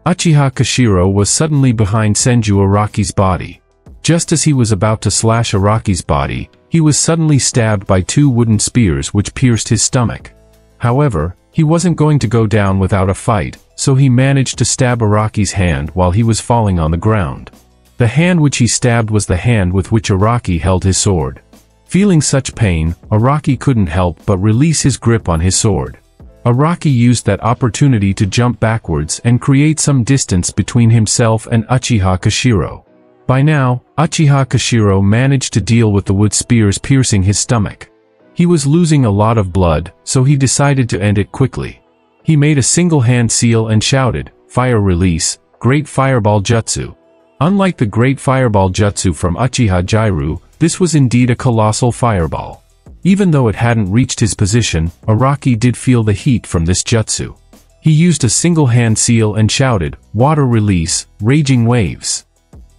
Uchiha Kashiro was suddenly behind Senju Araki's body. Just as he was about to slash Araki's body, he was suddenly stabbed by two wooden spears which pierced his stomach. However, he wasn't going to go down without a fight, so he managed to stab Araki's hand while he was falling on the ground. The hand which he stabbed was the hand with which Araki held his sword. Feeling such pain, Araki couldn't help but release his grip on his sword. Araki used that opportunity to jump backwards and create some distance between himself and Uchiha Kashiro. By now, Uchiha Kashiro managed to deal with the wood spears piercing his stomach. He was losing a lot of blood, so he decided to end it quickly. He made a single hand seal and shouted, "Fire Release, Great Fireball Jutsu." Unlike the Great Fireball Jutsu from Uchiha Jairu, this was indeed a colossal fireball. Even though it hadn't reached his position, Araki did feel the heat from this jutsu. He used a single hand seal and shouted, "Water Release, Raging Waves."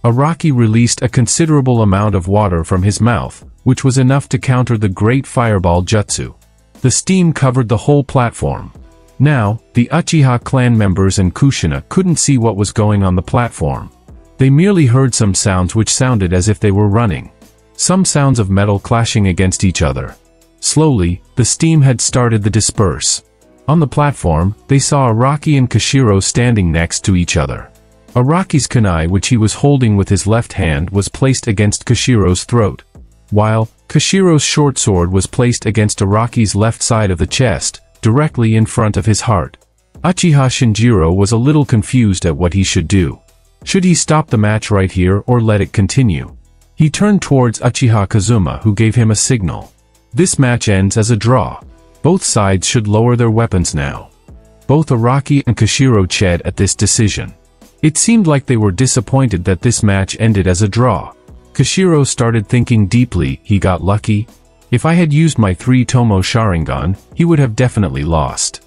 Araki released a considerable amount of water from his mouth, which was enough to counter the Great Fireball Jutsu. The steam covered the whole platform. Now, the Uchiha clan members and Kushina couldn't see what was going on the platform. They merely heard some sounds which sounded as if they were running. Some sounds of metal clashing against each other. Slowly, the steam had started to disperse. On the platform, they saw Araki and Kashiro standing next to each other. Araki's kunai, which he was holding with his left hand, was placed against Kashiro's throat, while Kashiro's short sword was placed against Araki's left side of the chest, directly in front of his heart. Uchiha Shinjiro was a little confused at what he should do. Should he stop the match right here or let it continue? He turned towards Uchiha Kazuma, who gave him a signal. This match ends as a draw. Both sides should lower their weapons now. Both Araki and Kashiro chid at this decision. It seemed like they were disappointed that this match ended as a draw. Kashiro started thinking deeply. He got lucky. If I had used my three Tomo Sharingan, he would have definitely lost.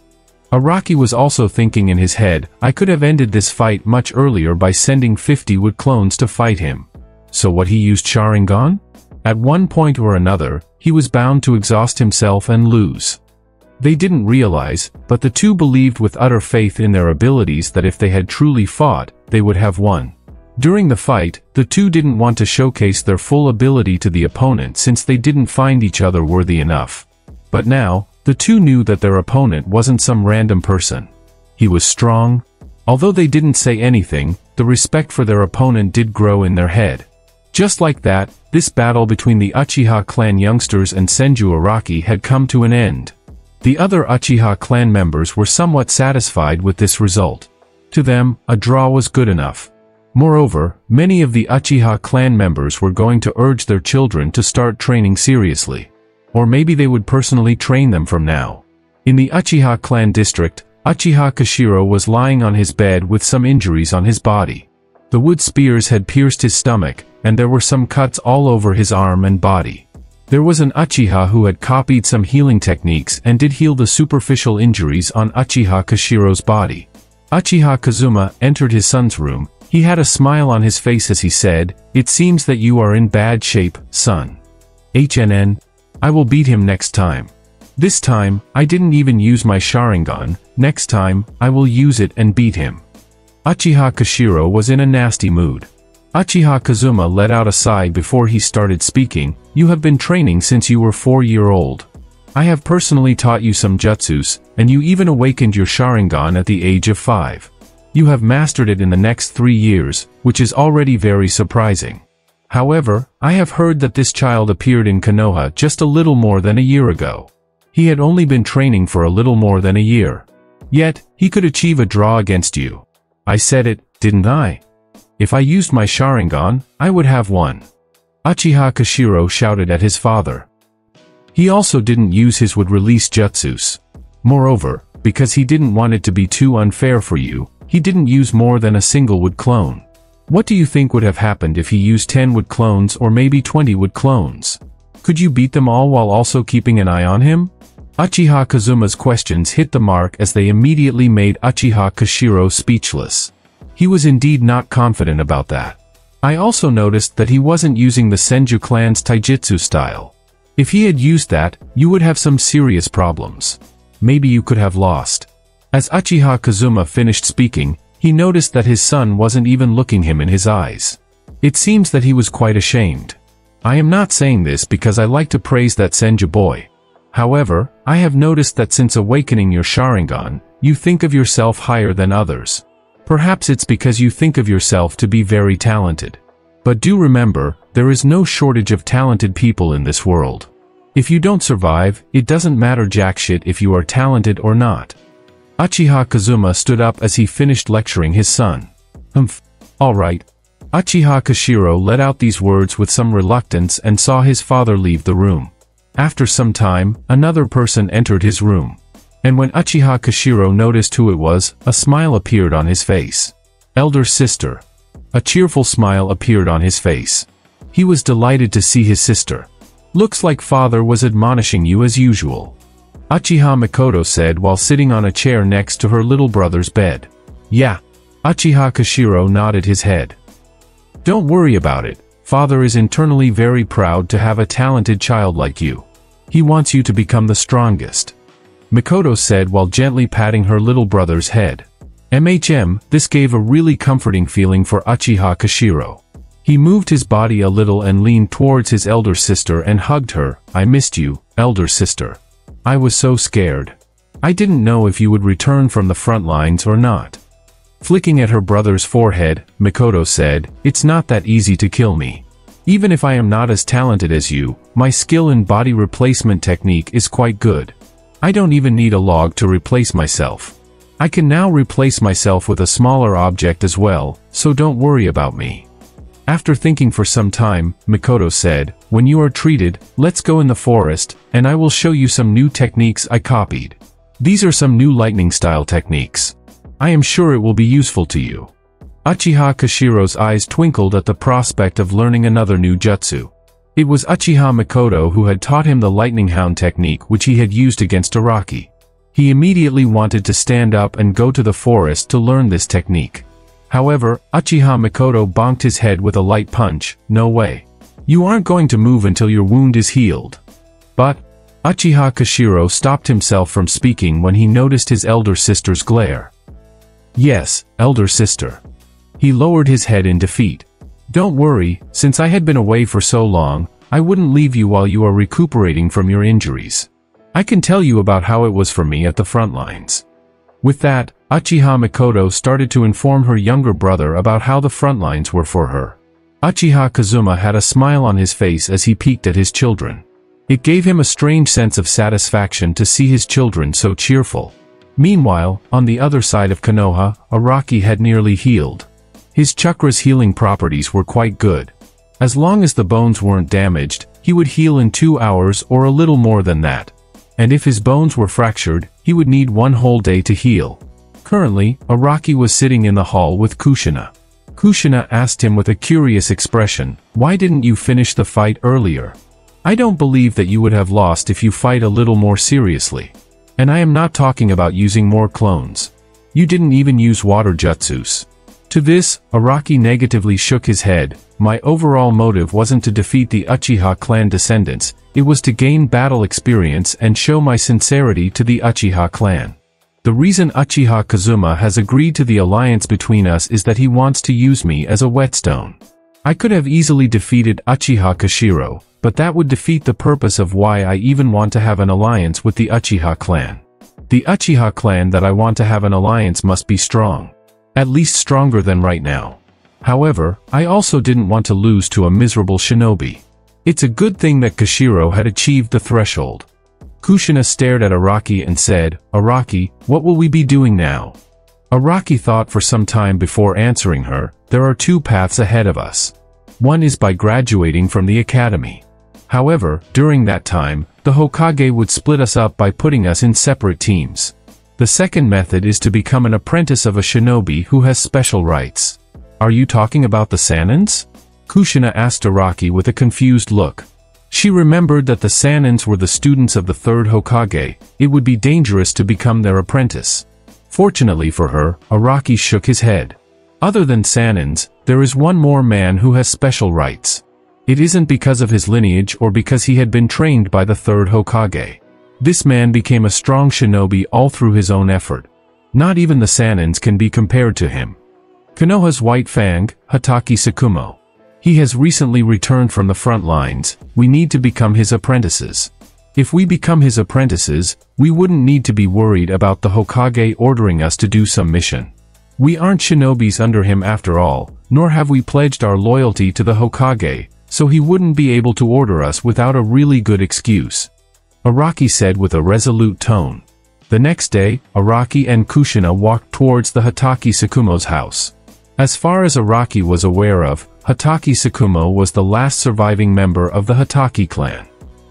Araki was also thinking in his head, I could have ended this fight much earlier by sending 50 wood clones to fight him. So what, he used Sharingan? At one point or another, he was bound to exhaust himself and lose. They didn't realize, but the two believed with utter faith in their abilities that if they had truly fought, they would have won. During the fight, the two didn't want to showcase their full ability to the opponent since they didn't find each other worthy enough. But now, the two knew that their opponent wasn't some random person. He was strong. Although they didn't say anything, the respect for their opponent did grow in their head. Just like that, this battle between the Uchiha clan youngsters and Senju Araki had come to an end. The other Uchiha clan members were somewhat satisfied with this result. To them, a draw was good enough. Moreover, many of the Uchiha clan members were going to urge their children to start training seriously. Or maybe they would personally train them from now. In the Uchiha clan district, Uchiha Kashiro was lying on his bed with some injuries on his body. The wood spears had pierced his stomach, and there were some cuts all over his arm and body. There was an Uchiha who had copied some healing techniques and did heal the superficial injuries on Uchiha Kashiro's body. Uchiha Kazuma entered his son's room. He had a smile on his face as he said, "It seems that you are in bad shape, son. HNN. I will beat him next time. This time, I didn't even use my Sharingan, next time, I will use it and beat him." Uchiha Kashiro was in a nasty mood. Uchiha Kazuma let out a sigh before he started speaking, "You have been training since you were 4-year-old. I have personally taught you some jutsus, and you even awakened your Sharingan at the age of 5. You have mastered it in the next 3 years, which is already very surprising. However, I have heard that this child appeared in Konoha just a little more than a year ago. He had only been training for a little more than a year. Yet, he could achieve a draw against you. I said it, didn't I? If I used my Sharingan, I would have won." Uchiha Kashiro shouted at his father. He also didn't use his Wood Release jutsus. Moreover, because he didn't want it to be too unfair for you, he didn't use more than a single Wood clone. What do you think would have happened if he used 10 Wood clones or maybe 20 Wood clones? Could you beat them all while also keeping an eye on him?" Uchiha Kazuma's questions hit the mark as they immediately made Uchiha Kashiro speechless. He was indeed not confident about that. I also noticed that he wasn't using the Senju clan's taijutsu style. If he had used that, you would have some serious problems. Maybe you could have lost. As Uchiha Kazuma finished speaking, he noticed that his son wasn't even looking him in his eyes. It seems that he was quite ashamed. I am not saying this because I like to praise that Senju boy. However, I have noticed that since awakening your Sharingan, you think of yourself higher than others. Perhaps it's because you think of yourself to be very talented. But do remember, there is no shortage of talented people in this world. If you don't survive, it doesn't matter jack shit if you are talented or not." Uchiha Kazuma stood up as he finished lecturing his son. Alright. Uchiha Kashiro let out these words with some reluctance and saw his father leave the room. After some time, another person entered his room. And when Uchiha Kashiro noticed who it was, a smile appeared on his face. Elder sister. A cheerful smile appeared on his face. He was delighted to see his sister. Looks like father was admonishing you as usual. Uchiha Mikoto said while sitting on a chair next to her little brother's bed. Yeah. Uchiha Kashiro nodded his head. Don't worry about it. Father is internally very proud to have a talented child like you. He wants you to become the strongest. Mikoto said while gently patting her little brother's head. This gave a really comforting feeling for Uchiha Kashiro. He moved his body a little and leaned towards his elder sister and hugged her. I missed you, elder sister. I was so scared. I didn't know if you would return from the front lines or not. Flicking at her brother's forehead, Mikoto said, It's not that easy to kill me. Even if I am not as talented as you, my skill in body replacement technique is quite good. I don't even need a log to replace myself. I can now replace myself with a smaller object as well, so don't worry about me. After thinking for some time, Mikoto said, When you are treated, let's go in the forest, and I will show you some new techniques I copied. These are some new lightning-style techniques. I am sure it will be useful to you. Uchiha Kashiro's eyes twinkled at the prospect of learning another new jutsu. It was Uchiha Mikoto who had taught him the lightning hound technique which he had used against Araki. He immediately wanted to stand up and go to the forest to learn this technique. However, Uchiha Mikoto bonked his head with a light punch. No way. You aren't going to move until your wound is healed. But, Uchiha Kashiro stopped himself from speaking when he noticed his elder sister's glare. Yes, elder sister. He lowered his head in defeat. Don't worry, since I had been away for so long, I wouldn't leave you while you are recuperating from your injuries. I can tell you about how it was for me at the front lines. With that, Uchiha Mikoto started to inform her younger brother about how the front lines were for her. Uchiha Kazuma had a smile on his face as he peeked at his children. It gave him a strange sense of satisfaction to see his children so cheerful. Meanwhile, on the other side of Konoha, Araki had nearly healed. His chakra's healing properties were quite good. As long as the bones weren't damaged, he would heal in 2 hours or a little more than that. And if his bones were fractured, he would need one whole day to heal. Currently, Araki was sitting in the hall with Kushina. Kushina asked him with a curious expression, Why didn't you finish the fight earlier? I don't believe that you would have lost if you fight a little more seriously. And I am not talking about using more clones. You didn't even use water jutsus. To this, Araki negatively shook his head. My overall motive wasn't to defeat the Uchiha clan descendants, it was to gain battle experience and show my sincerity to the Uchiha clan. The reason Uchiha Kazuma has agreed to the alliance between us is that he wants to use me as a whetstone. I could have easily defeated Uchiha Kashiro, but that would defeat the purpose of why I even want to have an alliance with the Uchiha clan. The Uchiha clan that I want to have an alliance must be strong. At least stronger than right now. However, I also didn't want to lose to a miserable shinobi. It's a good thing that Kashiro had achieved the threshold. Kushina stared at Araki and said, Araki, what will we be doing now? Araki thought for some time before answering her. There are two paths ahead of us. One is by graduating from the academy. However, during that time, the Hokage would split us up by putting us in separate teams. The second method is to become an apprentice of a shinobi who has special rights. Are you talking about the Sanins? Kushina asked Araki with a confused look. She remembered that the Sanins were the students of the third Hokage. It would be dangerous to become their apprentice. Fortunately for her, Araki shook his head. Other than Sanins, there is one more man who has special rights. It isn't because of his lineage or because he had been trained by the third Hokage. This man became a strong shinobi all through his own effort. Not even the Sanins can be compared to him. Konoha's White Fang, Hatake Sakumo. He has recently returned from the front lines. We need to become his apprentices. If we become his apprentices, we wouldn't need to be worried about the Hokage ordering us to do some mission. We aren't shinobis under him after all, nor have we pledged our loyalty to the Hokage, so he wouldn't be able to order us without a really good excuse. Araki said with a resolute tone. The next day, Araki and Kushina walked towards the Hatake Sakumo's house. As far as Araki was aware of, Hatake Sakumo was the last surviving member of the Hatake clan.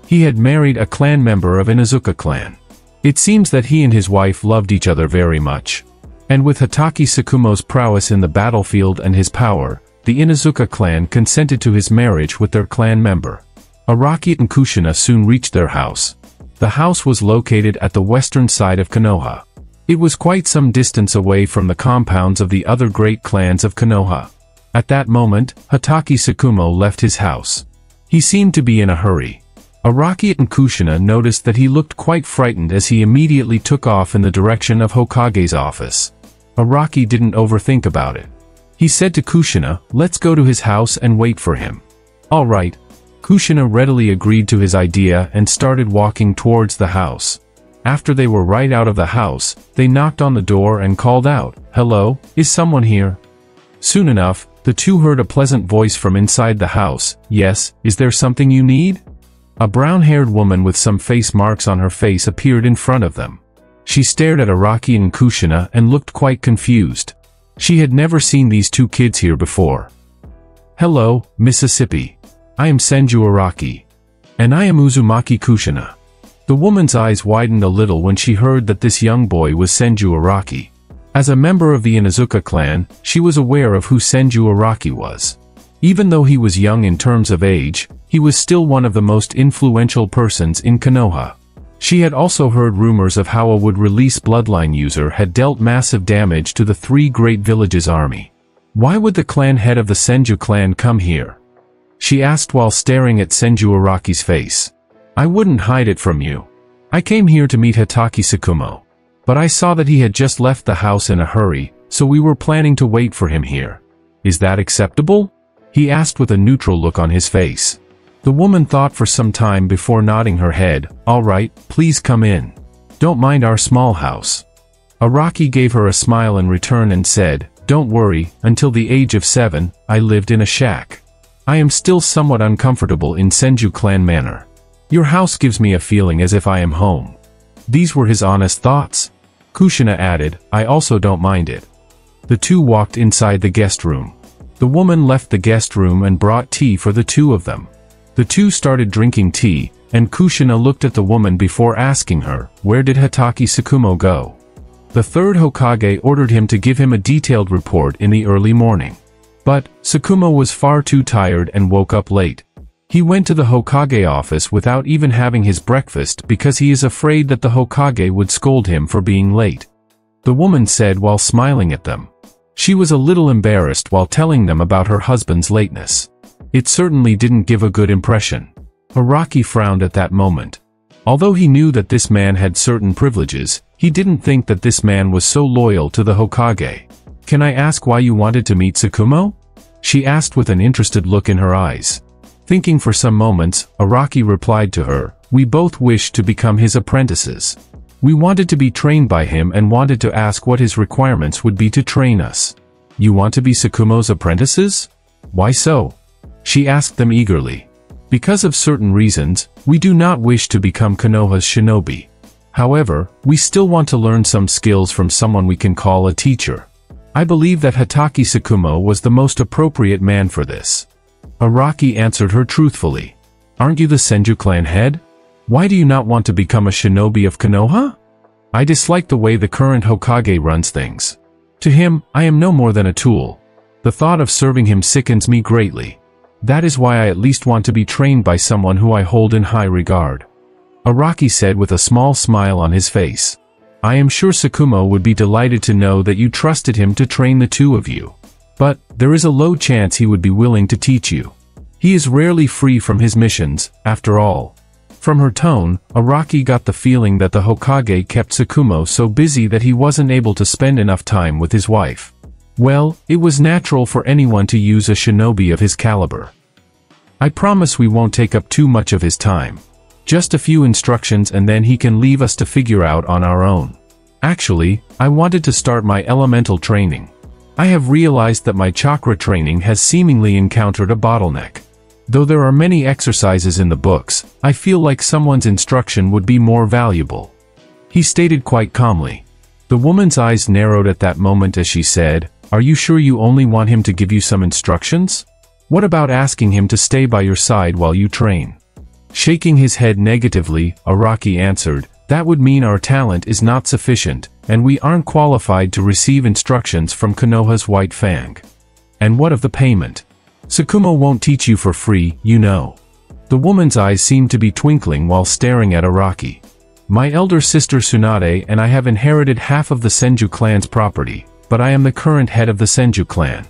He had married a clan member of Inazuka clan. It seems that he and his wife loved each other very much. And with Hatake Sakumo's prowess in the battlefield and his power, the Inazuka clan consented to his marriage with their clan member. Araki and Kushina soon reached their house. The house was located at the western side of Konoha. It was quite some distance away from the compounds of the other great clans of Konoha. At that moment, Hatake Sakumo left his house. He seemed to be in a hurry. Araki and Kushina noticed that he looked quite frightened as he immediately took off in the direction of Hokage's office. Araki didn't overthink about it. He said to Kushina, let's go to his house and wait for him. All right. Kushina readily agreed to his idea and started walking towards the house. After they were right out of the house, they knocked on the door and called out, hello, is someone here? Soon enough, the two heard a pleasant voice from inside the house, yes, is there something you need? A brown-haired woman with some face marks on her face appeared in front of them. She stared at Araki and Kushina and looked quite confused. She had never seen these two kids here before. Hello, Mississippi. I am Senju Araki. And I am Uzumaki Kushina. The woman's eyes widened a little when she heard that this young boy was Senju Araki. As a member of the Inazuka clan, she was aware of who Senju Araki was. Even though he was young in terms of age, he was still one of the most influential persons in Konoha. She had also heard rumors of how a Wood Release bloodline user had dealt massive damage to the three great villages' army. Why would the clan head of the Senju clan come here? She asked while staring at Senju Araki's face. I wouldn't hide it from you. I came here to meet Hatake Sakumo. But I saw that he had just left the house in a hurry, so we were planning to wait for him here. Is that acceptable? He asked with a neutral look on his face. The woman thought for some time before nodding her head. All right, please come in. Don't mind our small house. Araki gave her a smile in return and said, don't worry, until the age of 7, I lived in a shack. I am still somewhat uncomfortable in Senju clan manner. Your house gives me a feeling as if I am home. These were his honest thoughts. Kushina added, I also don't mind it. The two walked inside the guest room. The woman left the guest room and brought tea for the two of them. The two started drinking tea, and Kushina looked at the woman before asking her, where did Hatake Sakumo go? The third Hokage ordered him to give him a detailed report in the early morning. But Sakumo was far too tired and woke up late. He went to the Hokage office without even having his breakfast because he is afraid that the Hokage would scold him for being late. The woman said while smiling at them. She was a little embarrassed while telling them about her husband's lateness. It certainly didn't give a good impression. Araki frowned at that moment. Although he knew that this man had certain privileges, he didn't think that this man was so loyal to the Hokage. "Can I ask why you wanted to meet Sakumo?" she asked with an interested look in her eyes. Thinking for some moments, Araki replied to her, "We both wished to become his apprentices. We wanted to be trained by him and wanted to ask what his requirements would be to train us." "You want to be Sakumo's apprentices? Why so?" she asked them eagerly. "Because of certain reasons, we do not wish to become Konoha's shinobi. However, we still want to learn some skills from someone we can call a teacher. I believe that Hatake Sakumo was the most appropriate man for this." Araki answered her truthfully. "Aren't you the Senju clan head? Why do you not want to become a shinobi of Konoha? I dislike the way the current Hokage runs things. To him, I am no more than a tool. The thought of serving him sickens me greatly. That is why I at least want to be trained by someone who I hold in high regard." Araki said with a small smile on his face. "I am sure Sakumo would be delighted to know that you trusted him to train the two of you. But, there is a low chance he would be willing to teach you. He is rarely free from his missions, after all." From her tone, Araki got the feeling that the Hokage kept Sakumo so busy that he wasn't able to spend enough time with his wife. Well, it was natural for anyone to use a shinobi of his caliber. "I promise we won't take up too much of his time. Just a few instructions and then he can leave us to figure out on our own. Actually, I wanted to start my elemental training. I have realized that my chakra training has seemingly encountered a bottleneck. Though there are many exercises in the books, I feel like someone's instruction would be more valuable," he stated quite calmly. The woman's eyes narrowed at that moment as she said, "Are you sure you only want him to give you some instructions? What about asking him to stay by your side while you train?" Shaking his head negatively, Araki answered, "That would mean our talent is not sufficient, and we aren't qualified to receive instructions from Konoha's White Fang. And what of the payment? Sakumo won't teach you for free, you know." The woman's eyes seemed to be twinkling while staring at Araki. "My elder sister Tsunade and I have inherited half of the Senju clan's property, but I am the current head of the Senju clan.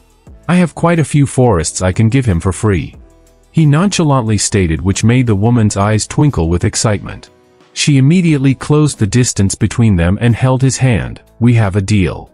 I have quite a few forests I can give him for free," he nonchalantly stated, which made the woman's eyes twinkle with excitement. She immediately closed the distance between them and held his hand. "We have a deal."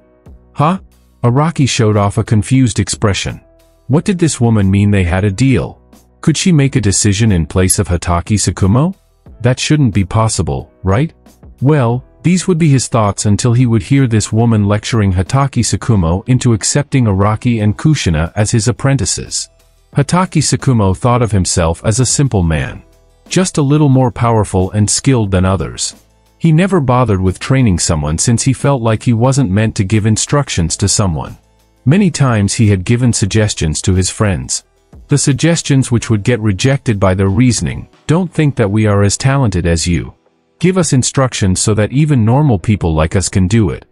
"Huh?" Araki showed off a confused expression. What did this woman mean they had a deal? Could she make a decision in place of Hatake Sakumo? That shouldn't be possible, right? Well, these would be his thoughts until he would hear this woman lecturing Hatake Sakumo into accepting Araki and Kushina as his apprentices. Hatake Sakumo thought of himself as a simple man, just a little more powerful and skilled than others. He never bothered with training someone since he felt like he wasn't meant to give instructions to someone. Many times he had given suggestions to his friends. The suggestions which would get rejected by their reasoning, "Don't think that we are as talented as you. Give us instructions so that even normal people like us can do it."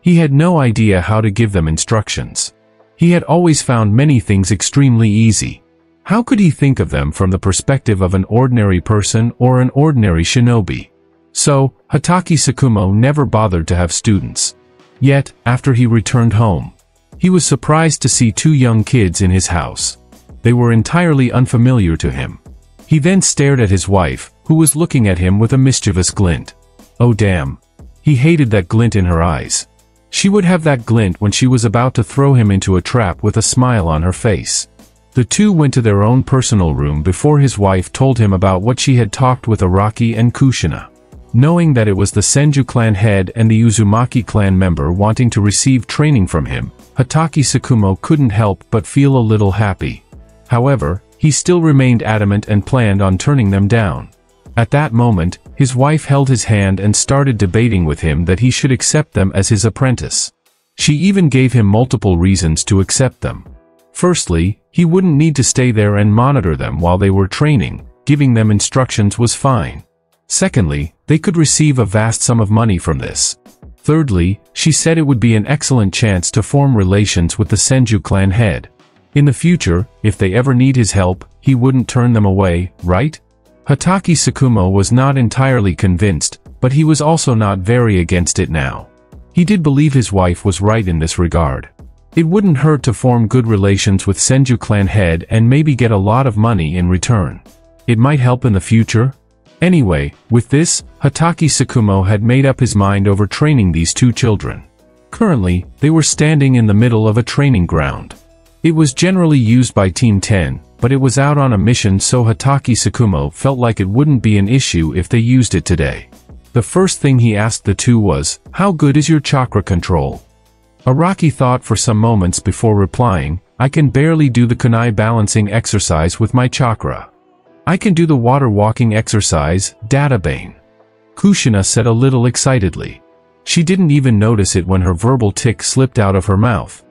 He had no idea how to give them instructions. He had always found many things extremely easy. How could he think of them from the perspective of an ordinary person or an ordinary shinobi? So, Hatake Sakumo never bothered to have students. Yet, after he returned home, he was surprised to see two young kids in his house. They were entirely unfamiliar to him. He then stared at his wife, who was looking at him with a mischievous glint. Oh damn. He hated that glint in her eyes. She would have that glint when she was about to throw him into a trap with a smile on her face. The two went to their own personal room before his wife told him about what she had talked with Araki and Kushina. Knowing that it was the Senju clan head and the Uzumaki clan member wanting to receive training from him, Hatake Sakumo couldn't help but feel a little happy. However, he still remained adamant and planned on turning them down. At that moment, his wife held his hand and started debating with him that he should accept them as his apprentice. She even gave him multiple reasons to accept them. Firstly, he wouldn't need to stay there and monitor them while they were training, giving them instructions was fine. Secondly, they could receive a vast sum of money from this. Thirdly, she said it would be an excellent chance to form relations with the Senju clan head. In the future, if they ever need his help, he wouldn't turn them away, right? Hatake Sakumo was not entirely convinced, but he was also not very against it now. He did believe his wife was right in this regard. It wouldn't hurt to form good relations with Senju clan head and maybe get a lot of money in return. It might help in the future. Anyway, with this, Hatake Sakumo had made up his mind over training these two children. Currently, they were standing in the middle of a training ground. It was generally used by Team 10, but it was out on a mission, so Hatake Sakumo felt like it wouldn't be an issue if they used it today. The first thing he asked the two was, "How good is your chakra control?" Araki thought for some moments before replying, "I can barely do the kunai balancing exercise with my chakra. I can do the water walking exercise, databane." Kushina said a little excitedly. She didn't even notice it when her verbal tick slipped out of her mouth.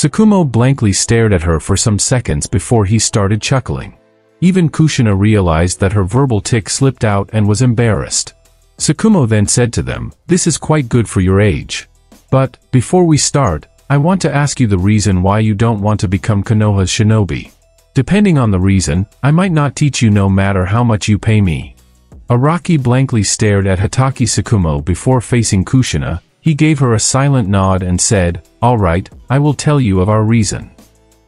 Sakumo blankly stared at her for some seconds before he started chuckling. Even Kushina realized that her verbal tick slipped out and was embarrassed. Sakumo then said to them, "This is quite good for your age. But, before we start, I want to ask you the reason why you don't want to become Konoha's shinobi. Depending on the reason, I might not teach you no matter how much you pay me." Araki blankly stared at Hatake Sakumo before facing Kushina. He gave her a silent nod and said, "All right, I will tell you of our reason.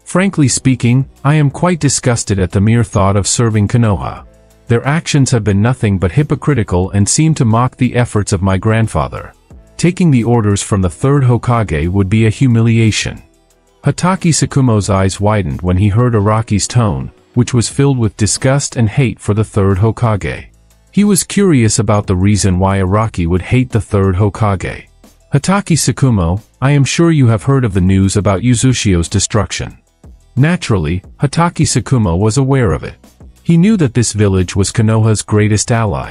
Frankly speaking, I am quite disgusted at the mere thought of serving Konoha. Their actions have been nothing but hypocritical and seem to mock the efforts of my grandfather. Taking the orders from the third Hokage would be a humiliation." Hatake Sakumo's eyes widened when he heard Araki's tone, which was filled with disgust and hate for the third Hokage. He was curious about the reason why Araki would hate the third Hokage. "Hatake Sakumo, I am sure you have heard of the news about Uzushio's destruction." Naturally, Hatake Sakumo was aware of it. He knew that this village was Konoha's greatest ally.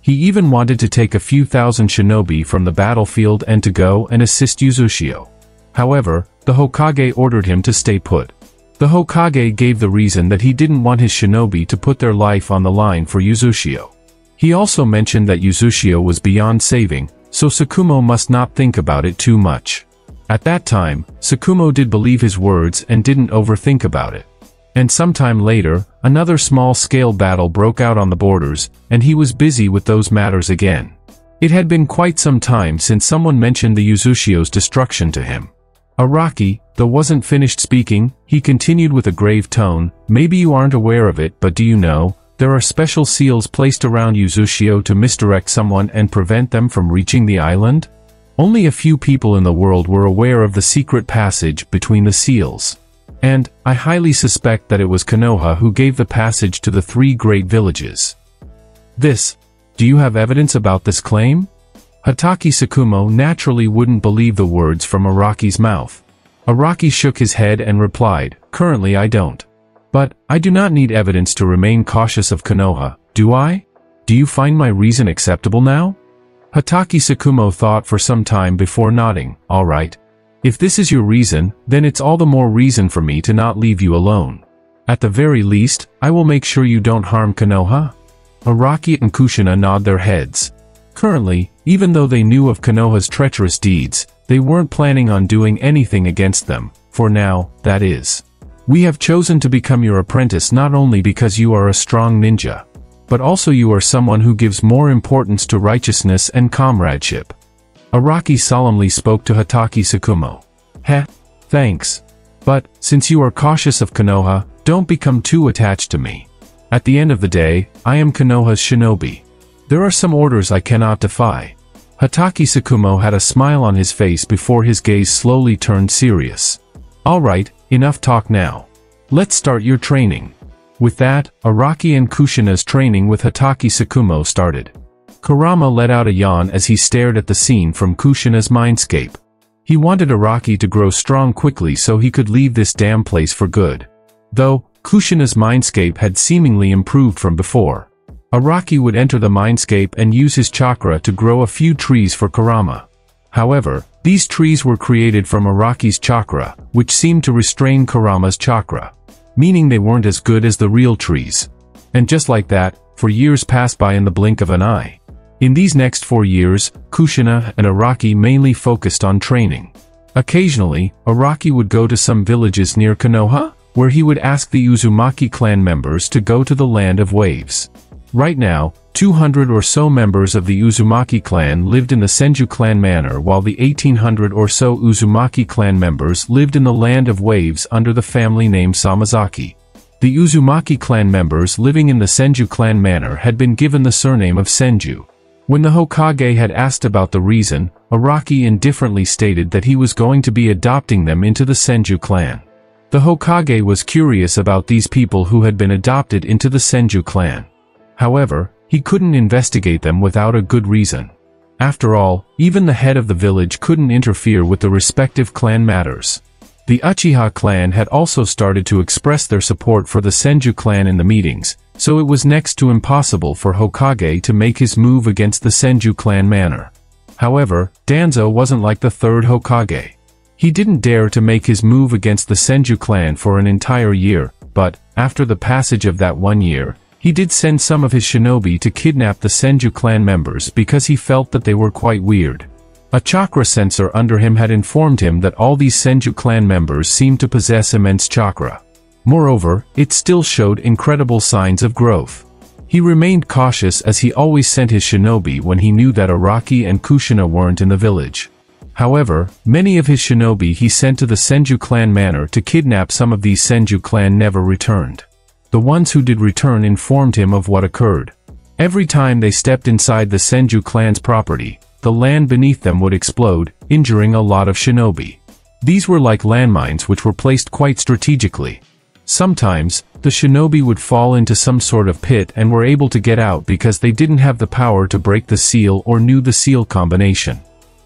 He even wanted to take a few thousand shinobi from the battlefield and to go and assist Uzushio. However, the Hokage ordered him to stay put. The Hokage gave the reason that he didn't want his shinobi to put their life on the line for Uzushio. He also mentioned that Uzushio was beyond saving, so Sakumo must not think about it too much. At that time, Sakumo did believe his words and didn't overthink about it. And sometime later, another small-scale battle broke out on the borders, and he was busy with those matters again. It had been quite some time since someone mentioned the Uzushio's destruction to him. Araki, though, wasn't finished speaking. He continued with a grave tone, "Maybe you aren't aware of it, but do you know? There are special seals placed around Uzushio to misdirect someone and prevent them from reaching the island?" Only a few people in the world were aware of the secret passage between the seals. And, I highly suspect that it was Konoha who gave the passage to the three great villages. This. Do you have evidence about this claim?" Hatake Sakumo naturally wouldn't believe the words from Araki's mouth. Araki shook his head and replied, "Currently I don't. But, I do not need evidence to remain cautious of Konoha, do I? Do you find my reason acceptable now?" Hatake Sakumo thought for some time before nodding, "All right. If this is your reason, then it's all the more reason for me to not leave you alone. At the very least, I will make sure you don't harm Konoha." Araki and Kushina nod their heads. Currently, even though they knew of Konoha's treacherous deeds, they weren't planning on doing anything against them, for now, that is. "We have chosen to become your apprentice not only because you are a strong ninja, but also you are someone who gives more importance to righteousness and comradeship." Araki solemnly spoke to Hatake Sakumo. "Heh, thanks. But, since you are cautious of Konoha, don't become too attached to me. At the end of the day, I am Konoha's shinobi. There are some orders I cannot defy." Hatake Sakumo had a smile on his face before his gaze slowly turned serious. "All right. Enough talk now. Let's start your training." With that, Araki and Kushina's training with Hatake Sakumo started. Kurama let out a yawn as he stared at the scene from Kushina's mindscape. He wanted Araki to grow strong quickly so he could leave this damn place for good. Though, Kushina's mindscape had seemingly improved from before. Araki would enter the mindscape and use his chakra to grow a few trees for Kurama. However, these trees were created from Araki's chakra, which seemed to restrain Kurama's chakra, meaning they weren't as good as the real trees. And just like that, for years passed by in the blink of an eye. In these next 4 years, Kushina and Araki mainly focused on training. Occasionally, Araki would go to some villages near Konoha, where he would ask the Uzumaki clan members to go to the Land of Waves. Right now, 200 or so members of the Uzumaki clan lived in the Senju clan manor, while the 1800 or so Uzumaki clan members lived in the Land of Waves under the family name Samazaki. The Uzumaki clan members living in the Senju clan manor had been given the surname of Senju. When the Hokage had asked about the reason, Araki indifferently stated that he was going to be adopting them into the Senju clan. The Hokage was curious about these people who had been adopted into the Senju clan. However, he couldn't investigate them without a good reason. After all, even the head of the village couldn't interfere with the respective clan matters. The Uchiha clan had also started to express their support for the Senju clan in the meetings, so it was next to impossible for Hokage to make his move against the Senju clan manor. However, Danzo wasn't like the third Hokage. He didn't dare to make his move against the Senju clan for an entire year, but, after the passage of that one year, he did send some of his shinobi to kidnap the Senju clan members because he felt that they were quite weird. A chakra sensor under him had informed him that all these Senju clan members seemed to possess immense chakra. Moreover, it still showed incredible signs of growth. He remained cautious as he always sent his shinobi when he knew that Araki and Kushina weren't in the village. However, many of his shinobi he sent to the Senju clan manor to kidnap some of these Senju clan never returned. The ones who did return informed him of what occurred. Every time they stepped inside the Senju clan's property, the land beneath them would explode, injuring a lot of shinobi. These were like landmines which were placed quite strategically. Sometimes, the shinobi would fall into some sort of pit and were able to get out because they didn't have the power to break the seal or knew the seal combination.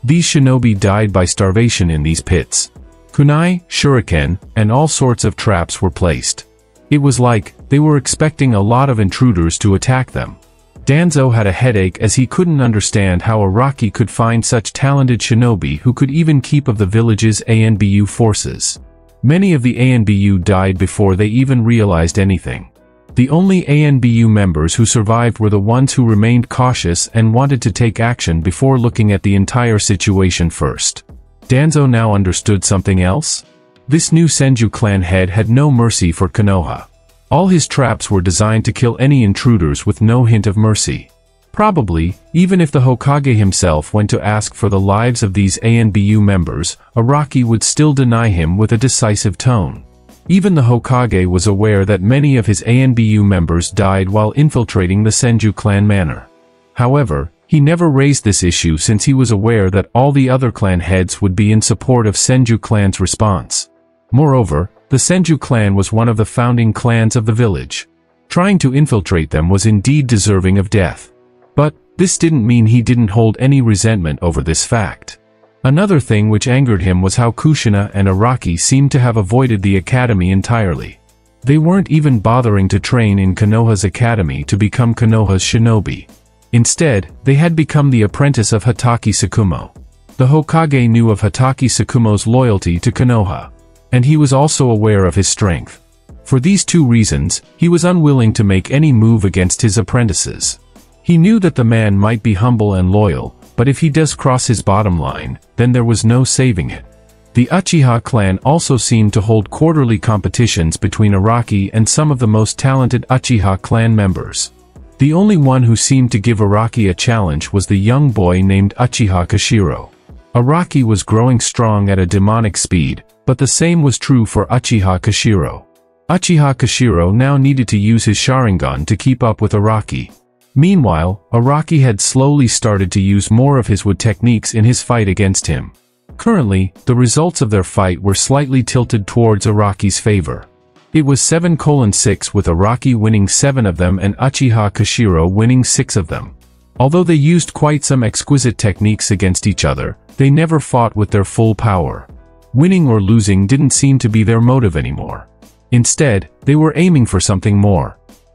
These shinobi died by starvation in these pits. Kunai, shuriken, and all sorts of traps were placed. It was like they were expecting a lot of intruders to attack them. Danzo had a headache as he couldn't understand how Araki could find such talented shinobi who could even keep of the village's ANBU forces. Many of the ANBU died before they even realized anything. The only ANBU members who survived were the ones who remained cautious and wanted to take action before looking at the entire situation first. Danzo now understood something else? This new Senju clan head had no mercy for Konoha. All his traps were designed to kill any intruders with no hint of mercy. Probably, even if the Hokage himself went to ask for the lives of these ANBU members, Araki would still deny him with a decisive tone. Even the Hokage was aware that many of his ANBU members died while infiltrating the Senju clan manor. However, he never raised this issue since he was aware that all the other clan heads would be in support of Senju clan's response. Moreover, the Senju clan was one of the founding clans of the village. Trying to infiltrate them was indeed deserving of death. But, this didn't mean he didn't hold any resentment over this fact. Another thing which angered him was how Kushina and Araki seemed to have avoided the academy entirely. They weren't even bothering to train in Konoha's academy to become Konoha's shinobi. Instead, they had become the apprentice of Hatake Sakumo. The Hokage knew of Hatake Sakumo's loyalty to Konoha. And he was also aware of his strength. For these two reasons, he was unwilling to make any move against his apprentices. He knew that the man might be humble and loyal, but if he does cross his bottom line, then there was no saving it. The Uchiha clan also seemed to hold quarterly competitions between Araki and some of the most talented Uchiha clan members. The only one who seemed to give Araki a challenge was the young boy named Uchiha Kashiro. Araki was growing strong at a demonic speed, but the same was true for Uchiha Kashiro. Uchiha Kashiro now needed to use his Sharingan to keep up with Araki. Meanwhile, Araki had slowly started to use more of his wood techniques in his fight against him. Currently, the results of their fight were slightly tilted towards Araki's favor. It was 7-6 with Araki winning 7 of them and Uchiha Kashiro winning 6 of them. Although they used quite some exquisite techniques against each other, they never fought with their full power. Winning or losing didn't seem to be their motive anymore. Instead, they were aiming for something more.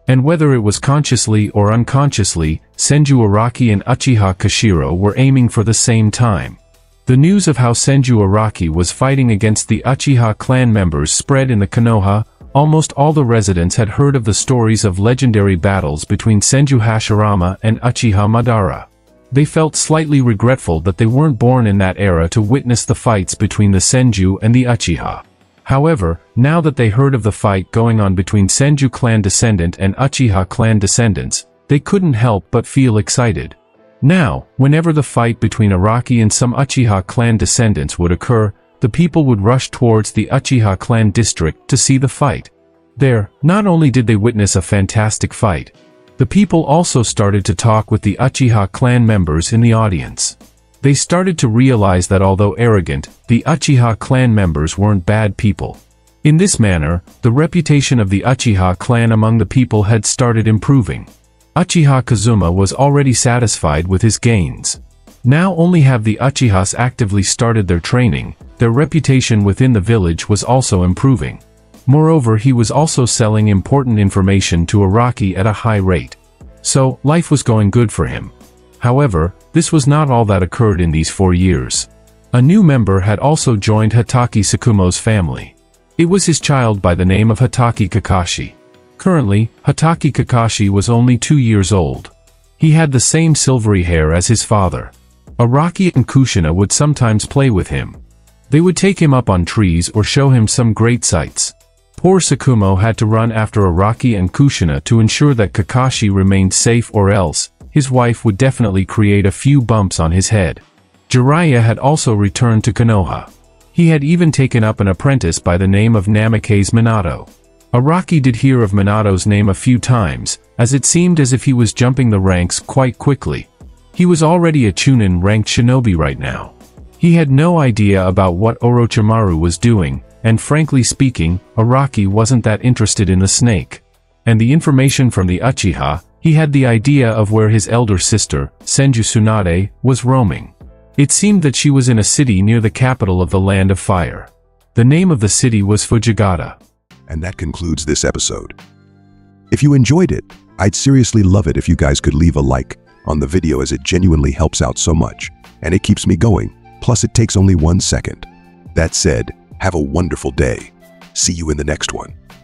And whether it was consciously or unconsciously, Senju Araki and Uchiha Kashiro were aiming for the same time. The news of how Senju Araki was fighting against the Uchiha clan members spread in the Konoha. Almost all the residents had heard of the stories of legendary battles between Senju Hashirama and Uchiha Madara. They felt slightly regretful that they weren't born in that era to witness the fights between the Senju and the Uchiha. However, now that they heard of the fight going on between Senju clan descendant and Uchiha clan descendants, they couldn't help but feel excited. Now, whenever the fight between Araki and some Uchiha clan descendants would occur, the people would rush towards the Uchiha clan district to see the fight. There, not only did they witness a fantastic fight, the people also started to talk with the Uchiha clan members in the audience. They started to realize that although arrogant, the Uchiha clan members weren't bad people. In this manner, the reputation of the Uchiha clan among the people had started improving. Uchiha Kazuma was already satisfied with his gains. Now only have the Uchihas actively started their training, their reputation within the village was also improving. Moreover, he was also selling important information to Araki at a high rate. So, life was going good for him. However, this was not all that occurred in these 4 years. A new member had also joined Hatake Sakumo's family. It was his child by the name of Hatake Kakashi. Currently, Hatake Kakashi was only 2 years old. He had the same silvery hair as his father. Araki and Kushina would sometimes play with him. They would take him up on trees or show him some great sights. Poor Sakumo had to run after Araki and Kushina to ensure that Kakashi remained safe, or else his wife would definitely create a few bumps on his head. Jiraiya had also returned to Konoha. He had even taken up an apprentice by the name of Namikaze Minato. Araki did hear of Minato's name a few times, as it seemed as if he was jumping the ranks quite quickly. He was already a Chunin ranked shinobi right now. He had no idea about what Orochimaru was doing, and frankly speaking, Araki wasn't that interested in the snake. And the information from the Uchiha, he had the idea of where his elder sister, Senju Tsunade, was roaming. It seemed that she was in a city near the capital of the Land of Fire. The name of the city was Fujigata. And that concludes this episode. If you enjoyed it, I'd seriously love it if you guys could leave a like on the video, as it genuinely helps out so much, and it keeps me going, plus it takes only 1 second. That said, have a wonderful day. See you in the next one.